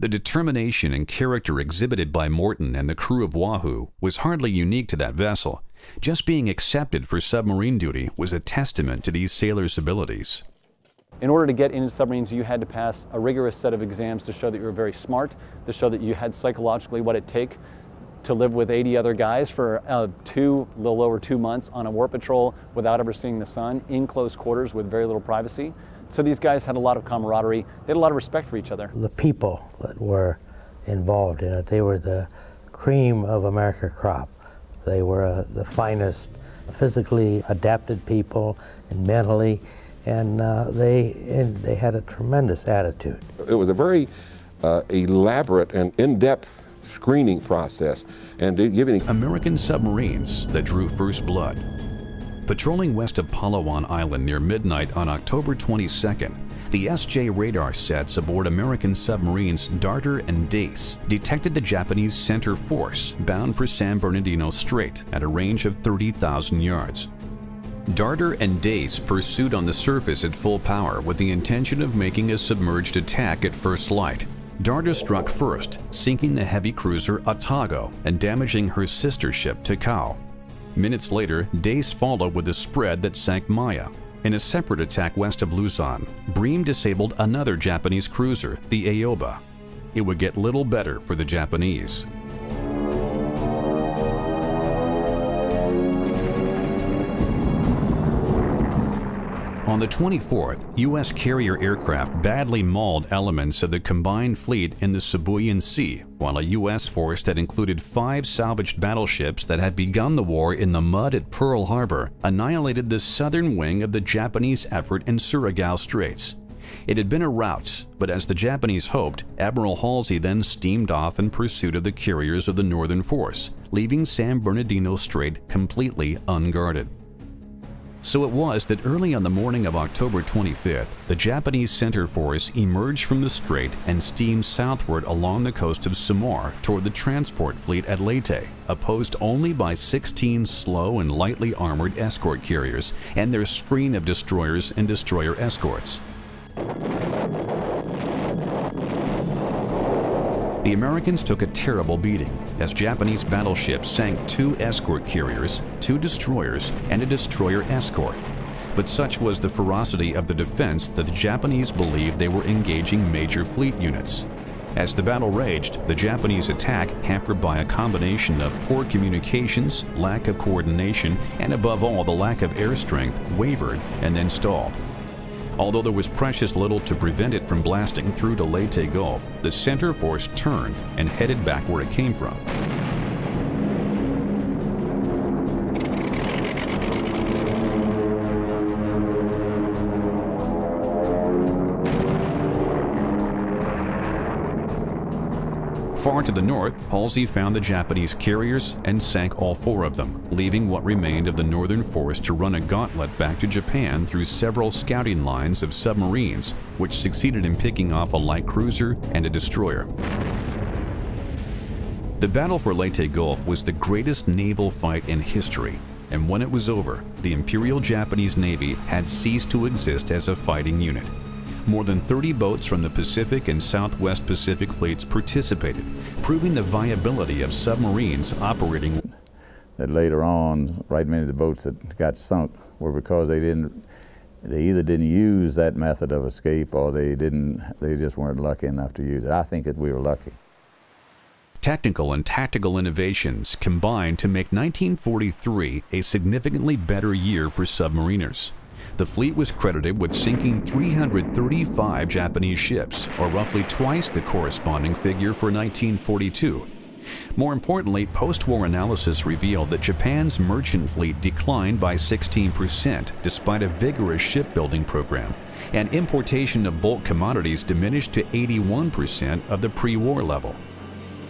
The determination and character exhibited by Morton and the crew of Wahoo was hardly unique to that vessel. Just being accepted for submarine duty was a testament to these sailors' abilities. In order to get into submarines, you had to pass a rigorous set of exams to show that you were very smart, to show that you had psychologically what it takes to live with eighty other guys for uh, two, little over two months on a war patrol without ever seeing the sun, in close quarters with very little privacy. So these guys had a lot of camaraderie. They had a lot of respect for each other. The people that were involved in it, they were the cream of America's crop. They were uh, the finest physically adapted people and mentally, and uh, they, and they had a tremendous attitude. It was a very uh, elaborate and in-depth screening process, and to give any American submarines that drew first blood. Patrolling west of Palawan Island near midnight on October twenty-second, the S J radar sets aboard American submarines Darter and Dace detected the Japanese center force bound for San Bernardino Strait at a range of thirty thousand yards. Darter and Dace pursued on the surface at full power with the intention of making a submerged attack at first light. Darter struck first, sinking the heavy cruiser Otago and damaging her sister ship Takao. Minutes later, Dace followed with a spread that sank Maya. In a separate attack west of Luzon, Bream disabled another Japanese cruiser, the Aoba. It would get little better for the Japanese. On the twenty-fourth, U S carrier aircraft badly mauled elements of the combined fleet in the Sibuyan Sea, while a U S force that included five salvaged battleships that had begun the war in the mud at Pearl Harbor annihilated the southern wing of the Japanese effort in Surigao Straits. It had been a rout, but as the Japanese hoped, Admiral Halsey then steamed off in pursuit of the carriers of the northern force, leaving San Bernardino Strait completely unguarded. So it was that early on the morning of October twenty-fifth, the Japanese center force emerged from the strait and steamed southward along the coast of Samar toward the transport fleet at Leyte, opposed only by sixteen slow and lightly armored escort carriers and their screen of destroyers and destroyer escorts. The Americans took a terrible beating as Japanese battleships sank two escort carriers, two destroyers, and a destroyer escort. But such was the ferocity of the defense that the Japanese believed they were engaging major fleet units. As the battle raged, the Japanese attack, hampered by a combination of poor communications, lack of coordination, and above all the lack of air strength, wavered and then stalled. Although there was precious little to prevent it from blasting through to Leyte Gulf, the center force turned and headed back where it came from. Far to the north, Halsey found the Japanese carriers and sank all four of them, leaving what remained of the northern force to run a gauntlet back to Japan through several scouting lines of submarines, which succeeded in picking off a light cruiser and a destroyer. The battle for Leyte Gulf was the greatest naval fight in history, and when it was over, the Imperial Japanese Navy had ceased to exist as a fighting unit. More than thirty boats from the Pacific and Southwest Pacific fleets participated, proving the viability of submarines operating. That later on, right many of the boats that got sunk were because they didn't, they either didn't use that method of escape or they didn't, they just weren't lucky enough to use it. I think that we were lucky. Technical and tactical innovations combined to make nineteen forty-three a significantly better year for submariners. The fleet was credited with sinking three hundred thirty-five Japanese ships, or roughly twice the corresponding figure for nineteen forty-two. More importantly, post-war analysis revealed that Japan's merchant fleet declined by sixteen percent despite a vigorous shipbuilding program, and importation of bulk commodities diminished to eighty-one percent of the pre-war level.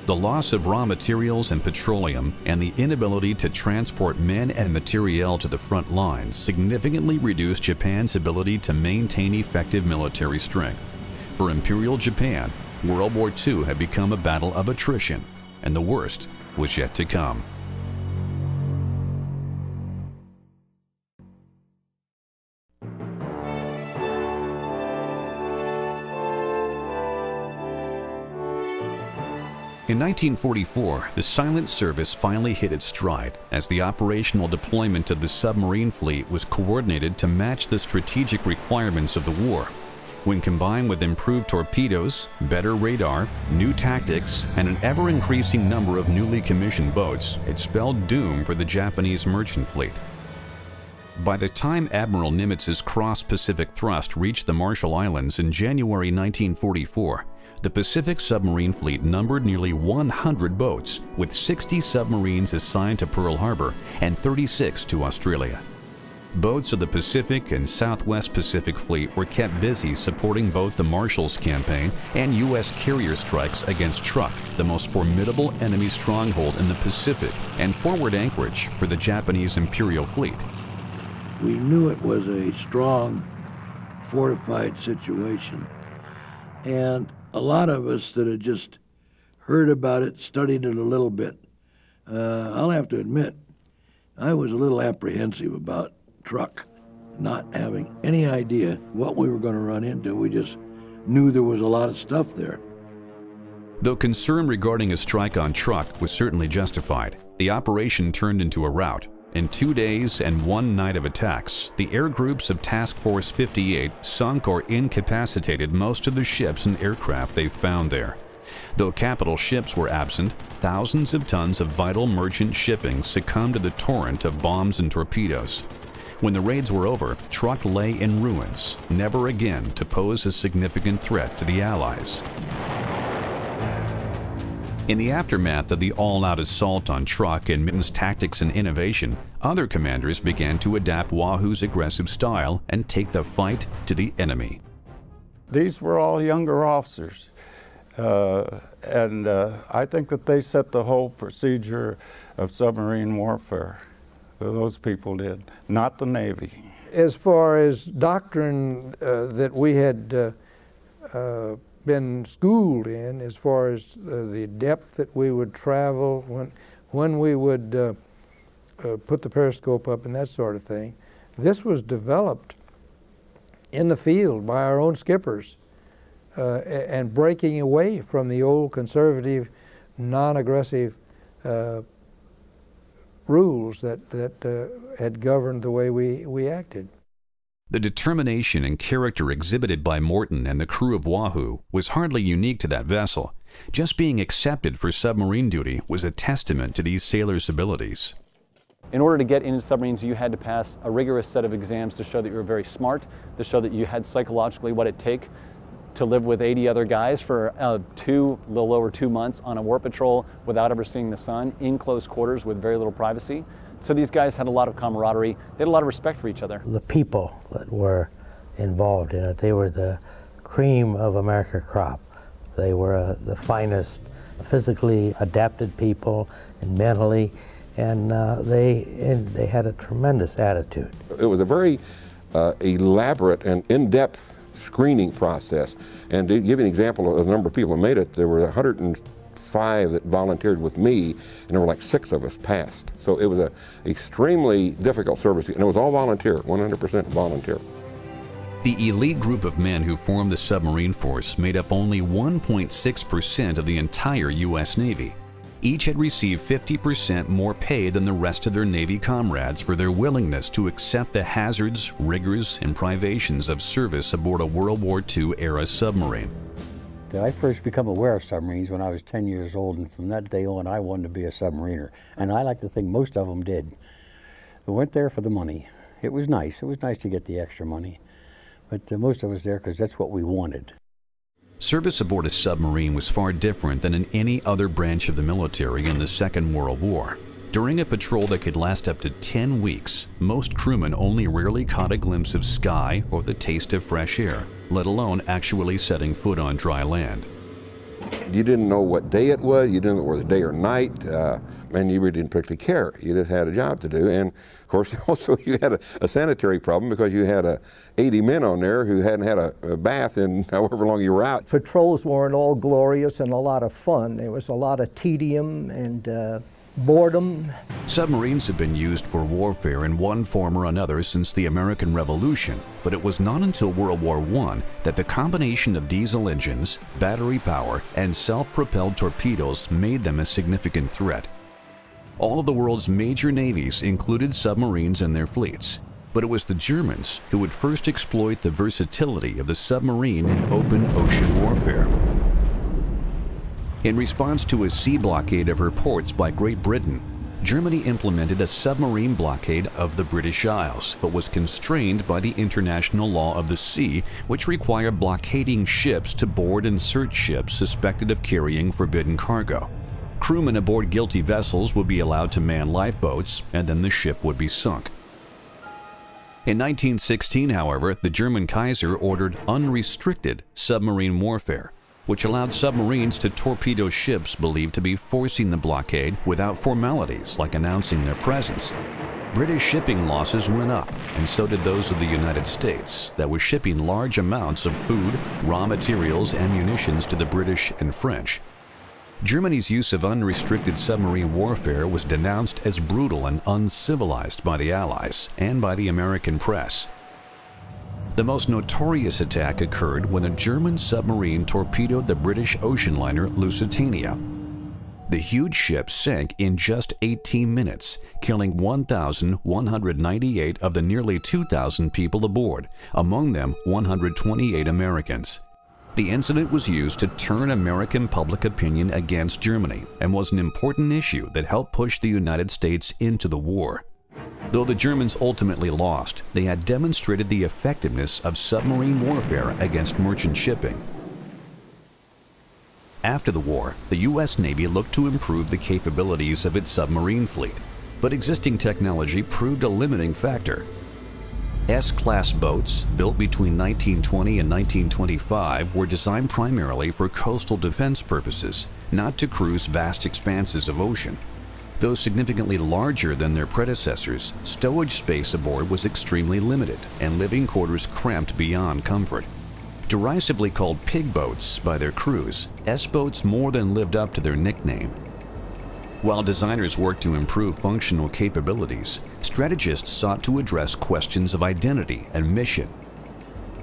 The loss of raw materials and petroleum and the inability to transport men and materiel to the front lines significantly reduced Japan's ability to maintain effective military strength. For Imperial Japan, World War Two had become a battle of attrition, and the worst was yet to come. In nineteen forty-four, the Silent Service finally hit its stride as the operational deployment of the submarine fleet was coordinated to match the strategic requirements of the war, When combined with improved torpedoes, better radar, new tactics, and an ever-increasing number of newly commissioned boats, it spelled doom for the Japanese merchant fleet. By the time Admiral Nimitz's cross-Pacific thrust reached the Marshall Islands in January nineteen forty-four, the Pacific submarine fleet numbered nearly one hundred boats, with sixty submarines assigned to Pearl Harbor and thirty-six to Australia. Boats of the Pacific and Southwest Pacific Fleet were kept busy supporting both the Marshall's campaign and U S carrier strikes against Truk, the most formidable enemy stronghold in the Pacific and forward anchorage for the Japanese Imperial Fleet. We knew it was a strong, fortified situation, and a lot of us that had just heard about it studied it a little bit. Uh, I'll have to admit, I was a little apprehensive about Truk, not having any idea what we were going to run into. We just knew there was a lot of stuff there. Though concern regarding a strike on Truk was certainly justified, the operation turned into a rout. In two days and one night of attacks, the air groups of Task Force fifty-eight sunk or incapacitated most of the ships and aircraft they found there. Though capital ships were absent, thousands of tons of vital merchant shipping succumbed to the torrent of bombs and torpedoes. When the raids were over, Truk lay in ruins, never again to pose a significant threat to the Allies. In the aftermath of the all-out assault on Truk and Mitten's tactics and innovation, other commanders began to adapt Wahoo's aggressive style and take the fight to the enemy. These were all younger officers, uh, and uh, I think that they set the whole procedure of submarine warfare. Those people did, not the Navy. As far as doctrine uh, that we had uh, uh, been schooled in, as far as uh, the depth that we would travel, when, when we would uh, uh, put the periscope up and that sort of thing, this was developed in the field by our own skippers uh, and breaking away from the old conservative, non-aggressive uh, rules that, that uh, had governed the way we, we acted. The determination and character exhibited by Morton and the crew of Wahoo was hardly unique to that vessel. Just being accepted for submarine duty was a testament to these sailors' abilities. In order to get into submarines, you had to pass a rigorous set of exams to show that you were very smart, to show that you had psychologically what it takes to live with eighty other guys for uh, two, a little over two months on a war patrol without ever seeing the sun, in close quarters with very little privacy. So these guys had a lot of camaraderie. They had a lot of respect for each other. The people that were involved in it, they were the cream of America's crop. They were uh, the finest physically adapted people and mentally, and uh, they, and they had a tremendous attitude. It was a very uh, elaborate and in-depth screening process. And to give you an example of the number of people who made it, there were one hundred five that volunteered with me, and there were like six of us passed. So it was an extremely difficult service, and it was all volunteer, one hundred percent volunteer. The elite group of men who formed the submarine force made up only one point six percent of the entire U S Navy. Each had received fifty percent more pay than the rest of their Navy comrades for their willingness to accept the hazards, rigors, and privations of service aboard a World War Two-era submarine. I first became aware of submarines when I was ten years old, and from that day on I wanted to be a submariner, and I like to think most of them did. They went there for the money. It was nice. It was nice to get the extra money, but uh, most of us there because that's what we wanted. Service aboard a submarine was far different than in any other branch of the military in the Second World War. During a patrol that could last up to ten weeks, most crewmen only rarely caught a glimpse of sky or the taste of fresh air, let alone actually setting foot on dry land. You didn't know what day it was, you didn't know whether it was day or night, uh, and you didn't particularly care. You just had a job to do, and of course also you had a, a sanitary problem because you had uh, eighty men on there who hadn't had a, a bath in however long you were out. Patrols weren't all glorious and a lot of fun. There was a lot of tedium and uh, boredom. Submarines have been used for warfare in one form or another since the American Revolution, but it was not until World War One that the combination of diesel engines, battery power, and self-propelled torpedoes made them a significant threat. All of the world's major navies included submarines in their fleets. but it was the Germans who would first exploit the versatility of the submarine in open ocean warfare. In response to a sea blockade of her ports by Great Britain, Germany implemented a submarine blockade of the British Isles, but was constrained by the international law of the sea, which required blockading ships to board and search ships suspected of carrying forbidden cargo. Crewmen aboard guilty vessels would be allowed to man lifeboats, and then the ship would be sunk. In nineteen sixteen, however, the German Kaiser ordered unrestricted submarine warfare, which allowed submarines to torpedo ships believed to be forcing the blockade without formalities like announcing their presence. British shipping losses went up, and so did those of the United States that were shipping large amounts of food, raw materials, and munitions to the British and French. Germany's use of unrestricted submarine warfare was denounced as brutal and uncivilized by the Allies and by the American press. The most notorious attack occurred when a German submarine torpedoed the British ocean liner Lusitania. The huge ship sank in just eighteen minutes, killing one thousand one hundred ninety-eight of the nearly two thousand people aboard, among them one hundred twenty-eight Americans. The incident was used to turn American public opinion against Germany and was an important issue that helped push the United States into the war. Though the Germans ultimately lost, they had demonstrated the effectiveness of submarine warfare against merchant shipping. After the war, the U S Navy looked to improve the capabilities of its submarine fleet, but existing technology proved a limiting factor. S-class boats, built between nineteen twenty and nineteen twenty-five, were designed primarily for coastal defense purposes, not to cruise vast expanses of ocean. Though significantly larger than their predecessors, stowage space aboard was extremely limited and living quarters cramped beyond comfort. Derisively called pig boats by their crews, S-boats more than lived up to their nickname. While designers worked to improve functional capabilities, strategists sought to address questions of identity and mission.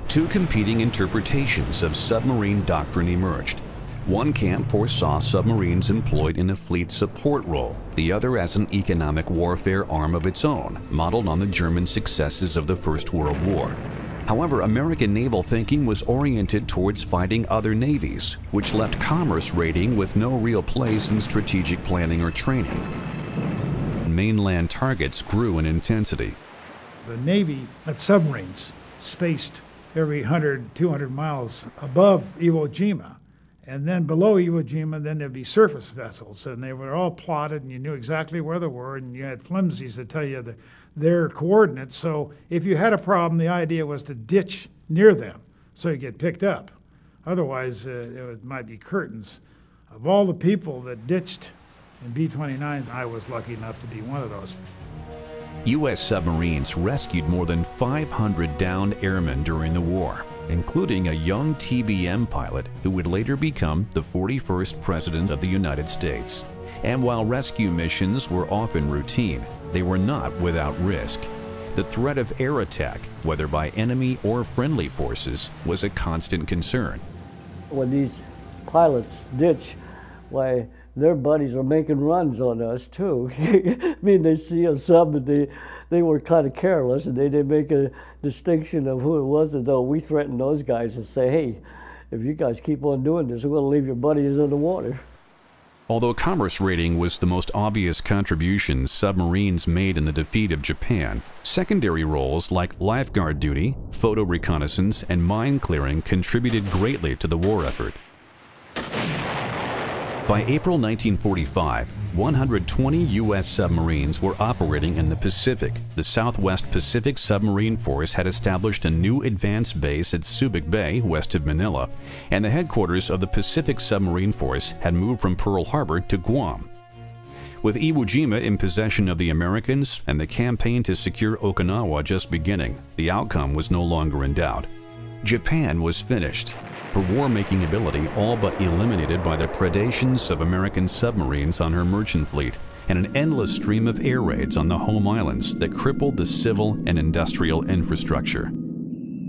Two competing interpretations of submarine doctrine emerged. One camp foresaw submarines employed in a fleet support role, the other as an economic warfare arm of its own, modeled on the German successes of the First World War. However, American naval thinking was oriented towards fighting other navies, which left commerce raiding with no real place in strategic planning or training. Mainland targets grew in intensity. The Navy had submarines spaced every one hundred, two hundred miles above Iwo Jima. And then below Iwo Jima, then there'd be surface vessels, and they were all plotted, and you knew exactly where they were, and you had flimsies that tell you the, their coordinates. So if you had a problem, the idea was to ditch near them so you get picked up. Otherwise, uh, it might be curtains. Of all the people that ditched in B twenty-nines, I was lucky enough to be one of those. U S submarines rescued more than five hundred downed airmen during the war, including a young T B M pilot who would later become the forty-first President of the United States. And while rescue missions were often routine, they were not without risk. The threat of air attack, whether by enemy or friendly forces, was a constant concern. When these pilots ditch, why, their buddies are making runs on us too. I mean, they see a sub and they, they were kind of careless, and they didn't make a distinction of who it was, and though we threatened those guys and say, hey, if you guys keep on doing this, we're going to leave your buddies in the water. Although commerce raiding was the most obvious contribution submarines made in the defeat of Japan, secondary roles like lifeguard duty, photo reconnaissance, and mine clearing contributed greatly to the war effort. By April nineteen forty-five, one hundred twenty U S submarines were operating in the Pacific. The Southwest Pacific Submarine Force had established a new advance base at Subic Bay, west of Manila, and the headquarters of the Pacific Submarine Force had moved from Pearl Harbor to Guam. With Iwo Jima in possession of the Americans and the campaign to secure Okinawa just beginning, the outcome was no longer in doubt. Japan was finished, her war-making ability all but eliminated by the predations of American submarines on her merchant fleet and an endless stream of air raids on the home islands that crippled the civil and industrial infrastructure.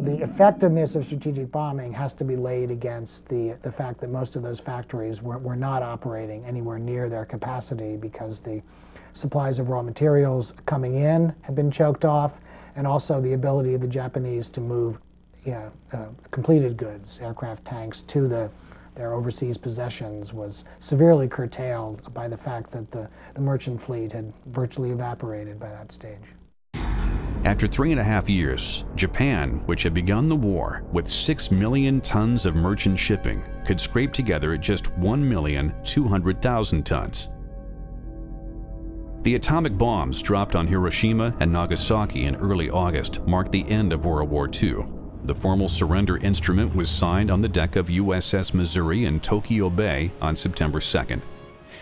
The effectiveness of strategic bombing has to be laid against the, the fact that most of those factories were, were not operating anywhere near their capacity because the supplies of raw materials coming in had been choked off. and also the ability of the Japanese to move you know, uh, completed goods, aircraft, tanks, to the, their overseas possessions was severely curtailed by the fact that the, the merchant fleet had virtually evaporated by that stage. After three and a half years, Japan, which had begun the war with six million tons of merchant shipping, could scrape together just one million two hundred thousand tons. The atomic bombs dropped on Hiroshima and Nagasaki in early August marked the end of World War Two. The formal surrender instrument was signed on the deck of U S S Missouri in Tokyo Bay on September second.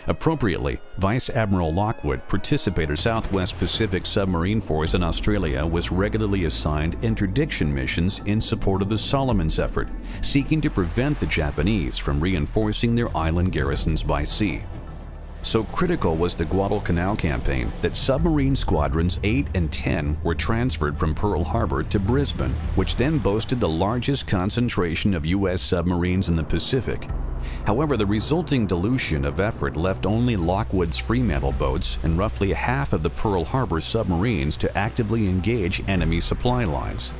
Appropriately, Vice Admiral Lockwood participated in the Southwest Pacific Submarine Force in Australia was regularly assigned interdiction missions in support of the Solomons effort, seeking to prevent the Japanese from reinforcing their island garrisons by sea. So critical was the Guadalcanal campaign that submarine squadrons eight and ten were transferred from Pearl Harbor to Brisbane, which then boasted the largest concentration of U S submarines in the Pacific. However, the resulting dilution of effort left only Lockwood's Fremantle boats and roughly half of the Pearl Harbor submarines to actively engage enemy supply lines.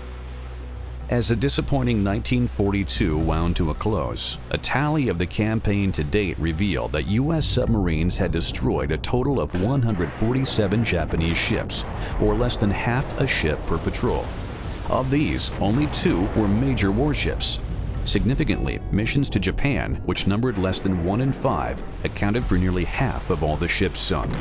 As the disappointing nineteen forty-two wound to a close, a tally of the campaign to date revealed that U S submarines had destroyed a total of one hundred forty-seven Japanese ships, or less than half a ship per patrol. Of these, only two were major warships. Significantly, missions to Japan, which numbered less than one in five, accounted for nearly half of all the ships sunk.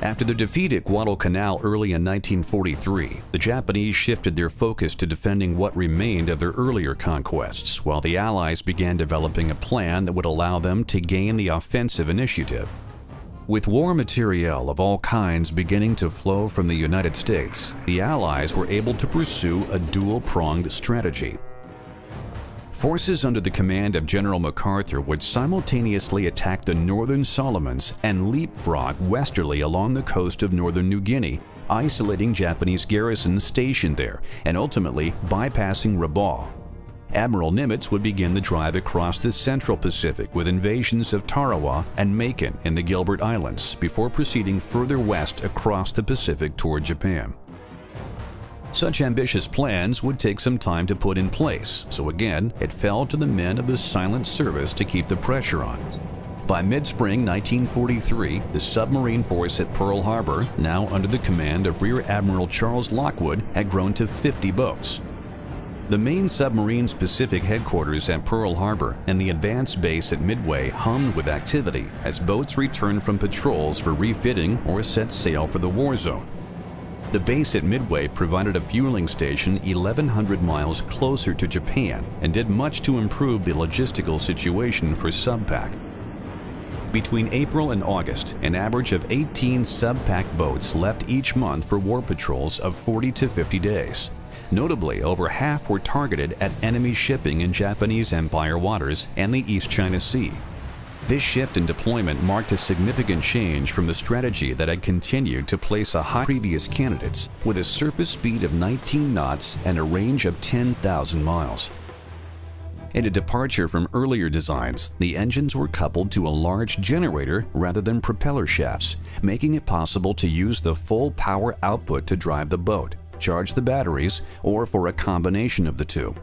After the defeat at Guadalcanal early in nineteen forty-three, the Japanese shifted their focus to defending what remained of their earlier conquests, while the Allies began developing a plan that would allow them to gain the offensive initiative. With war materiel of all kinds beginning to flow from the United States, the Allies were able to pursue a dual-pronged strategy. Forces under the command of General MacArthur would simultaneously attack the northern Solomons and leapfrog westerly along the coast of northern New Guinea, isolating Japanese garrisons stationed there and ultimately bypassing Rabaul. Admiral Nimitz would begin the drive across the central Pacific with invasions of Tarawa and Macon in the Gilbert Islands before proceeding further west across the Pacific toward Japan. Such ambitious plans would take some time to put in place, so again, it fell to the men of the silent service to keep the pressure on. By mid-spring nineteen forty-three, the submarine force at Pearl Harbor, now under the command of Rear Admiral Charles Lockwood, had grown to fifty boats. The main submarine's Pacific headquarters at Pearl Harbor and the advance base at Midway hummed with activity as boats returned from patrols for refitting or set sail for the war zone. The base at Midway provided a fueling station eleven hundred miles closer to Japan and did much to improve the logistical situation for sub-pack. Between April and August, an average of eighteen sub-pack boats left each month for war patrols of forty to fifty days. Notably, over half were targeted at enemy shipping in Japanese Empire waters and the East China Sea. This shift in deployment marked a significant change from the strategy that had continued to place a high previous candidates with a surface speed of nineteen knots and a range of ten thousand miles. In a departure from earlier designs, the engines were coupled to a large generator rather than propeller shafts, making it possible to use the full power output to drive the boat, charge the batteries, or for a combination of the two.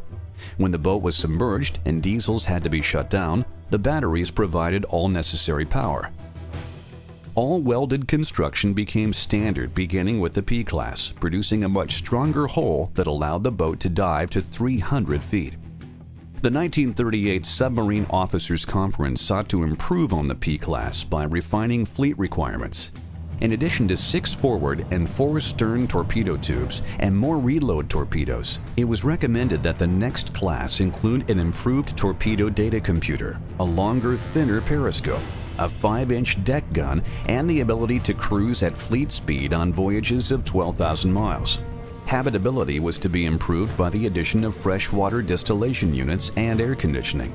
When the boat was submerged and diesels had to be shut down, the batteries provided all necessary power. All welded construction became standard beginning with the P-class, producing a much stronger hull that allowed the boat to dive to three hundred feet. The nineteen thirty-eight Submarine Officers' Conference sought to improve on the P-class by refining fleet requirements. In addition to six forward and four stern torpedo tubes and more reload torpedoes, it was recommended that the next class include an improved torpedo data computer, a longer, thinner periscope, a five inch deck gun, and the ability to cruise at fleet speed on voyages of twelve thousand miles. Habitability was to be improved by the addition of freshwater distillation units and air conditioning.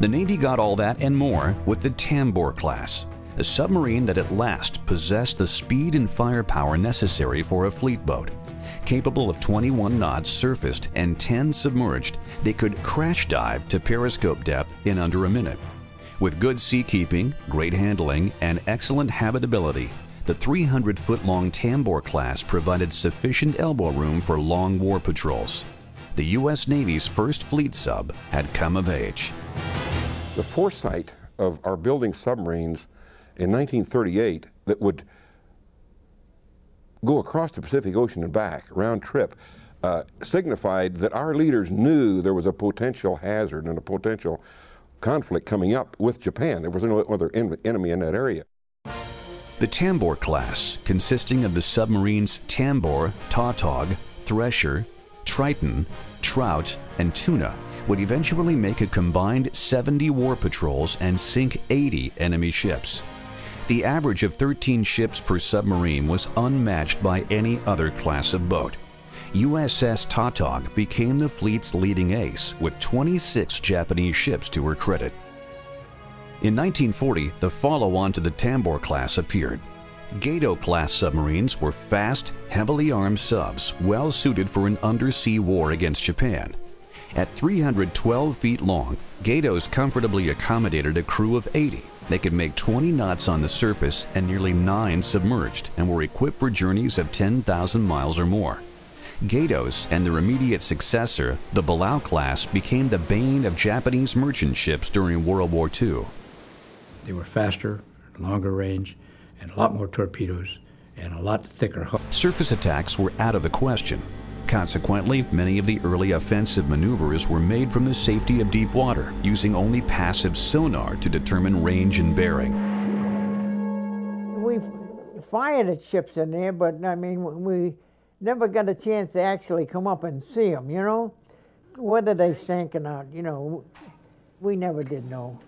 The Navy got all that and more with the Tambor class, a submarine that at last possessed the speed and firepower necessary for a fleet boat. capable of twenty-one knots surfaced and ten submerged, they could crash dive to periscope depth in under a minute. With good seakeeping, great handling, and excellent habitability, the three hundred foot long Tambor class provided sufficient elbow room for long war patrols. The U S Navy's first fleet sub had come of age. The foresight of our building submarines in nineteen thirty-eight that would go across the Pacific Ocean and back, round trip, uh, signified that our leaders knew there was a potential hazard and a potential conflict coming up with Japan. There was no other en- enemy in that area. The Tambor class, consisting of the submarines Tambor, Tautog, Thresher, Triton, Trout, and Tuna, would eventually make a combined seventy war patrols and sink eighty enemy ships. The average of thirteen ships per submarine was unmatched by any other class of boat. U S S Tautog became the fleet's leading ace, with twenty-six Japanese ships to her credit. In nineteen forty, the follow-on to the Tambor class appeared. Gato class submarines were fast, heavily armed subs, well suited for an undersea war against Japan. At three hundred twelve feet long, Gatos comfortably accommodated a crew of eighty. They could make twenty knots on the surface and nearly nine submerged, and were equipped for journeys of ten thousand miles or more. Gatos and their immediate successor, the Balao class, became the bane of Japanese merchant ships during World War Two. They were faster, longer range, and a lot more torpedoes, and a lot thicker hull. Surface attacks were out of the question. Consequently, many of the early offensive maneuvers were made from the safety of deep water, using only passive sonar to determine range and bearing. We fired at ships in there, but I mean, we never got a chance to actually come up and see them, you know? Whether they sank or not, you know, we never did know.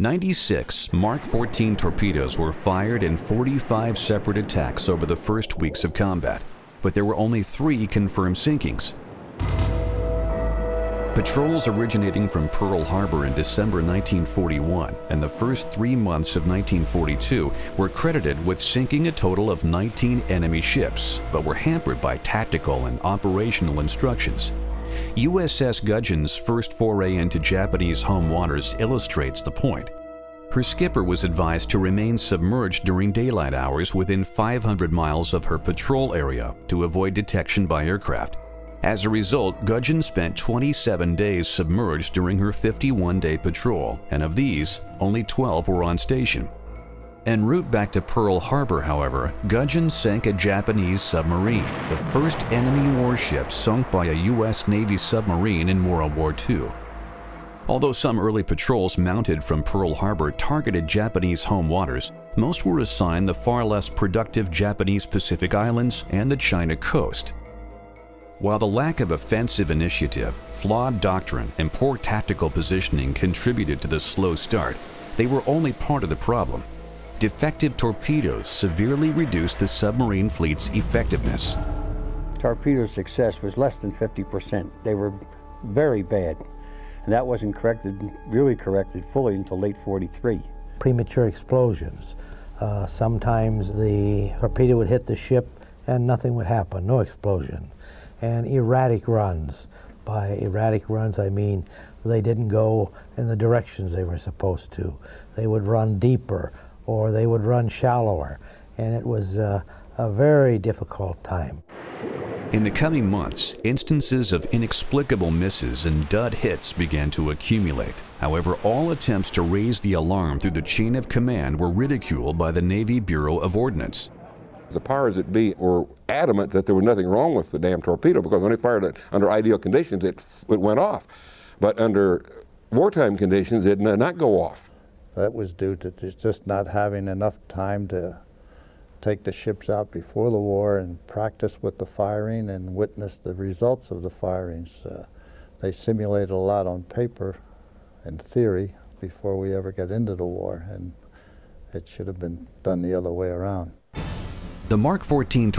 ninety-six Mark fourteen torpedoes were fired in forty-five separate attacks over the first weeks of combat, but there were only three confirmed sinkings. Patrols originating from Pearl Harbor in December nineteen forty-one and the first three months of nineteen forty-two were credited with sinking a total of nineteen enemy ships, but were hampered by tactical and operational instructions. U S S Gudgeon's first foray into Japanese home waters illustrates the point. Her skipper was advised to remain submerged during daylight hours within five hundred miles of her patrol area to avoid detection by aircraft. As a result, Gudgeon spent twenty-seven days submerged during her fifty-one day patrol, and of these, only twelve were on station. En route back to Pearl Harbor, however, Gudgeon sank a Japanese submarine, the first enemy warship sunk by a U S Navy submarine in World War Two. Although some early patrols mounted from Pearl Harbor targeted Japanese home waters, most were assigned the far less productive Japanese Pacific Islands and the China coast. While the lack of offensive initiative, flawed doctrine, and poor tactical positioning contributed to the slow start, they were only part of the problem. Defective torpedoes severely reduced the submarine fleet's effectiveness. Torpedo success was less than fifty percent. They were very bad, and that wasn't corrected, really corrected fully until late forty-three. Premature explosions. Uh, sometimes the torpedo would hit the ship and nothing would happen, no explosion. And erratic runs. By erratic runs, I mean they didn't go in the directions they were supposed to. They would run deeper, or they would run shallower, and it was uh, a very difficult time. In the coming months, instances of inexplicable misses and dud hits began to accumulate. However, all attempts to raise the alarm through the chain of command were ridiculed by the Navy Bureau of Ordnance. The powers that be were adamant that there was nothing wrong with the damn torpedo, because when they fired it under ideal conditions, it, it went off. But under wartime conditions, it did not go off. That was due to just not having enough time to take the ships out before the war and practice with the firing and witness the results of the firings. Uh, they simulated a lot on paper and theory before we ever got into the war, and it should have been done the other way around. The Mark fourteen